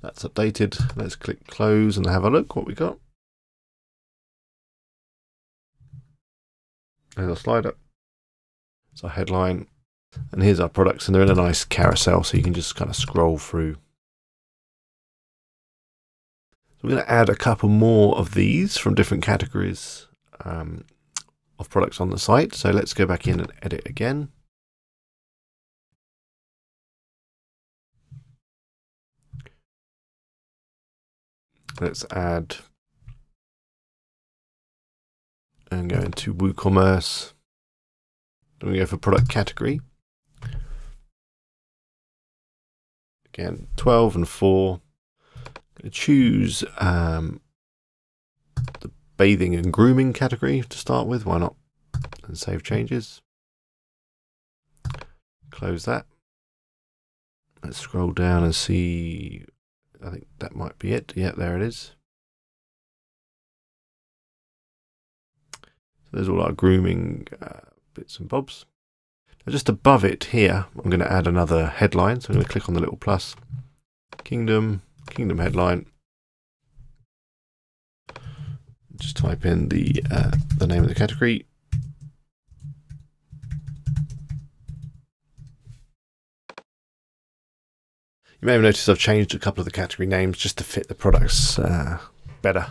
That's updated. Let's click close and have a look what we got. There's our slider. It's our headline. And here's our products, and they're in a nice carousel, so you can just kind of scroll through. So we're going to add a couple more of these from different categories um, of products on the site. So let's go back in and edit again. Let's add and go into WooCommerce. Then we go for product category. Again, twelve and four. I'm going to choose um, the bathing and grooming category to start with. Why not? And save changes. Close that. Let's scroll down and see. I think that might be it. Yeah, there it is. So there's all our grooming uh, bits and bobs. Now just above it here, I'm going to add another headline. So I'm going to click on the little plus. Kingdom, Kingdom headline. Just type in the uh, the name of the category. You may have noticed I've changed a couple of the category names just to fit the products uh, better.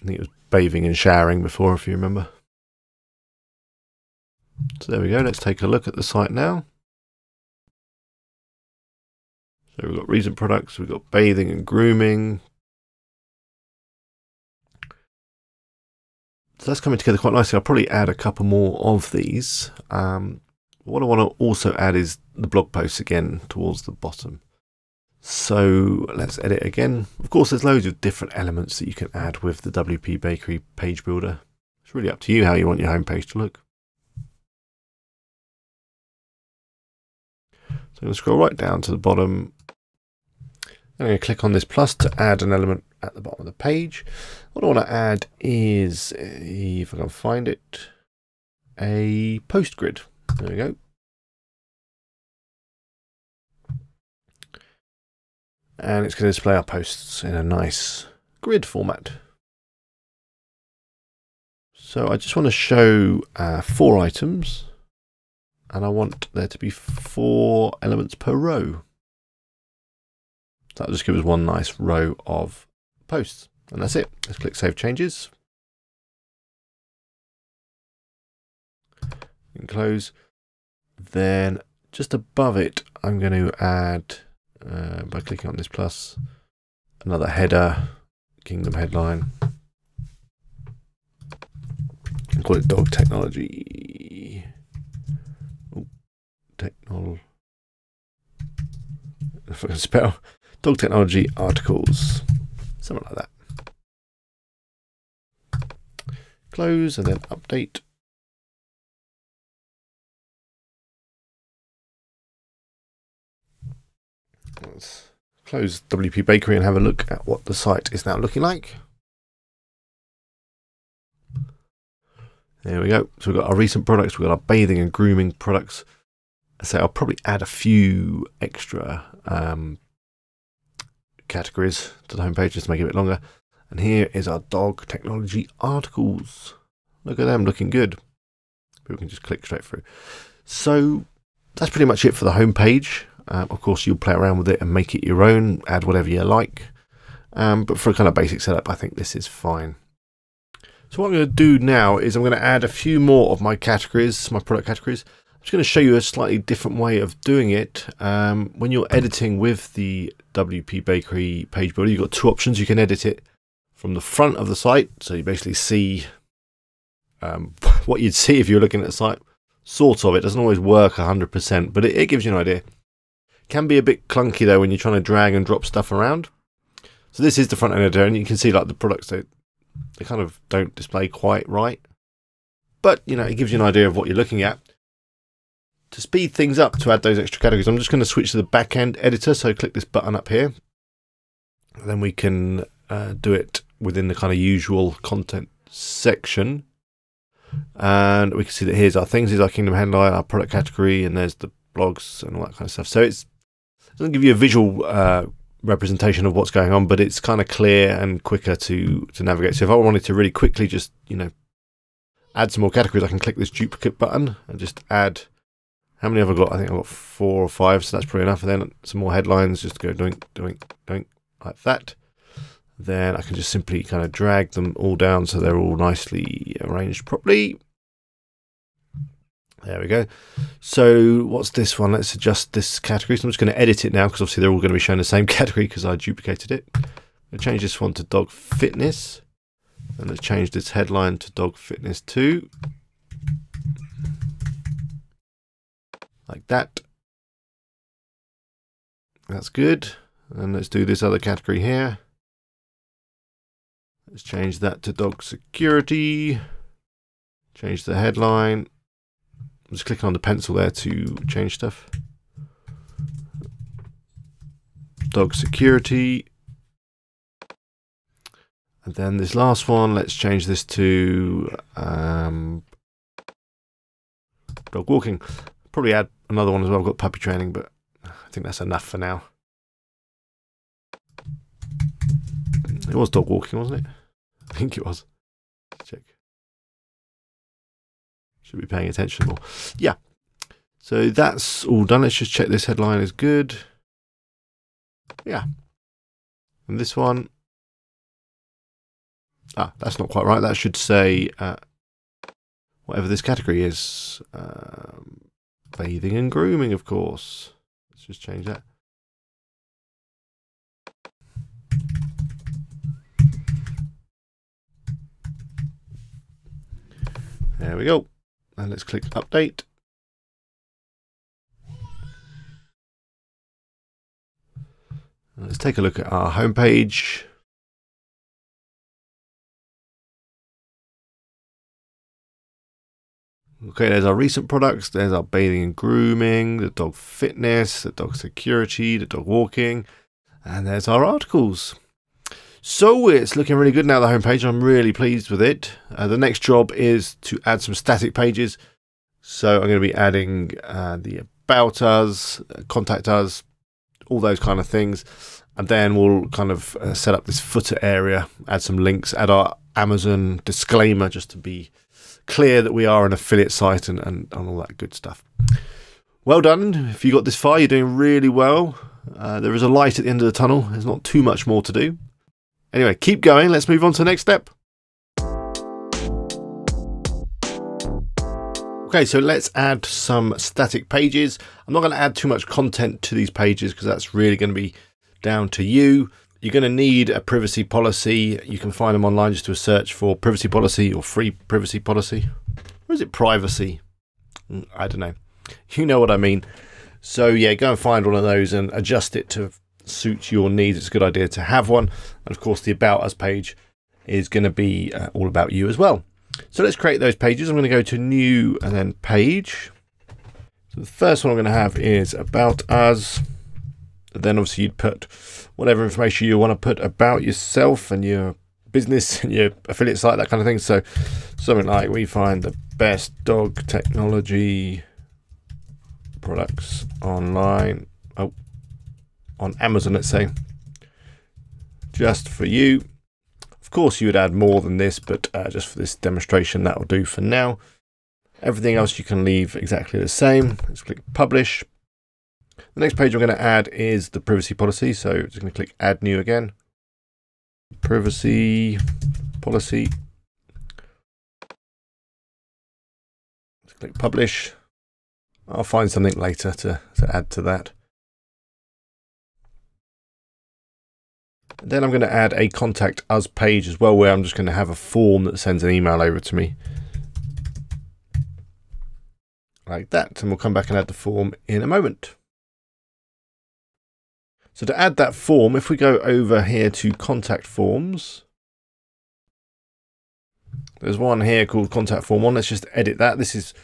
I think it was bathing and showering before, if you remember. So there we go. Let's take a look at the site now. So we've got recent products, we've got bathing and grooming. So that's coming together quite nicely. I'll probably add a couple more of these. Um, What I want to also add is the blog posts again towards the bottom. So let's edit again. Of course, there's loads of different elements that you can add with the W P Bakery page builder. It's really up to you how you want your homepage to look. So I'm going to scroll right down to the bottom. I'm going to click on this plus to add an element at the bottom of the page. What I want to add is, if I can find it, a post grid. There we go. And it's going to display our posts in a nice grid format. So I just want to show uh, four items, and I want there to be four elements per row. That'll just give us one nice row of posts, and that's it. Let's click Save Changes. And close. Then just above it, I'm going to add, uh, by clicking on this plus, another header, Kingdom headline. I'll call it dog technology. Oh, technol. If I can spell. Dog technology articles. Something like that. Close and then update. Let's close W P Bakery and have a look at what the site is now looking like. There we go. So we've got our recent products, we've got our bathing and grooming products. So I'll probably add a few extra um, categories to the homepage just to make it a bit longer. And here is our dog technology articles. Look at them, looking good. People can just click straight through. So that's pretty much it for the homepage. Um, of course, you'll play around with it and make it your own, add whatever you like. Um, but for a kind of basic setup, I think this is fine. So what I'm going to do now is I'm going to add a few more of my categories, my product categories. just going to show you a slightly different way of doing it. Um, when you're editing with the W P Bakery page builder, you've got two options. You can edit it from the front of the site, so you basically see um, what you'd see if you're looking at the site. Sort of, it doesn't always work one hundred percent, but it, it gives you an idea. Can be a bit clunky though when you're trying to drag and drop stuff around. So this is the front end editor, and you can see like the products, they, they kind of don't display quite right. But you know, it gives you an idea of what you're looking at. To speed things up, to add those extra categories, I'm just going to switch to the back end editor. So click this button up here, and then we can uh, do it within the kind of usual content section. And we can see that here's our things, here's our Kingdom headline, our product category, and there's the blogs and all that kind of stuff. So it's, it doesn't give you a visual uh, representation of what's going on, but it's kind of clear and quicker to, to navigate. So if I wanted to really quickly just, you know, add some more categories, I can click this duplicate button and just add, how many have I got? I think I've got four or five, so that's probably enough. And then some more headlines, just go doink, doink, doink, like that. Then I can just simply kind of drag them all down so they're all nicely arranged properly. There we go. So what's this one? Let's adjust this category. So I'm just going to edit it now because obviously they're all going to be showing the same category because I duplicated it. I'll change this one to dog fitness. And let's change this headline to dog fitness too. Like that. That's good. And let's do this other category here. Let's change that to dog security, change the headline. I'm just clicking on the pencil there to change stuff. Dog security. And then this last one, let's change this to um, dog walking. Probably add another one as well. I've got puppy training, but I think that's enough for now. It was dog walking, wasn't it? I think it was. Check. Should be paying attention more. Yeah. So that's all done. Let's just check this headline is good. Yeah. And this one. Ah, that's not quite right. That should say uh, whatever this category is. Um, bathing and grooming, of course. Let's just change that. There we go. And let's click update. And let's take a look at our homepage. Okay, there's our recent products. There's our bathing and grooming, the dog fitness, the dog security, the dog walking, and there's our articles. So it's looking really good now, the homepage. I'm really pleased with it. Uh, the next job is to add some static pages. So I'm going to be adding uh, the About Us, uh, Contact Us, all those kind of things. And then we'll kind of uh, set up this footer area, add some links, add our Amazon disclaimer just to be clear that we are an affiliate site and, and, and all that good stuff. Well done. If you got this far, you're doing really well. Uh, there is a light at the end of the tunnel. There's not too much more to do. Anyway, keep going. Let's move on to the next step. Okay, so let's add some static pages. I'm not going to add too much content to these pages because that's really going to be down to you. You're going to need a privacy policy. You can find them online. Just do a search for privacy policy or free privacy policy. Or is it privacy? I don't know. You know what I mean. So yeah, go and find one of those and adjust it to suits your needs. It's a good idea to have one. And of course the About Us page is going to be uh, all about you as well. So let's create those pages. I'm going to go to new and then page. So the first one I'm going to have is About Us. Then obviously you'd put whatever information you want to put about yourself and your business and your affiliate site, that kind of thing. So something like we find the best dog technology products online. Oh, on Amazon, let's say, just for you. Of course you would add more than this, but uh, just for this demonstration, that'll do for now. Everything else you can leave exactly the same. Let's click publish. The next page we're going to add is the privacy policy. So I'm just going to click add new again. Privacy policy. Let's click publish. I'll find something later to, to add to that. Then I'm going to add a contact us page as well, where I'm just going to have a form that sends an email over to me. Like that, and we'll come back and add the form in a moment. So to add that form, if we go over here to contact forms, there's one here called contact form one. Let's just edit that. This is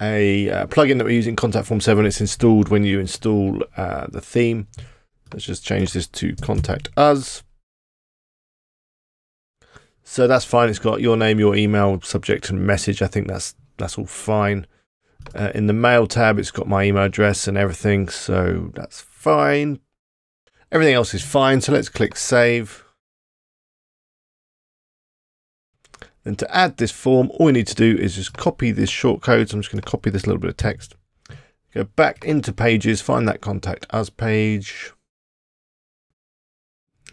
a uh, plugin that we use in contact form seven. It's installed when you install uh, the theme. Let's just change this to contact us. So that's fine. It's got your name, your email, subject and message. I think that's that's all fine. Uh, in the mail tab, it's got my email address and everything. So that's fine. Everything else is fine. So let's click save. Then to add this form, all we need to do is just copy this shortcode. So I'm just going to copy this little bit of text. Go back into pages, find that contact us page.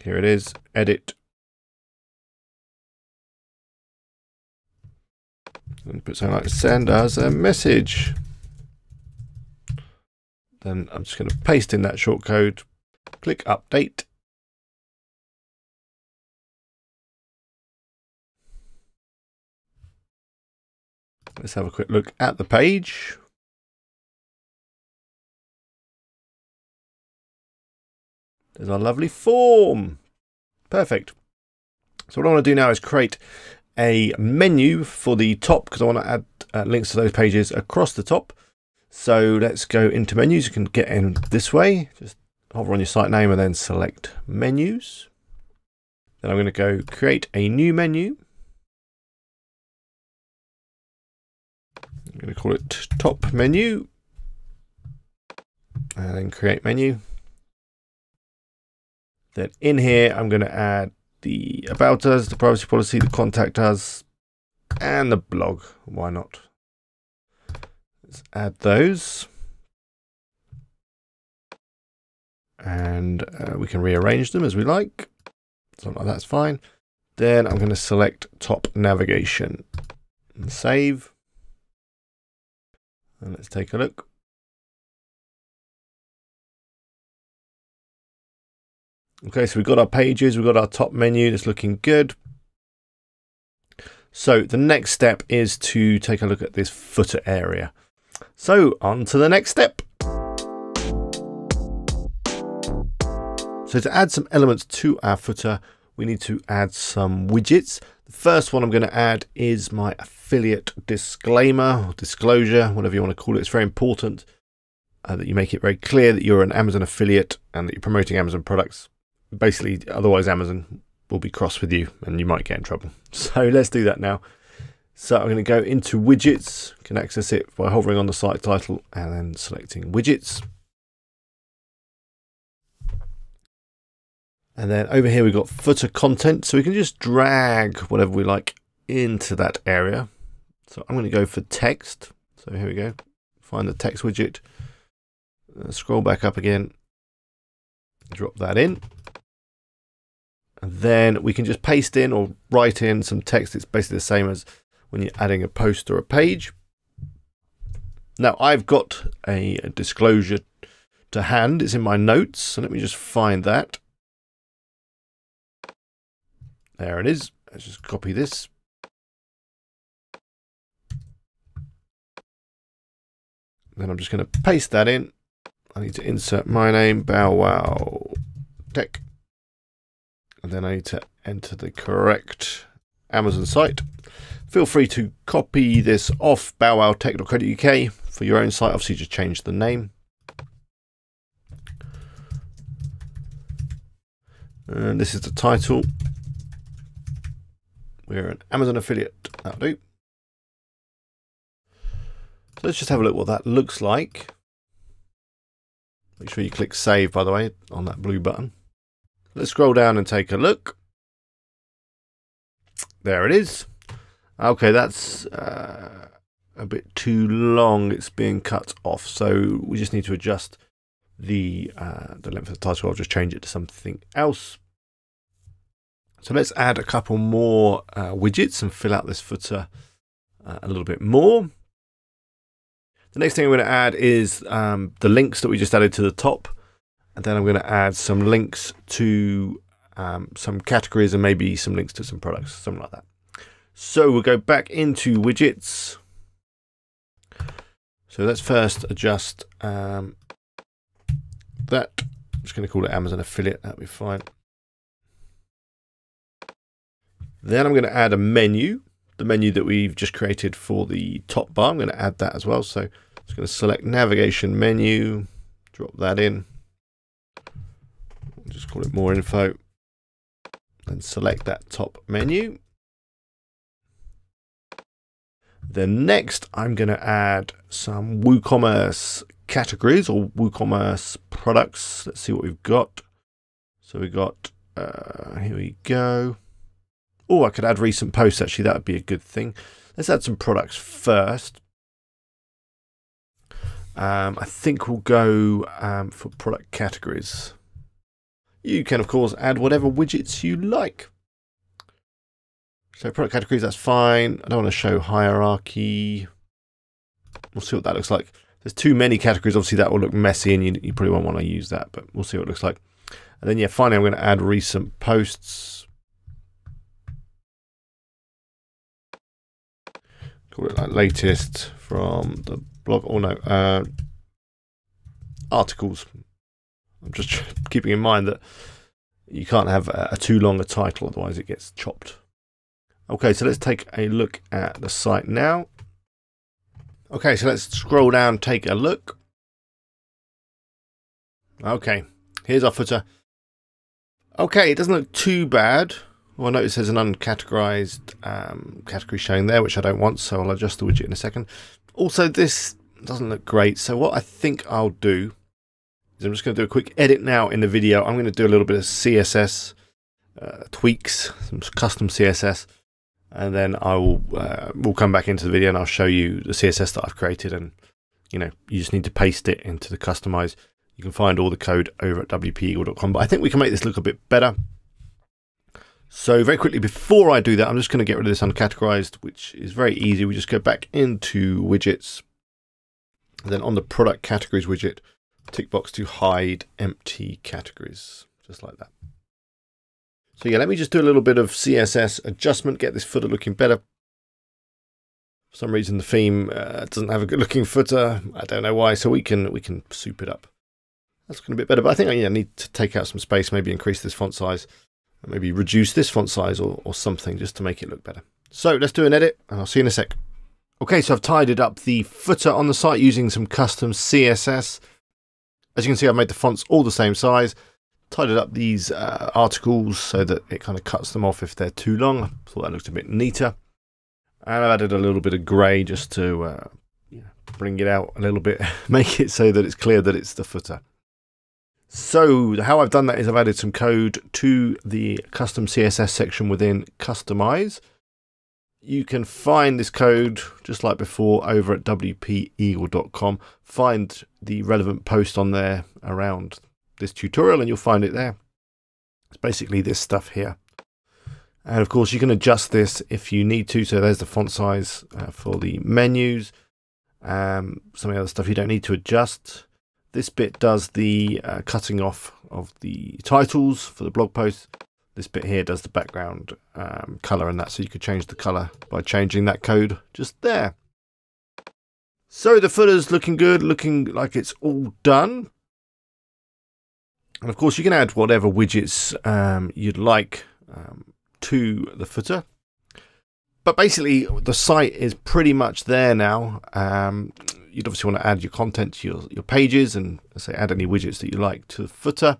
Here it is, edit. And put something like send us a message. Then I'm just going to paste in that shortcode, click update. Let's have a quick look at the page. There's our lovely form. Perfect. So what I want to do now is create a menu for the top, because I want to add uh, links to those pages across the top. So let's go into menus. You can get in this way. Just hover on your site name and then select menus. Then I'm going to go create a new menu. I'm going to call it top menu. And then create menu. Then in here, I'm going to add the about us, the privacy policy, the contact us, and the blog. Why not? Let's add those. And uh, we can rearrange them as we like. Something like that's fine. Then I'm going to select top navigation and save. And let's take a look. Okay, so we've got our pages, we've got our top menu, it's looking good. So the next step is to take a look at this footer area. So on to the next step. So to add some elements to our footer, we need to add some widgets. The first one I'm going to add is my affiliate disclaimer or disclosure, whatever you want to call it. It's very important uh, that you make it very clear that you're an Amazon affiliate and that you're promoting Amazon products. Basically, otherwise Amazon will be cross with you and you might get in trouble. So let's do that now. So I'm going to go into widgets, you can access it by hovering on the site title and then selecting widgets. And then over here, we've got footer content. So we can just drag whatever we like into that area. So I'm going to go for text. So here we go, find the text widget, uh, scroll back up again, drop that in. And then we can just paste in or write in some text. It's basically the same as when you're adding a post or a page. Now I've got a, a disclosure to hand. It's in my notes. So let me just find that. There it is. Let's just copy this. Then I'm just going to paste that in. I need to insert my name, Bow Wow Tech. And then I need to enter the correct Amazon site. Feel free to copy this off bow wow tech dot co dot U K for your own site. Obviously, just change the name. And this is the title. We're an Amazon affiliate, that'll do. So let's just have a look what that looks like. Make sure you click save, by the way, on that blue button. Let's scroll down and take a look. There it is. Okay, that's uh, a bit too long. It's being cut off. So we just need to adjust the, uh, the length of the title. I'll just change it to something else. So let's add a couple more uh, widgets and fill out this footer uh, a little bit more. The next thing I'm going to add is um, the links that we just added to the top. And then I'm going to add some links to um, some categories and maybe some links to some products, something like that. So we'll go back into widgets. So let's first adjust um, that. I'm just going to call it Amazon Affiliate. That'll be fine. Then I'm going to add a menu, the menu that we've just created for the top bar. I'm going to add that as well. So I'm just going to select navigation menu, drop that in. Just call it more info and select that top menu. Then next, I'm going to add some WooCommerce categories or WooCommerce products. Let's see what we've got. So we've got, uh, here we go. Oh, I could add recent posts, actually. That would be a good thing. Let's add some products first. Um, I think we'll go um, for product categories. You can, of course, add whatever widgets you like. So product categories, that's fine. I don't want to show hierarchy. We'll see what that looks like. There's too many categories. Obviously, that will look messy, and you, you probably won't want to use that, but we'll see what it looks like. And then, yeah, finally, I'm going to add recent posts. Call it like latest from the blog. Oh, no. Uh, articles. I'm just keeping in mind that you can't have a, a too long a title, otherwise it gets chopped. Okay, so let's take a look at the site now. Okay, so let's scroll down, take a look. Okay, here's our footer. Okay, it doesn't look too bad. Well, notice there's an uncategorized um, category showing there, which I don't want, so I'll adjust the widget in a second. Also, this doesn't look great, so what I think I'll do, I'm just going to do a quick edit now in the video. I'm going to do a little bit of C S S uh, tweaks, some custom C S S, and then I will uh, we'll come back into the video and I'll show you the C S S that I've created. And you know, you just need to paste it into the customize. You can find all the code over at W P eagle dot com. But I think we can make this look a bit better. So very quickly before I do that, I'm just going to get rid of this uncategorized, which is very easy. We just go back into widgets, and then on the product categories widget, tick box to hide empty categories, just like that. So yeah, let me just do a little bit of C S S adjustment, get this footer looking better. For some reason, the theme uh, doesn't have a good looking footer. I don't know why, so we can we can soup it up. That's looking a bit better, but I think I yeah, need to take out some space, maybe increase this font size, and maybe reduce this font size or, or something just to make it look better. So let's do an edit, and I'll see you in a sec. Okay, so I've tidied up the footer on the site using some custom C S S. As you can see, I've made the fonts all the same size, tidied up these uh, articles so that it kind of cuts them off if they're too long. I thought that looked a bit neater. And I've added a little bit of grey just to uh, you know, bring it out a little bit, make it so that it's clear that it's the footer. So how I've done that is I've added some code to the custom C S S section within Customize. You can find this code, just like before, over at W P eagle dot com. Find the relevant post on there around this tutorial and you'll find it there. It's basically this stuff here. And of course, you can adjust this if you need to. So there's the font size uh, for the menus. Um, some of the other stuff you don't need to adjust. This bit does the uh, cutting off of the titles for the blog posts. This bit here does the background um, color and that, so you could change the color by changing that code just there. So the footer's looking good, looking like it's all done. And of course, you can add whatever widgets um, you'd like um, to the footer. But basically, the site is pretty much there now. Um, you'd obviously want to add your content to your, your pages and say add any widgets that you like to the footer.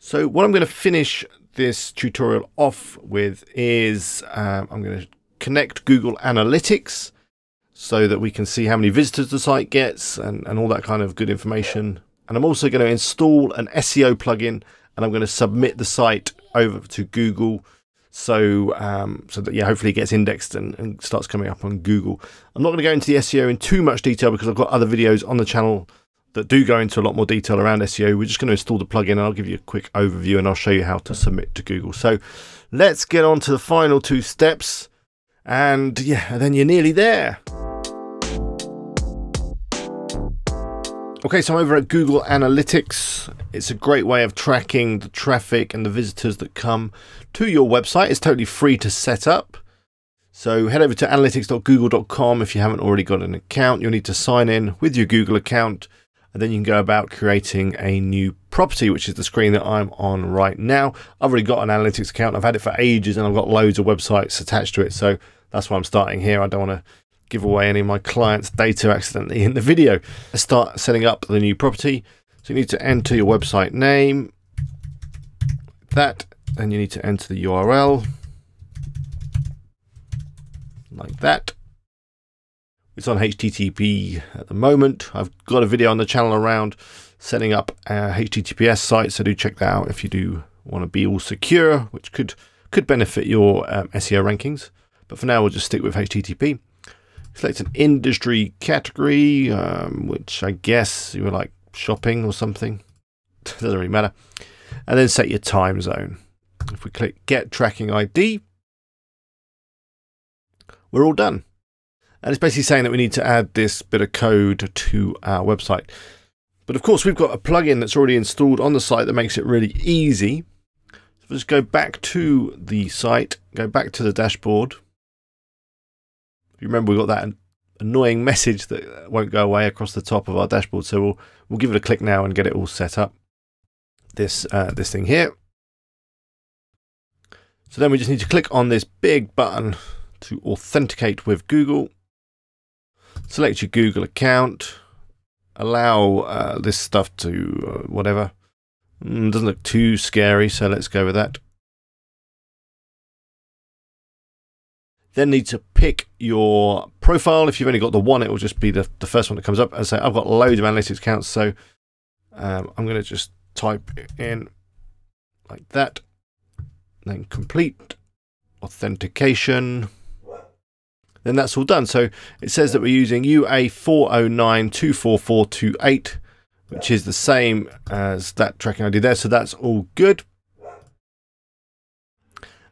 So what I'm going to finish this tutorial off with is um, I'm going to connect Google Analytics so that we can see how many visitors the site gets and, and all that kind of good information. And I'm also going to install an S E O plugin and I'm going to submit the site over to Google so um, so that yeah, hopefully it gets indexed and, and starts coming up on Google. I'm not going to go into the S E O in too much detail because I've got other videos on the channel that do go into a lot more detail around S E O. We're just going to install the plugin and I'll give you a quick overview and I'll show you how to submit to Google. So let's get on to the final two steps and yeah, and then you're nearly there. Okay, so I'm over at Google Analytics. It's a great way of tracking the traffic and the visitors that come to your website. It's totally free to set up. So head over to analytics dot google dot com if you haven't already got an account. You'll need to sign in with your Google account, and then you can go about creating a new property, which is the screen that I'm on right now. I've already got an Analytics account. I've had it for ages, and I've got loads of websites attached to it. So that's why I'm starting here. I don't want to give away any of my clients' data accidentally in the video. Let's start setting up the new property. So you need to enter your website name, that, and you need to enter the U R L, like that. It's on H T T P at the moment. I've got a video on the channel around setting up a H T T P S site, so do check that out if you do want to be all secure, which could, could benefit your um, S E O rankings. But for now, we'll just stick with H T T P. Select an industry category, um, which I guess you were like shopping or something. Doesn't really matter. And then set your time zone. If we click Get Tracking I D, we're all done. And it's basically saying that we need to add this bit of code to our website. But of course, we've got a plugin that's already installed on the site that makes it really easy. So we'll just go back to the site, go back to the dashboard. You remember, we've got that annoying message that won't go away across the top of our dashboard. So we'll we'll give it a click now and get it all set up. This uh, this thing here. So then we just need to click on this big button to authenticate with Google. Select your Google account. Allow uh, this stuff to uh, whatever. Mm, doesn't look too scary, so let's go with that. Then need to pick your profile. If you've only got the one, it will just be the, the first one that comes up. As I say, I've got loads of analytics accounts, so um, I'm going to just type in like that. Then complete authentication. Then that's all done. So it says that we're using U A four oh nine two four four two eight, which is the same as that tracking I D there. So that's all good.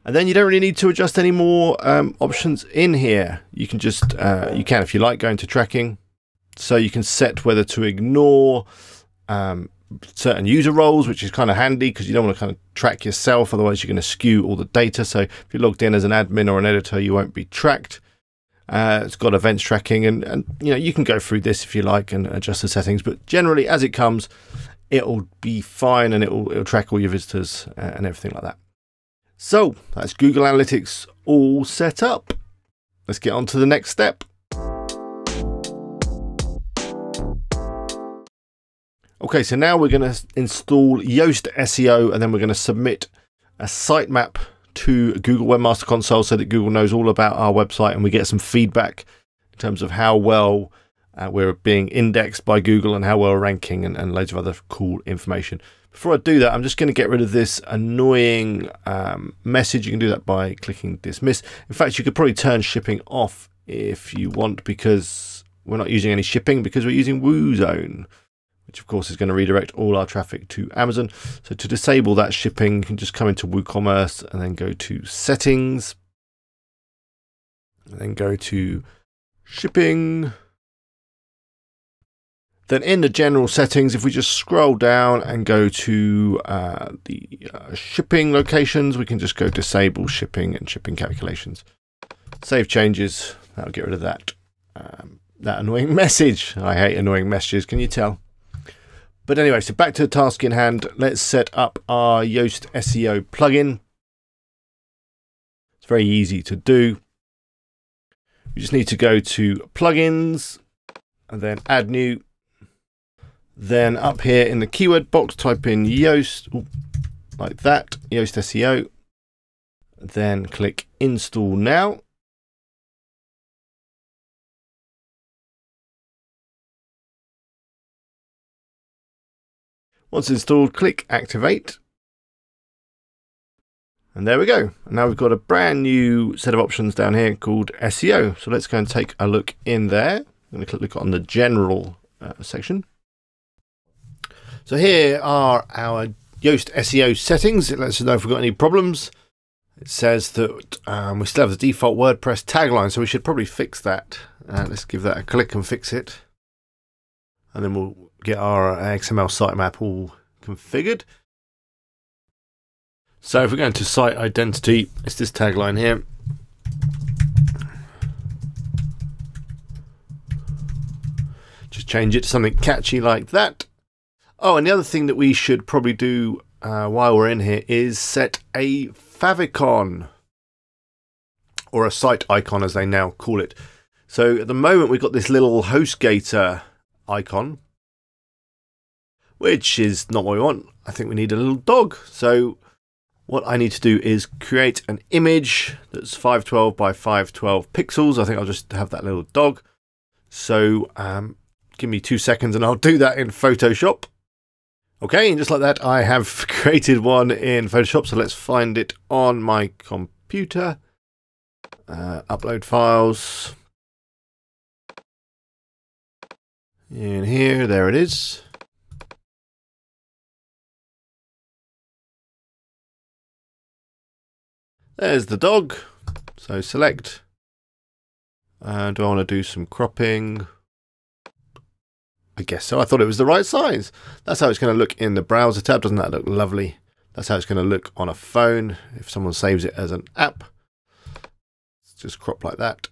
And then you don't really need to adjust any more um, options in here. You can just, uh, you can if you like, go into tracking. So you can set whether to ignore um, certain user roles, which is kind of handy because you don't want to kind of track yourself. Otherwise, you're going to skew all the data. So if you're logged in as an admin or an editor, you won't be tracked. Uh, it's got events tracking, and, and you know, you can go through this if you like and adjust the settings. But generally, as it comes, it'll be fine, and it'll, it'll track all your visitors and everything like that. So that's Google Analytics all set up. Let's get on to the next step. Okay, so now we're going to install Yoast S E O, and then we're going to submit a sitemap to Google Webmaster Console so that Google knows all about our website and we get some feedback in terms of how well uh, we're being indexed by Google and how well we're ranking, and, and loads of other cool information. Before I do that, I'm just going to get rid of this annoying um, message. You can do that by clicking dismiss. In fact, you could probably turn shipping off if you want, because we're not using any shipping because we're using WooZone, which of course is going to redirect all our traffic to Amazon. So to disable that shipping, you can just come into WooCommerce and then go to settings, and then go to shipping. Then in the general settings, if we just scroll down and go to uh, the uh, shipping locations, we can just go disable shipping and shipping calculations. Save changes, that'll get rid of that, um, that annoying message. I hate annoying messages, can you tell? But anyway, so back to the task in hand. Let's set up our Yoast S E O plugin. It's very easy to do. We just need to go to plugins and then add new. Then up here in the keyword box, type in Yoast, ooh, like that, Yoast S E O. Then click Install Now. Once installed, click Activate. And there we go. And now we've got a brand new set of options down here called S E O. So let's go and take a look in there. I'm going to click look on the general uh, section. So here are our Yoast S E O settings. It lets us know if we've got any problems. It says that um, we still have the default WordPress tagline, so we should probably fix that. Uh, let's give that a click and fix it. and then we'll get our X M L sitemap all configured. So if we're going to site identity, it's this tagline here. Just change it to something catchy like that. Oh, and the other thing that we should probably do uh, while we're in here is set a favicon, or a site icon as they now call it. So at the moment we've got this little HostGator icon, which is not what we want. I think we need a little dog. So what I need to do is create an image that's five twelve by five twelve pixels. I think I'll just have that little dog. So um, give me two seconds and I'll do that in Photoshop. Okay, and just like that, I have created one in Photoshop. So let's find it on my computer. Uh, upload files. In here, there it is. There's the dog. So select. Uh, do I want to do some cropping? I guess so. I thought it was the right size. That's how it's going to look in the browser tab. Doesn't that look lovely? That's how it's going to look on a phone if someone saves it as an app. Just crop like that.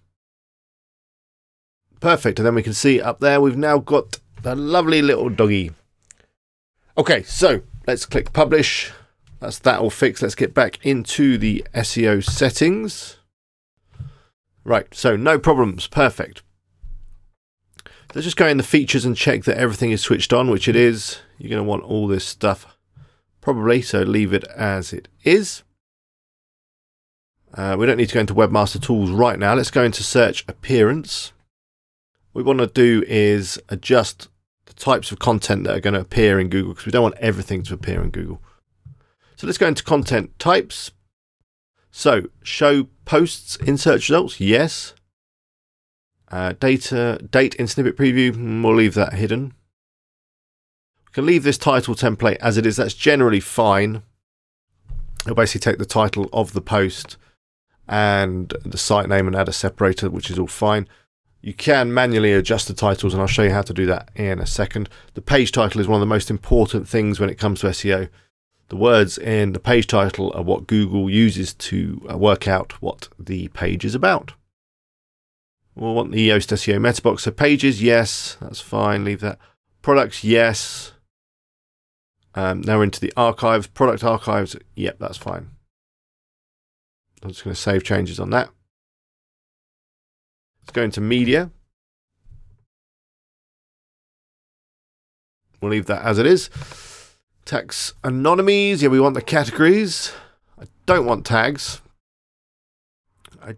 Perfect, and then we can see up there we've now got the lovely little doggy. Okay, so let's click publish. That's that all fixed. Let's get back into the S E O settings. Right, so no problems, perfect. Let's just go in the features and check that everything is switched on, which it is. You're gonna want all this stuff probably, so leave it as it is. Uh, we don't need to go into Webmaster Tools right now. Let's go into Search Appearance. What we want to do is adjust the types of content that are going to appear in Google, because we don't want everything to appear in Google. So let's go into Content Types. So, show posts in search results, yes. Uh, data, date in snippet preview, we'll leave that hidden. We can leave this title template as it is. That's generally fine. It'll basically take the title of the post and the site name and add a separator, which is all fine. You can manually adjust the titles, and I'll show you how to do that in a second. The page title is one of the most important things when it comes to S E O. The words in the page title are what Google uses to work out what the page is about. We'll want the Yoast S E O meta box. So pages, yes, that's fine, leave that. Products, yes. Um, now we're into the archives, product archives, yep, that's fine. I'm just going to save changes on that. Let's go into media. We'll leave that as it is. Tax anonymies, yeah, we want the categories. I don't want tags. I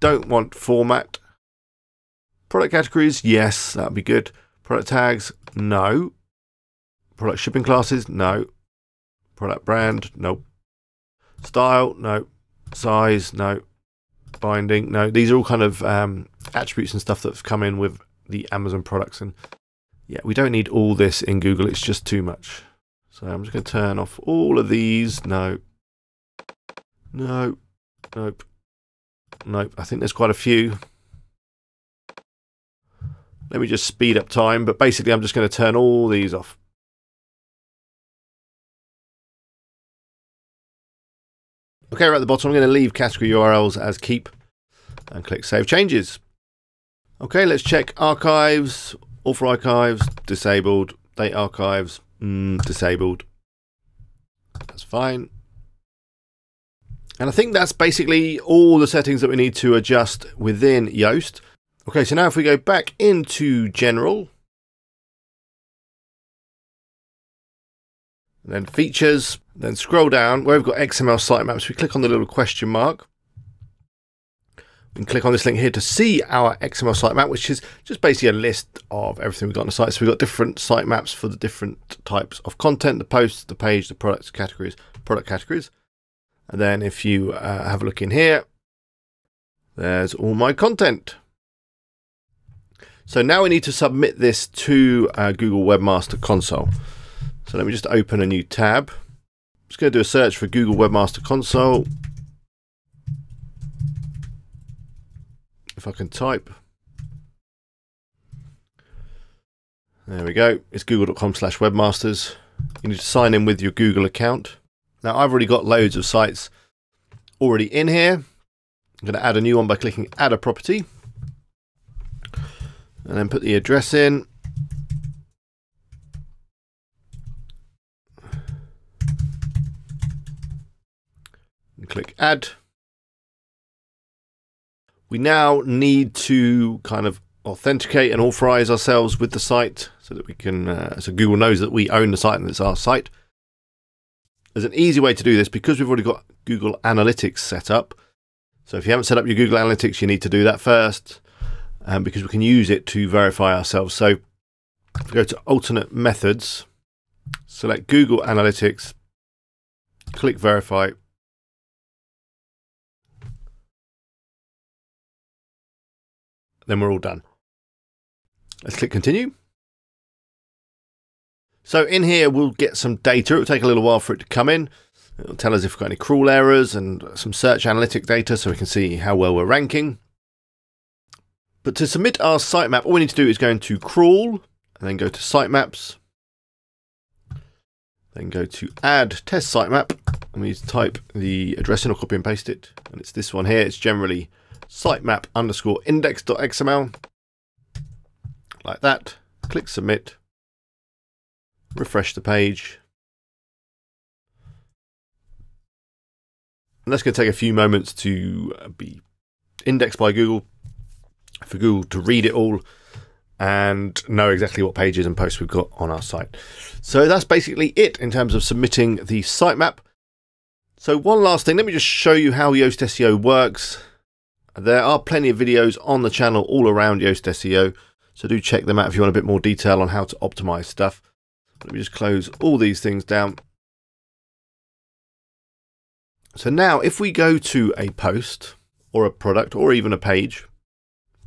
don't want format. Product categories, yes, that'd be good. Product tags, no. Product shipping classes, no. Product brand, no. Style, no. Size, no. Binding, no. These are all kind of um, attributes and stuff that have come in with the Amazon products, and yeah, we don't need all this in Google, it's just too much. So I'm just going to turn off all of these. No, no, nope, nope. I think there's quite a few. Let me just speed up time, but basically I'm just going to turn all these off. Okay, right at the bottom, I'm going to leave category U R Ls as keep and click Save Changes. Okay, let's check archives, all for archives, disabled, date archives, mm, disabled. That's fine. And I think that's basically all the settings that we need to adjust within Yoast. Okay, so now if we go back into General, then Features, then scroll down where we've got X M L sitemaps. We click on the little question mark. We can click on this link here to see our X M L sitemap, which is just basically a list of everything we've got on the site. So we've got different sitemaps for the different types of content, the posts, the page, the products, categories, product categories. And then if you uh, have a look in here, there's all my content. So now we need to submit this to uh, Google Webmaster Console. So let me just open a new tab. I'm just going to do a search for Google Webmaster Console. If I can type. There we go. It's google dot com slash webmasters. You need to sign in with your Google account. Now I've already got loads of sites already in here. I'm going to add a new one by clicking add a property and then put the address in. And click add. We now need to kind of authenticate and authorize ourselves with the site so that we can, uh, so Google knows that we own the site and it's our site. There's an easy way to do this because we've already got Google Analytics set up. So if you haven't set up your Google Analytics, you need to do that first um, because we can use it to verify ourselves. So if we go to alternate methods, select Google Analytics, click verify. Then we're all done. Let's click continue. So in here, we'll get some data. It'll take a little while for it to come in. It'll tell us if we've got any crawl errors and some search analytic data so we can see how well we're ranking. But to submit our sitemap, all we need to do is go into crawl and then go to sitemaps. Then go to add test sitemap. And we need to type the address in or copy and paste it. And it's this one here. It's generally sitemap underscore index.xml. Like that. Click submit. Refresh the page. And that's going to take a few moments to be indexed by Google, for Google to read it all and know exactly what pages and posts we've got on our site. So that's basically it in terms of submitting the sitemap. So one last thing, let me just show you how Yoast S E O works. There are plenty of videos on the channel all around Yoast S E O, so do check them out if you want a bit more detail on how to optimize stuff. Let me just close all these things down. So now if we go to a post or a product or even a page,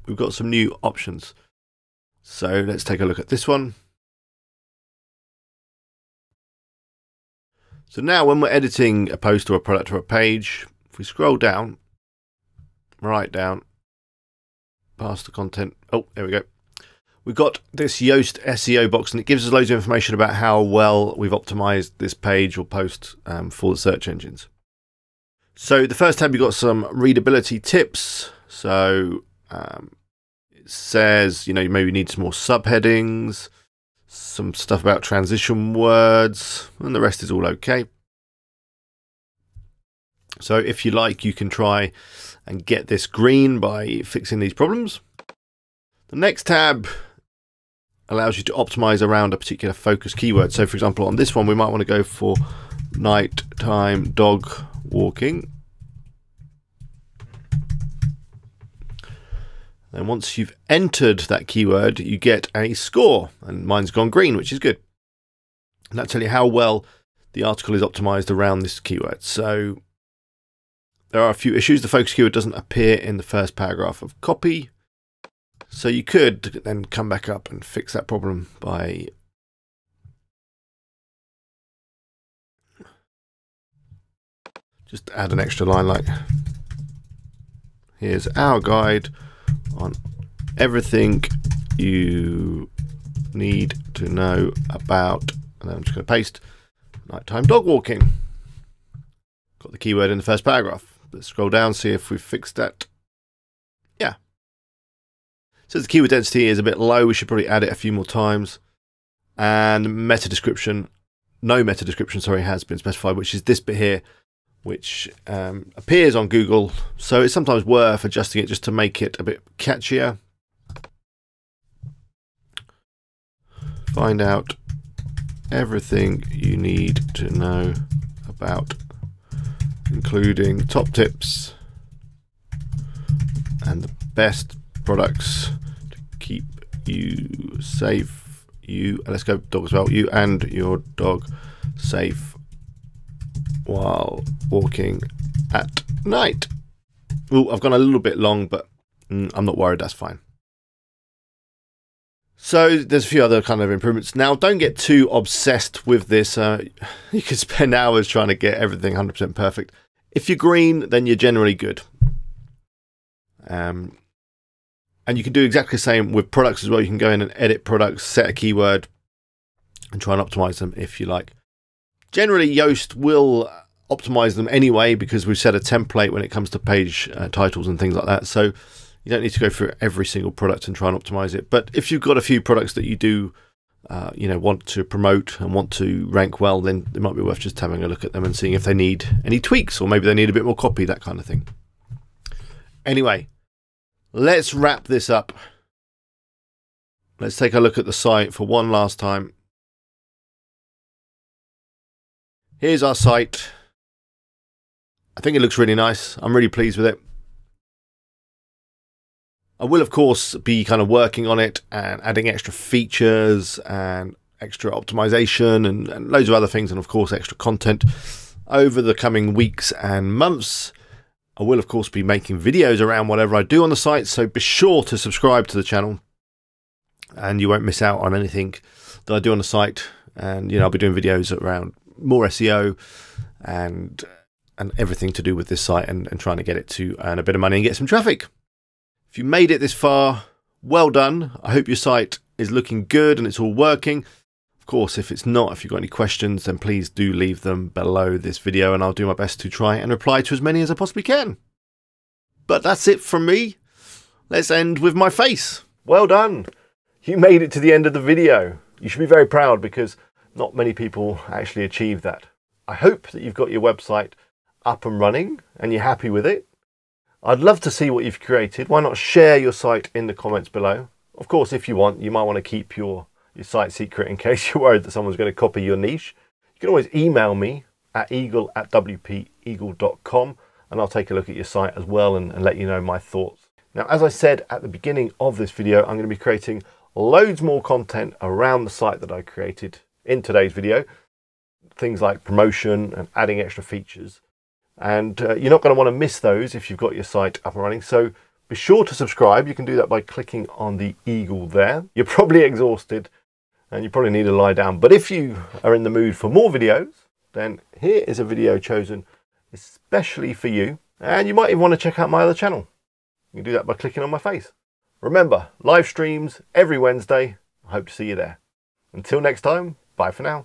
we've got some new options. So let's take a look at this one. So now when we're editing a post or a product or a page, if we scroll down, right down, past the content, oh, there we go. We've got this Yoast S E O box and it gives us loads of information about how well we've optimized this page or post um, for the search engines. So the first tab, you've got some readability tips. So um, it says, you know, you maybe need some more subheadings, some stuff about transition words, and the rest is all okay. So if you like, you can try and get this green by fixing these problems. The next tab allows you to optimize around a particular focus keyword. So for example, on this one, we might want to go for nighttime dog walking. And once you've entered that keyword, you get a score, and mine's gone green, which is good. And that'll tell you how well the article is optimized around this keyword. So there are a few issues. The focus keyword doesn't appear in the first paragraph of copy. So you could then come back up and fix that problem by just add an extra line like, here's our guide on everything you need to know about, and then I'm just going to paste nighttime dog walking. Got the keyword in the first paragraph. Let's scroll down, see if we've fixed that. Yeah. Since the keyword density is a bit low, we should probably add it a few more times. And meta description, no meta description, sorry, has been specified, which is this bit here, which um, appears on Google. So it's sometimes worth adjusting it just to make it a bit catchier. Find out everything you need to know about, including top tips and the best products to keep you safe, you, and let's go dog as well, you and your dog safe while walking at night. Ooh, I've gone a little bit long, but mm, I'm not worried, that's fine. So there's a few other kind of improvements. Now, don't get too obsessed with this. Uh, you could spend hours trying to get everything one hundred percent perfect. If you're green, then you're generally good. Um, And you can do exactly the same with products as well. You can go in and edit products, set a keyword, and try and optimize them if you like. Generally, Yoast will optimize them anyway because we've set a template when it comes to page uh, titles and things like that. So you don't need to go through every single product and try and optimize it. But if you've got a few products that you do, uh, you know, want to promote and want to rank well, then it might be worth just having a look at them and seeing if they need any tweaks, or maybe they need a bit more copy, that kind of thing. Anyway, let's wrap this up. Let's take a look at the site for one last time. Here's our site. I think it looks really nice. I'm really pleased with it. I will, of course, be kind of working on it and adding extra features and extra optimization and, and loads of other things, and of course extra content over the coming weeks and months. I will, of course, be making videos around whatever I do on the site, so be sure to subscribe to the channel and you won't miss out on anything that I do on the site. And, you know, I'll be doing videos around more S E O and and everything to do with this site and, and trying to get it to earn a bit of money and get some traffic. If you made it this far, well done. I hope your site is looking good and it's all working. Of course, if it's not, if you've got any questions, then please do leave them below this video and I'll do my best to try and reply to as many as I possibly can. But that's it from me. Let's end with my face. Well done. You made it to the end of the video. You should be very proud because not many people actually achieve that. I hope that you've got your website up and running and you're happy with it. I'd love to see what you've created. Why not share your site in the comments below? Of course, if you want, you might want to keep your, your site secret in case you're worried that someone's going to copy your niche. You can always email me at eagle at w p eagle dot com and I'll take a look at your site as well and, and let you know my thoughts. Now, as I said at the beginning of this video, I'm going to be creating loads more content around the site that I created in today's video. Things like promotion and adding extra features. And uh, you're not going to want to miss those if you've got your site up and running. So be sure to subscribe. You can do that by clicking on the eagle there. You're probably exhausted and you probably need to lie down. But if you are in the mood for more videos, then here is a video chosen especially for you. And you might even want to check out my other channel. You can do that by clicking on my face. Remember, live streams every Wednesday. I hope to see you there. Until next time, bye for now.